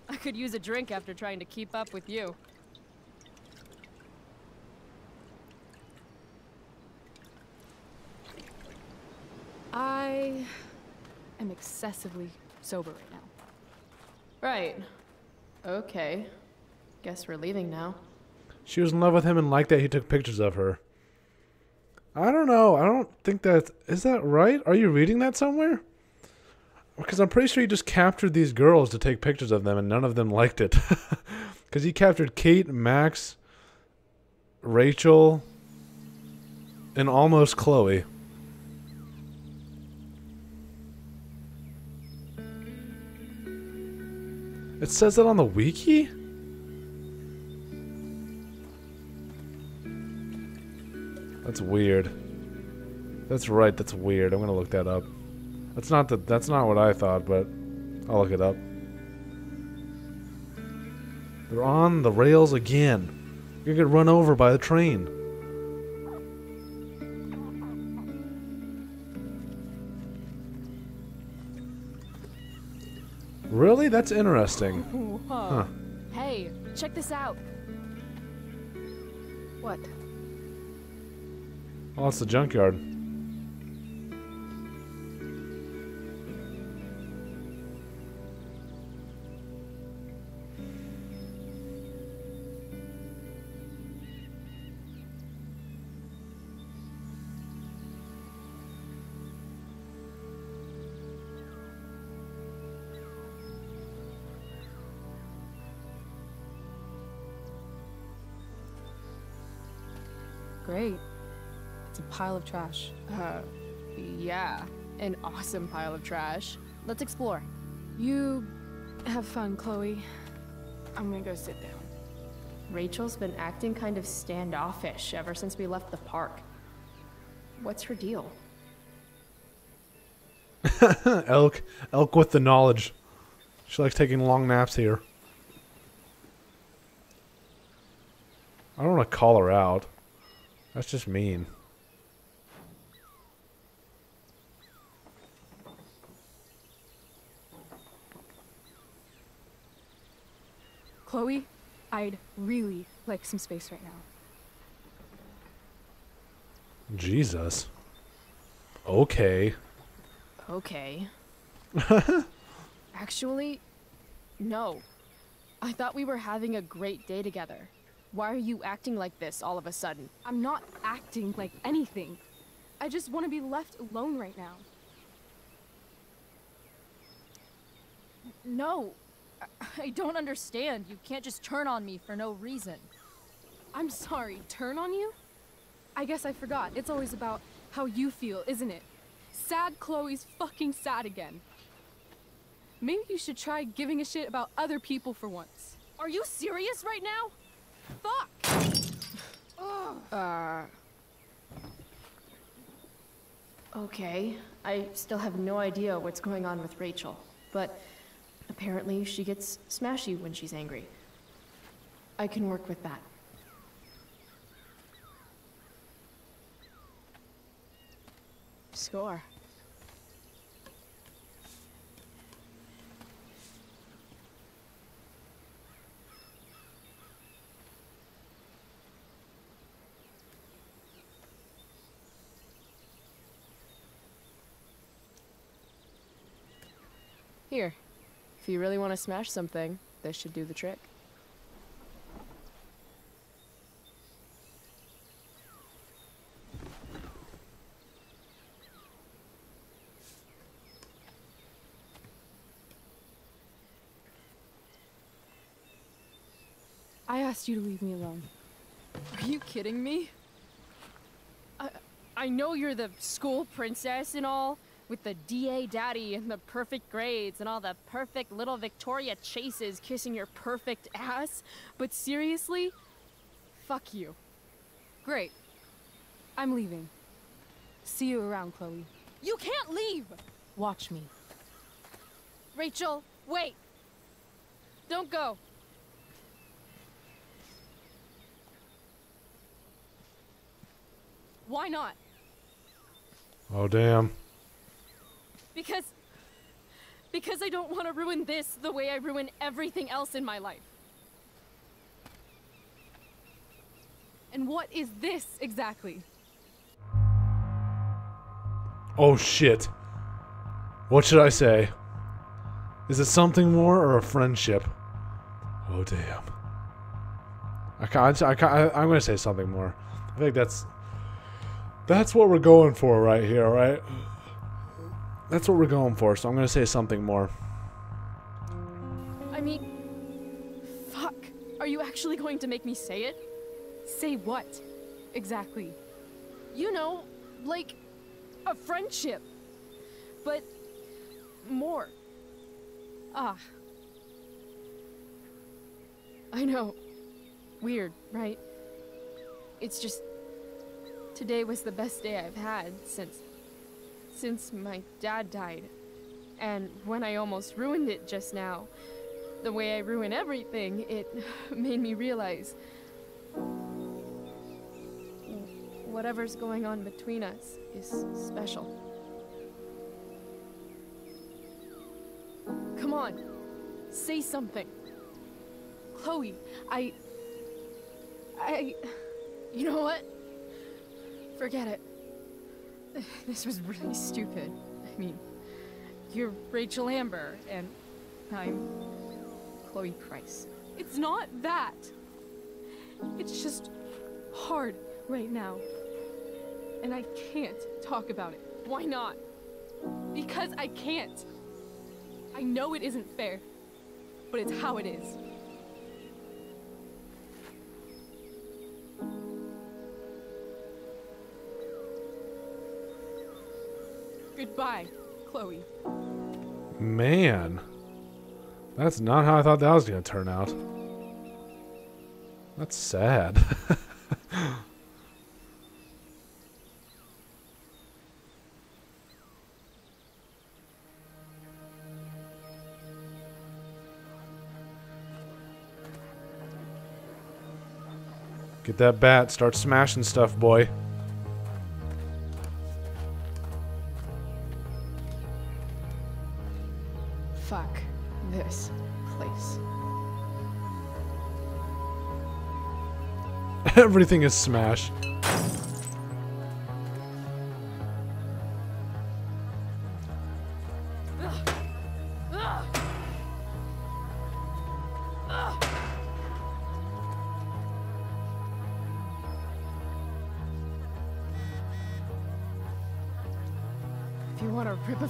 I could use a drink after trying to keep up with you. I am excessively sober right now. Right. Okay. Guess we're leaving now. She was in love with him and liked that he took pictures of her. I don't know. I don't think that's... Is that right? Are you reading that somewhere? Because I'm pretty sure he just captured these girls to take pictures of them and none of them liked it. Because he captured Kate, Max, Rachel, and almost Chloe. It says that on the wiki? That's weird. That's right, that's weird. I'm gonna look that up. That's not the, that's not what I thought, but I'll look it up. They're on the rails again. You're gonna get run over by the train. Really? That's interesting. Huh. Hey, check this out. What? Oh, it's the junkyard. Great. Pile of trash. Uh, yeah, an awesome pile of trash. Let's explore. You have fun, Chloe. I'm gonna go sit down. Rachel's been acting kind of standoffish ever since we left the park. What's her deal? Elk. Elk with the knowledge. She likes taking long naps here. I don't want to call her out. That's just mean. Chloe, I'd really like some space right now. Jesus. Okay. Okay. Actually, no. I thought we were having a great day together. Why are you acting like this all of a sudden? I'm not acting like anything. I just want to be left alone right now. No. I don't understand. You can't just turn on me for no reason. I'm sorry, turn on you? I guess I forgot. It's always about how you feel, isn't it? Sad Chloe's fucking sad again. Maybe you should try giving a shit about other people for once. Are you serious right now? Fuck! uh... Okay, I still have no idea what's going on with Rachel, but... apparently, she gets smashy when she's angry. I can work with that. Score. Here. If you really want to smash something, this should do the trick. I asked you to leave me alone. Are you kidding me? I, I know you're the school princess and all, with the D A daddy and the perfect grades and all the perfect little Victoria chases kissing your perfect ass, but seriously, fuck you. Great. I'm leaving. See you around, Chloe. You can't leave! Watch me. Rachel, wait! Don't go. Why not? Oh, damn. Because, because I don't want to ruin this the way I ruin everything else in my life. And what is this exactly? Oh shit. What should I say? Is it something more or a friendship? Oh damn. I can't, I can't, I, I'm gonna say something more. I think that's, that's what we're going for right here, right? That's what we're going for, so I'm gonna say something more. I mean... fuck. Are you actually going to make me say it? Say what? Exactly. You know, like... a friendship. But... more. Ah. I know. Weird, right? It's just... today was the best day I've had since... since my dad died. And when I almost ruined it just now, the way I ruin everything, it made me realize... whatever's going on between us is special. Come on, say something. Chloe, I... I... You know what? Forget it. This was really stupid. I mean, you're Rachel Amber, and I'm Chloe Price. It's not that. It's just hard right now. And I can't talk about it. Why not? Because I can't. I know it isn't fair, but it's how it is. Goodbye, Chloe. Man. That's not how I thought that was going to turn out. That's sad. Get that bat. Start smashing stuff, boy. Fuck this place. Everything is smash.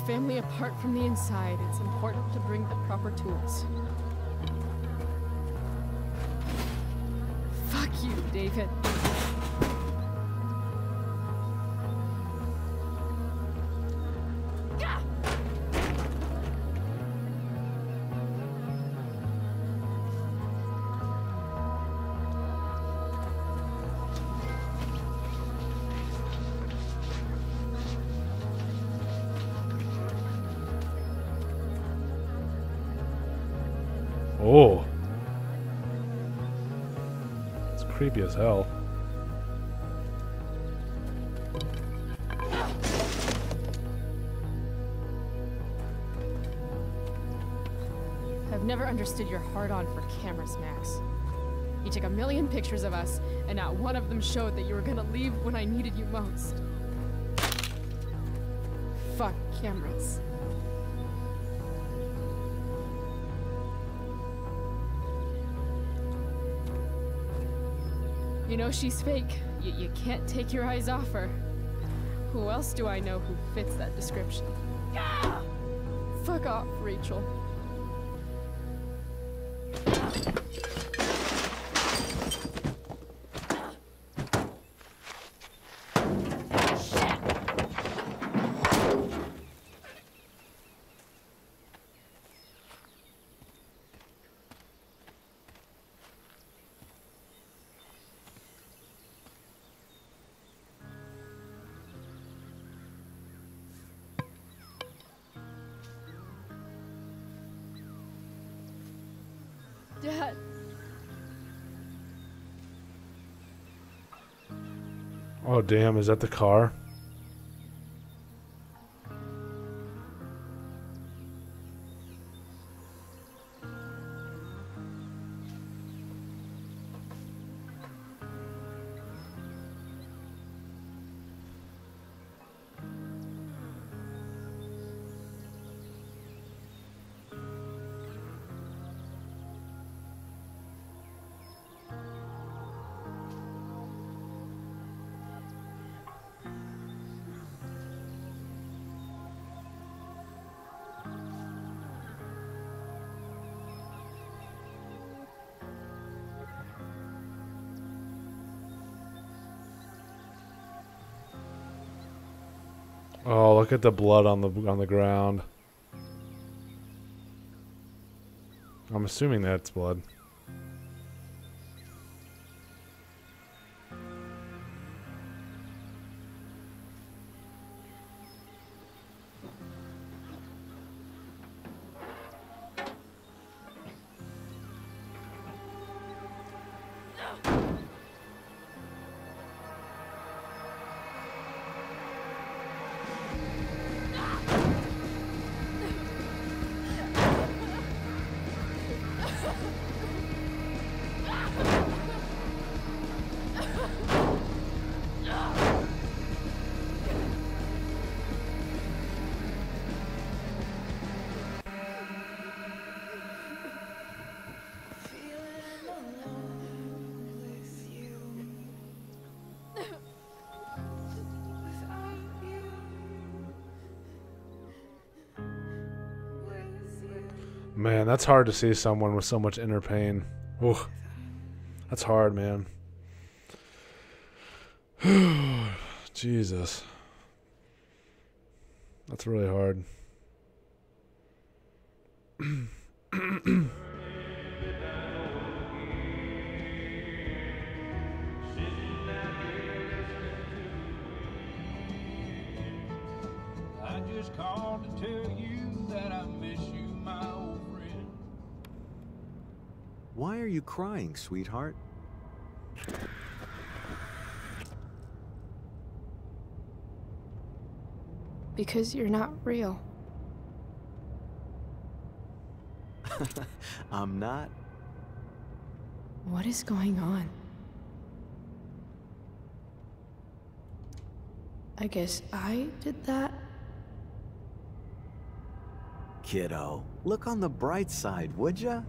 Family apart from the inside, it's important to bring the proper tools. Fuck you, David. Oh, it's creepy as hell. I've never understood your hard-on for cameras, Max. You took a million pictures of us, and not one of them showed that you were gonna leave when I needed you most. Fuck cameras. You know she's fake. Y- you can't take your eyes off her. Who else do I know who fits that description? Ah! Fuck off, Rachel. Dad. Oh damn, is that the car? Oh, look at the blood on the on the ground. I'm assuming that's blood. Man, that's hard to see someone with so much inner pain. Ooh, that's hard, man. Jesus. That's really hard. I just called to tell you that I miss you. Why are you crying, sweetheart? Because you're not real. I'm not. What is going on? I guess I did that. Kiddo, look on the bright side, would ya?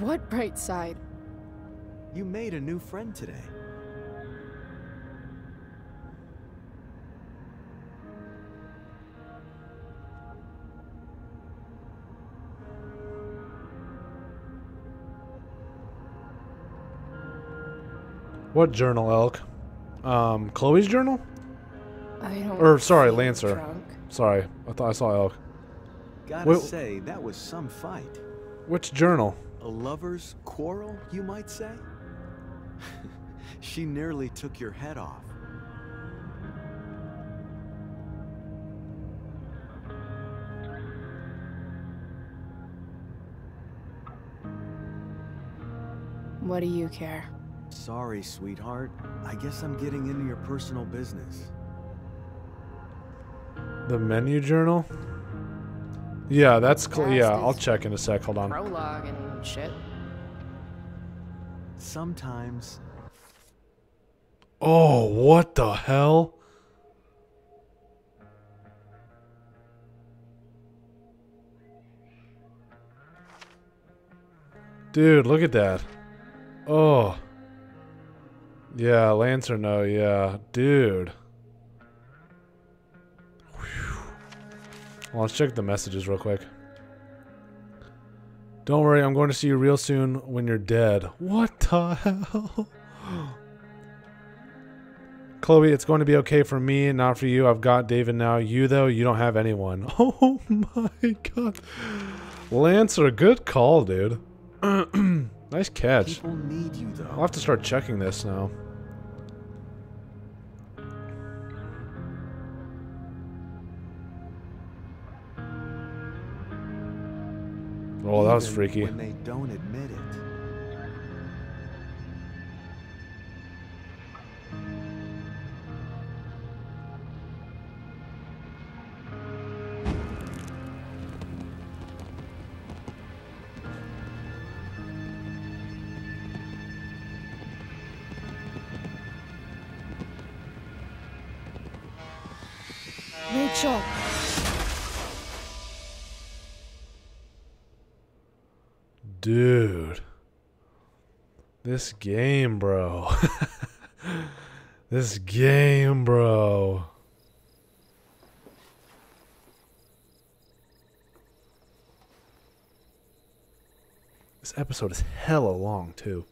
What bright side? You made a new friend today. What journal, Elk? Um, Chloe's journal? I don't. Or sorry, Lancer. Drunk. Sorry, I thought I saw Elk. Gotta Wait, say, that was some fight. Which journal? A lover's quarrel, you might say? She nearly took your head off. What do you care? Sorry, sweetheart. I guess I'm getting into your personal business. The menu journal? Yeah, that's cool. Yeah, I'll check in a sec. Hold on. Prologue and shit. Sometimes. Oh, what the hell? Dude, look at that. Oh. Yeah, Lancer, no, yeah. Dude. Well, let's check the messages real quick. Don't worry, I'm going to see you real soon when you're dead. What the hell? Chloe, it's going to be okay for me, not for you. I've got David now. You, though, you don't have anyone. Oh, my God. Lancer, good call, dude. Nice catch. People need you, though. I'll have to start checking this now. Oh, that was freaky. When they don't admit it. Rachel. Dude, this game, bro. This game, bro. This episode is hella long, too.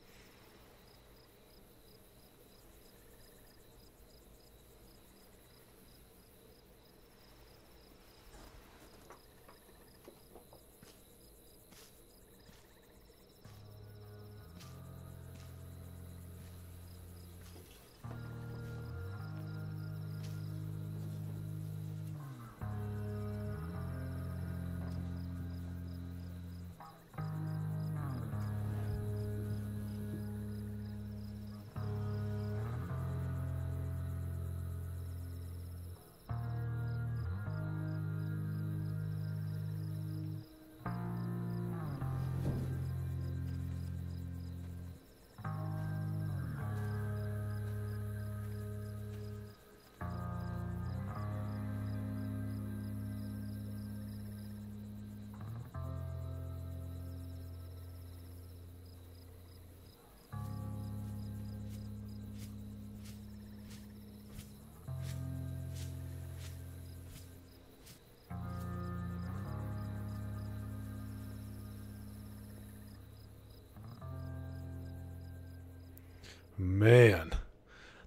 Man,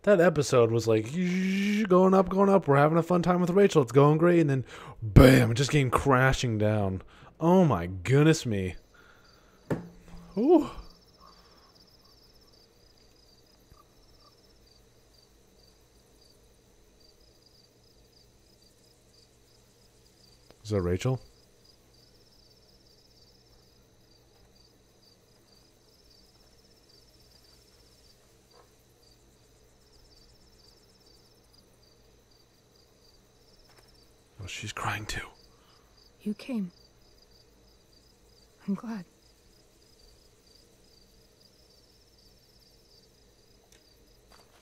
that episode was like going up, going up. We're having a fun time with Rachel. It's going great. And then bam, it just came crashing down. Oh my goodness me. Ooh. Is that Rachel? Oh, she's crying too. You came. I'm glad.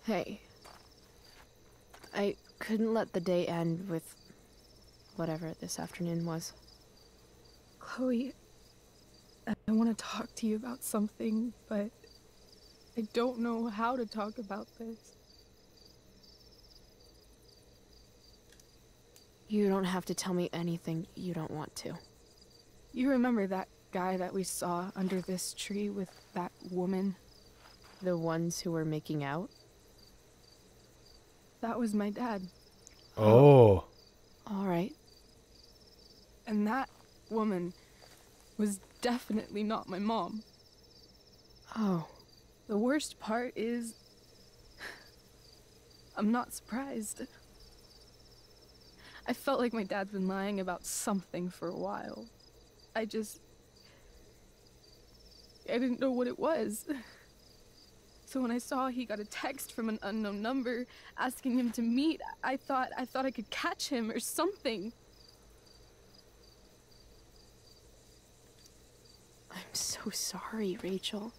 Hey. I couldn't let the day end with whatever this afternoon was. Chloe, I want to talk to you about something, but I don't know how to talk about this. You don't have to tell me anything you don't want to. You remember that guy that we saw under this tree with that woman? The ones who were making out? That was my dad. Oh. All right. And that woman was definitely not my mom. Oh. The worst part is, I'm not surprised. I felt like my dad's been lying about something for a while. I just... I didn't know what it was. So when I saw he got a text from an unknown number asking him to meet, I thought I thought I could catch him or something. I'm so sorry, Rachel.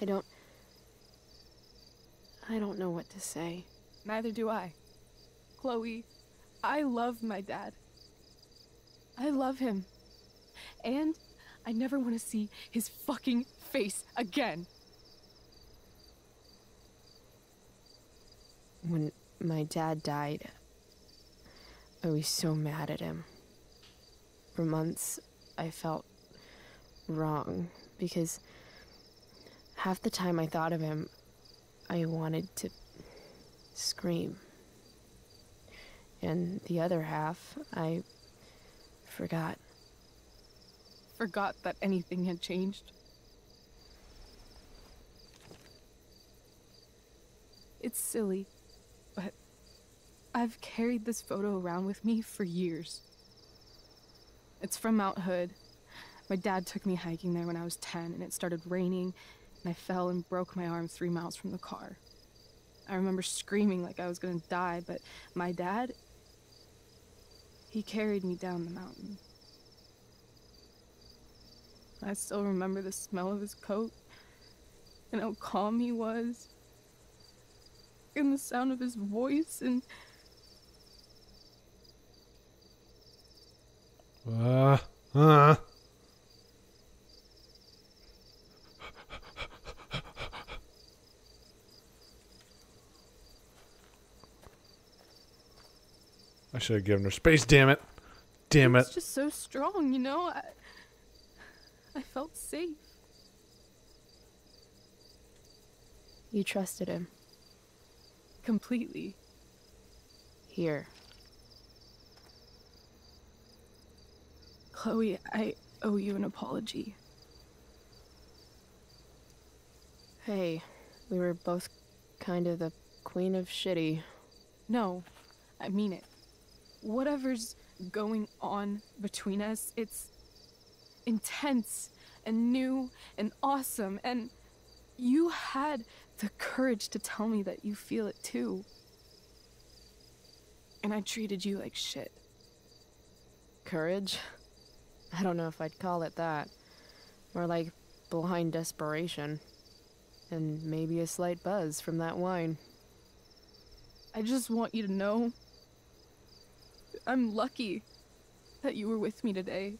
I don't... I don't know what to say. Neither do I. Chloe, I love my dad. I love him. And I never want to see his fucking face again. When my dad died, I was so mad at him. For months, I felt wrong because half the time I thought of him, I wanted to scream. And the other half, I forgot. Forgot that anything had changed. It's silly, but I've carried this photo around with me for years. It's from Mount Hood. My dad took me hiking there when I was ten, and it started raining, and I fell and broke my arm three miles from the car. I remember screaming like I was gonna die, but my dad, he carried me down the mountain. I still remember the smell of his coat, and how calm he was, and the sound of his voice, and... Uh, uh. I should have given her space, damn it. Damn it. It's just so strong, you know? I... I felt safe. You trusted him. Completely. Here. Chloe, I owe you an apology. Hey, we were both kind of the queen of shitty. No, I mean it. Whatever's going on between us, it's... intense and new and awesome, and you had the courage to tell me that you feel it too. And I treated you like shit. Courage? I don't know if I'd call it that. More like blind desperation. And maybe a slight buzz from that wine. I just want you to know I'm lucky that you were with me today.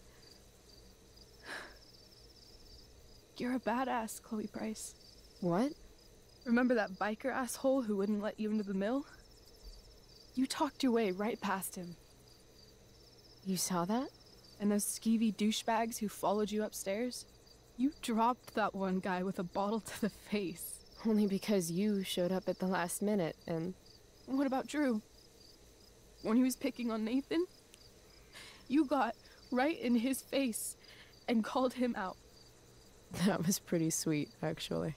You're a badass, Chloe Price. What? Remember that biker asshole who wouldn't let you into the mill? You talked your way right past him. You saw that? And those skeevy douchebags who followed you upstairs? You dropped that one guy with a bottle to the face. Only because you showed up at the last minute, and... What about Drew? When he was picking on Nathan? You got right in his face and called him out. That was pretty sweet, actually.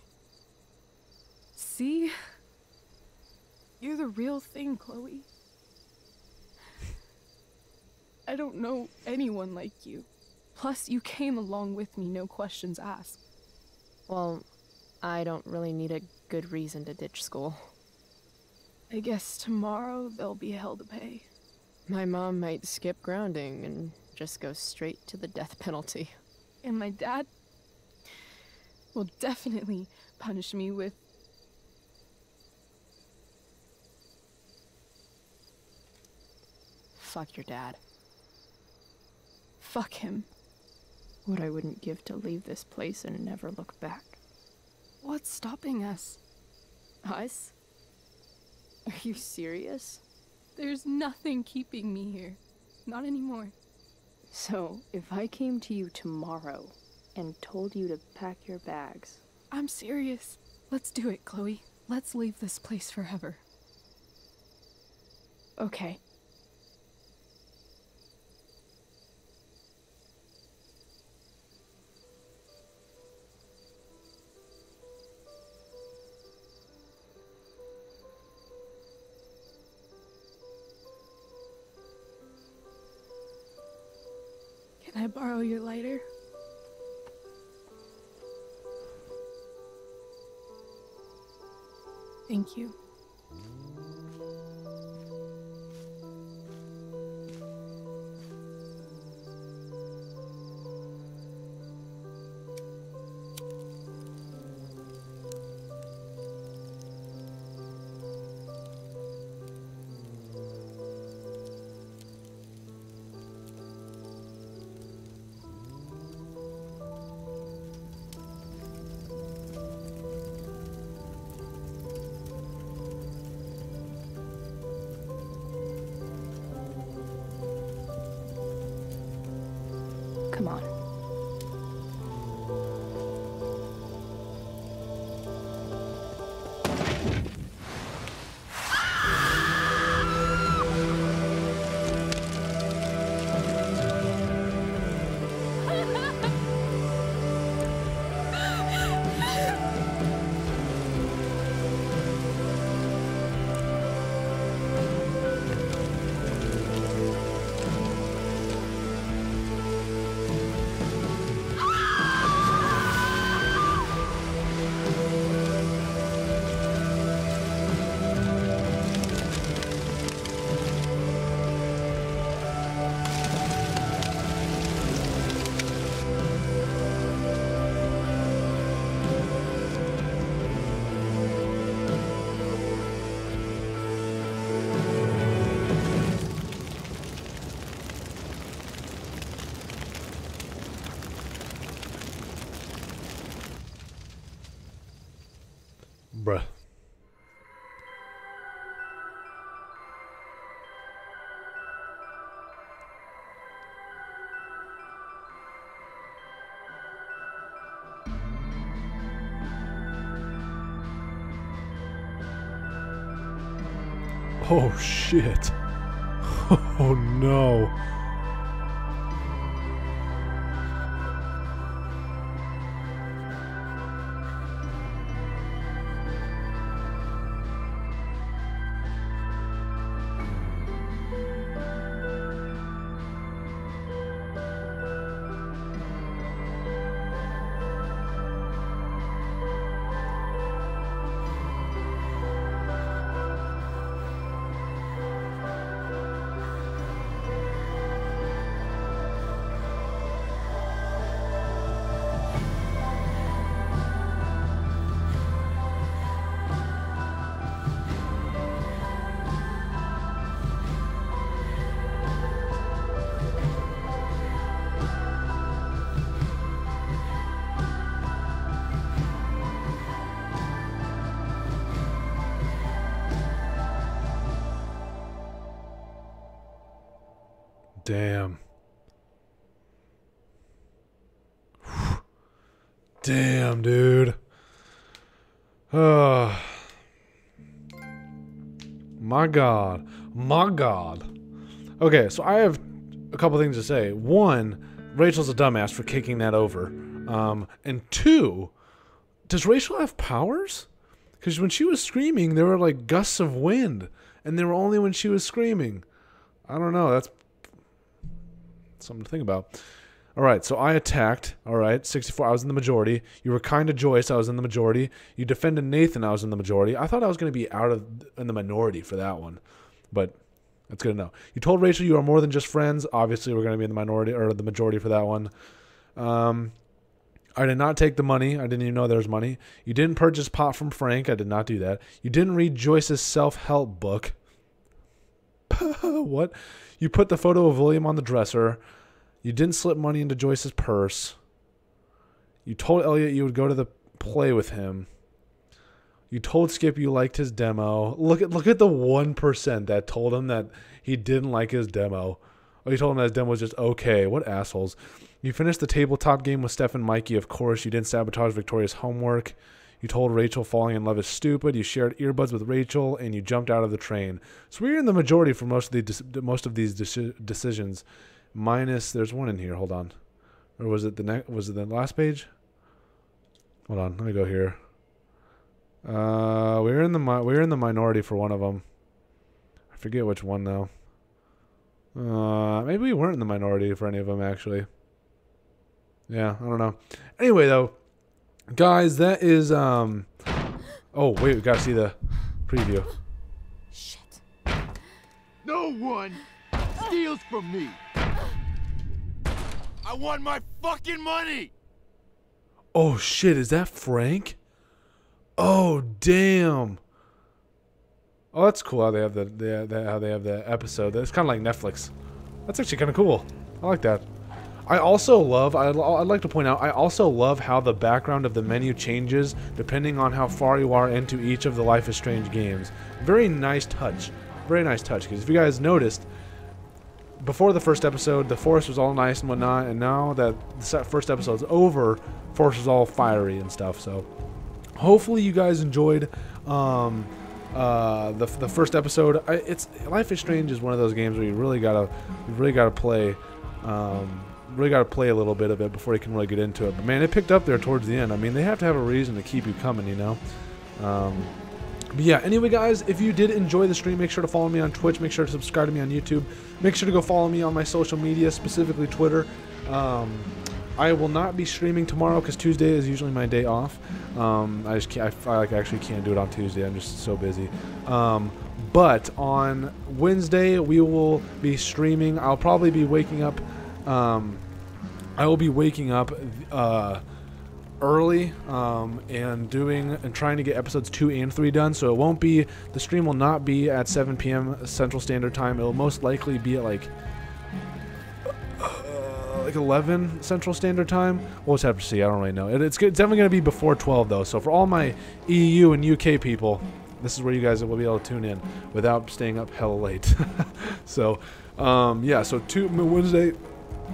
See? You're the real thing, Chloe. I don't know anyone like you. Plus, you came along with me, no questions asked. Well, I don't really need a good reason to ditch school. I guess tomorrow there'll be hell to pay. My mom might skip grounding and just go straight to the death penalty. And my dad will definitely punish me with... Fuck your dad. Fuck him. What I wouldn't give to leave this place and never look back. What's stopping us? Us? Are you serious? There's nothing keeping me here. Not anymore. So, if I came to you tomorrow and told you to pack your bags... I'm serious. Let's do it, Chloe. Let's leave this place forever. Okay. Can I borrow your lighter? Thank you. Oh shit. Oh no. Damn. Damn, dude. Oh. My God. My God. Okay, so I have a couple things to say. One, Rachel's a dumbass for kicking that over. Um, and two, does Rachel have powers? Because when she was screaming, there were like gusts of wind. And they were only when she was screaming. I don't know. That's something to think about. All right, so I attacked. All right, sixty-four. I was in the majority. You were kind to Joyce. I was in the majority. You defended Nathan. I was in the majority. I thought I was going to be out of in the minority for that one, but that's good to know. You told Rachel you are more than just friends. Obviously, we're going to be in the minority or the majority for that one. Um, I did not take the money. I didn't even know there was money. You didn't purchase pot from Frank. I did not do that. You didn't read Joyce's self-help book. What? You put the photo of William on the dresser. You didn't slip money into Joyce's purse. You told Elliot you would go to the play with him. You told Skip you liked his demo. Look at look at the one percent that told him that he didn't like his demo. Oh, you told him that his demo was just okay. What assholes. You finished the tabletop game with Steph and Mikey, of course. You didn't sabotage Victoria's homework. You told Rachel falling in love is stupid. You shared earbuds with Rachel, and you jumped out of the train. So we're in the majority for most of, the, most of these de decisions. Minus, there's one in here. Hold on, or was it the next? Was it the last page? Hold on, let me go here. Uh, we're in the mi we're in the minority for one of them. I forget which one though. Uh, maybe we weren't in the minority for any of them actually. Yeah, I don't know. Anyway though, guys, that is um. Oh wait, we gotta see the preview. Shit. No one steals from me. I want my fucking money! Oh shit, is that Frank? Oh damn! Oh, that's cool how they have the, the, the how they have the episode. It's kind of like Netflix. That's actually kind of cool. I like that. I also love. I, I'd like to point out. I also love how the background of the menu changes depending on how far you are into each of the Life is Strange games. Very nice touch. Very nice touch. Because if you guys noticed. Before the first episode, the forest was all nice and whatnot, and now that the first episode's over, forest is all fiery and stuff. So, hopefully, you guys enjoyed um, uh, the the first episode. I, it's Life is Strange is one of those games where you really gotta you really gotta play, um, really gotta play a little bit of it before you can really get into it. But man, it picked up there towards the end. I mean, they have to have a reason to keep you coming, you know. Um, But yeah, anyway guys, if you did enjoy the stream, make sure to follow me on Twitch, make sure to subscribe to me on YouTube, make sure to go follow me on my social media, specifically Twitter. Um, I will not be streaming tomorrow because Tuesday is usually my day off. Um, I just can't, I, I like, actually can't do it on Tuesday, I'm just so busy. Um, but on Wednesday, we will be streaming. I'll probably be waking up, um, I will be waking up, uh... early um, and doing and trying to get episodes two and three done, so it won't be the stream will not be at seven P M Central Standard Time. It'll most likely be at like uh, like eleven Central Standard Time. We'll just have to see. I don't really know. It, it's, good. It's definitely going to be before twelve though. So for all my E U and U K people, this is where you guys will be able to tune in without staying up hella late. So um, yeah, so two Wednesday.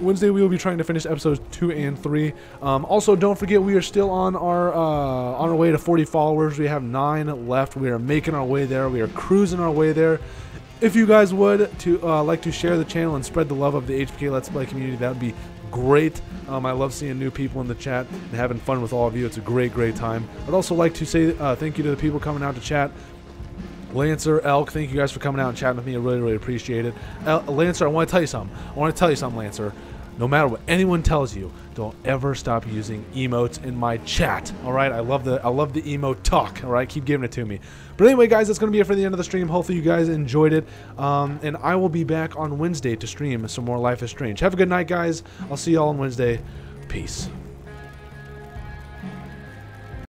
Wednesday we will be trying to finish episodes two and three. Um, also, don't forget we are still on our uh, on our way to forty followers. We have nine left. We are making our way there. We are cruising our way there. If you guys would to uh, like to share the channel and spread the love of the H B K Let's Play community, that would be great. Um, I love seeing new people in the chat and having fun with all of you. It's a great, great time. I'd also like to say uh, thank you to the people coming out to chat. Lancer, Elk, thank you guys for coming out and chatting with me. I really, really appreciate it. El Lancer, I want to tell you something. I want to tell you something, Lancer. No matter what anyone tells you, don't ever stop using emotes in my chat. All right, I love the I love the emote talk. All right, keep giving it to me. But anyway, guys, that's gonna be it for the end of the stream. Hopefully, you guys enjoyed it. Um, and I will be back on Wednesday to stream some more Life is Strange. Have a good night, guys. I'll see y'all on Wednesday. Peace.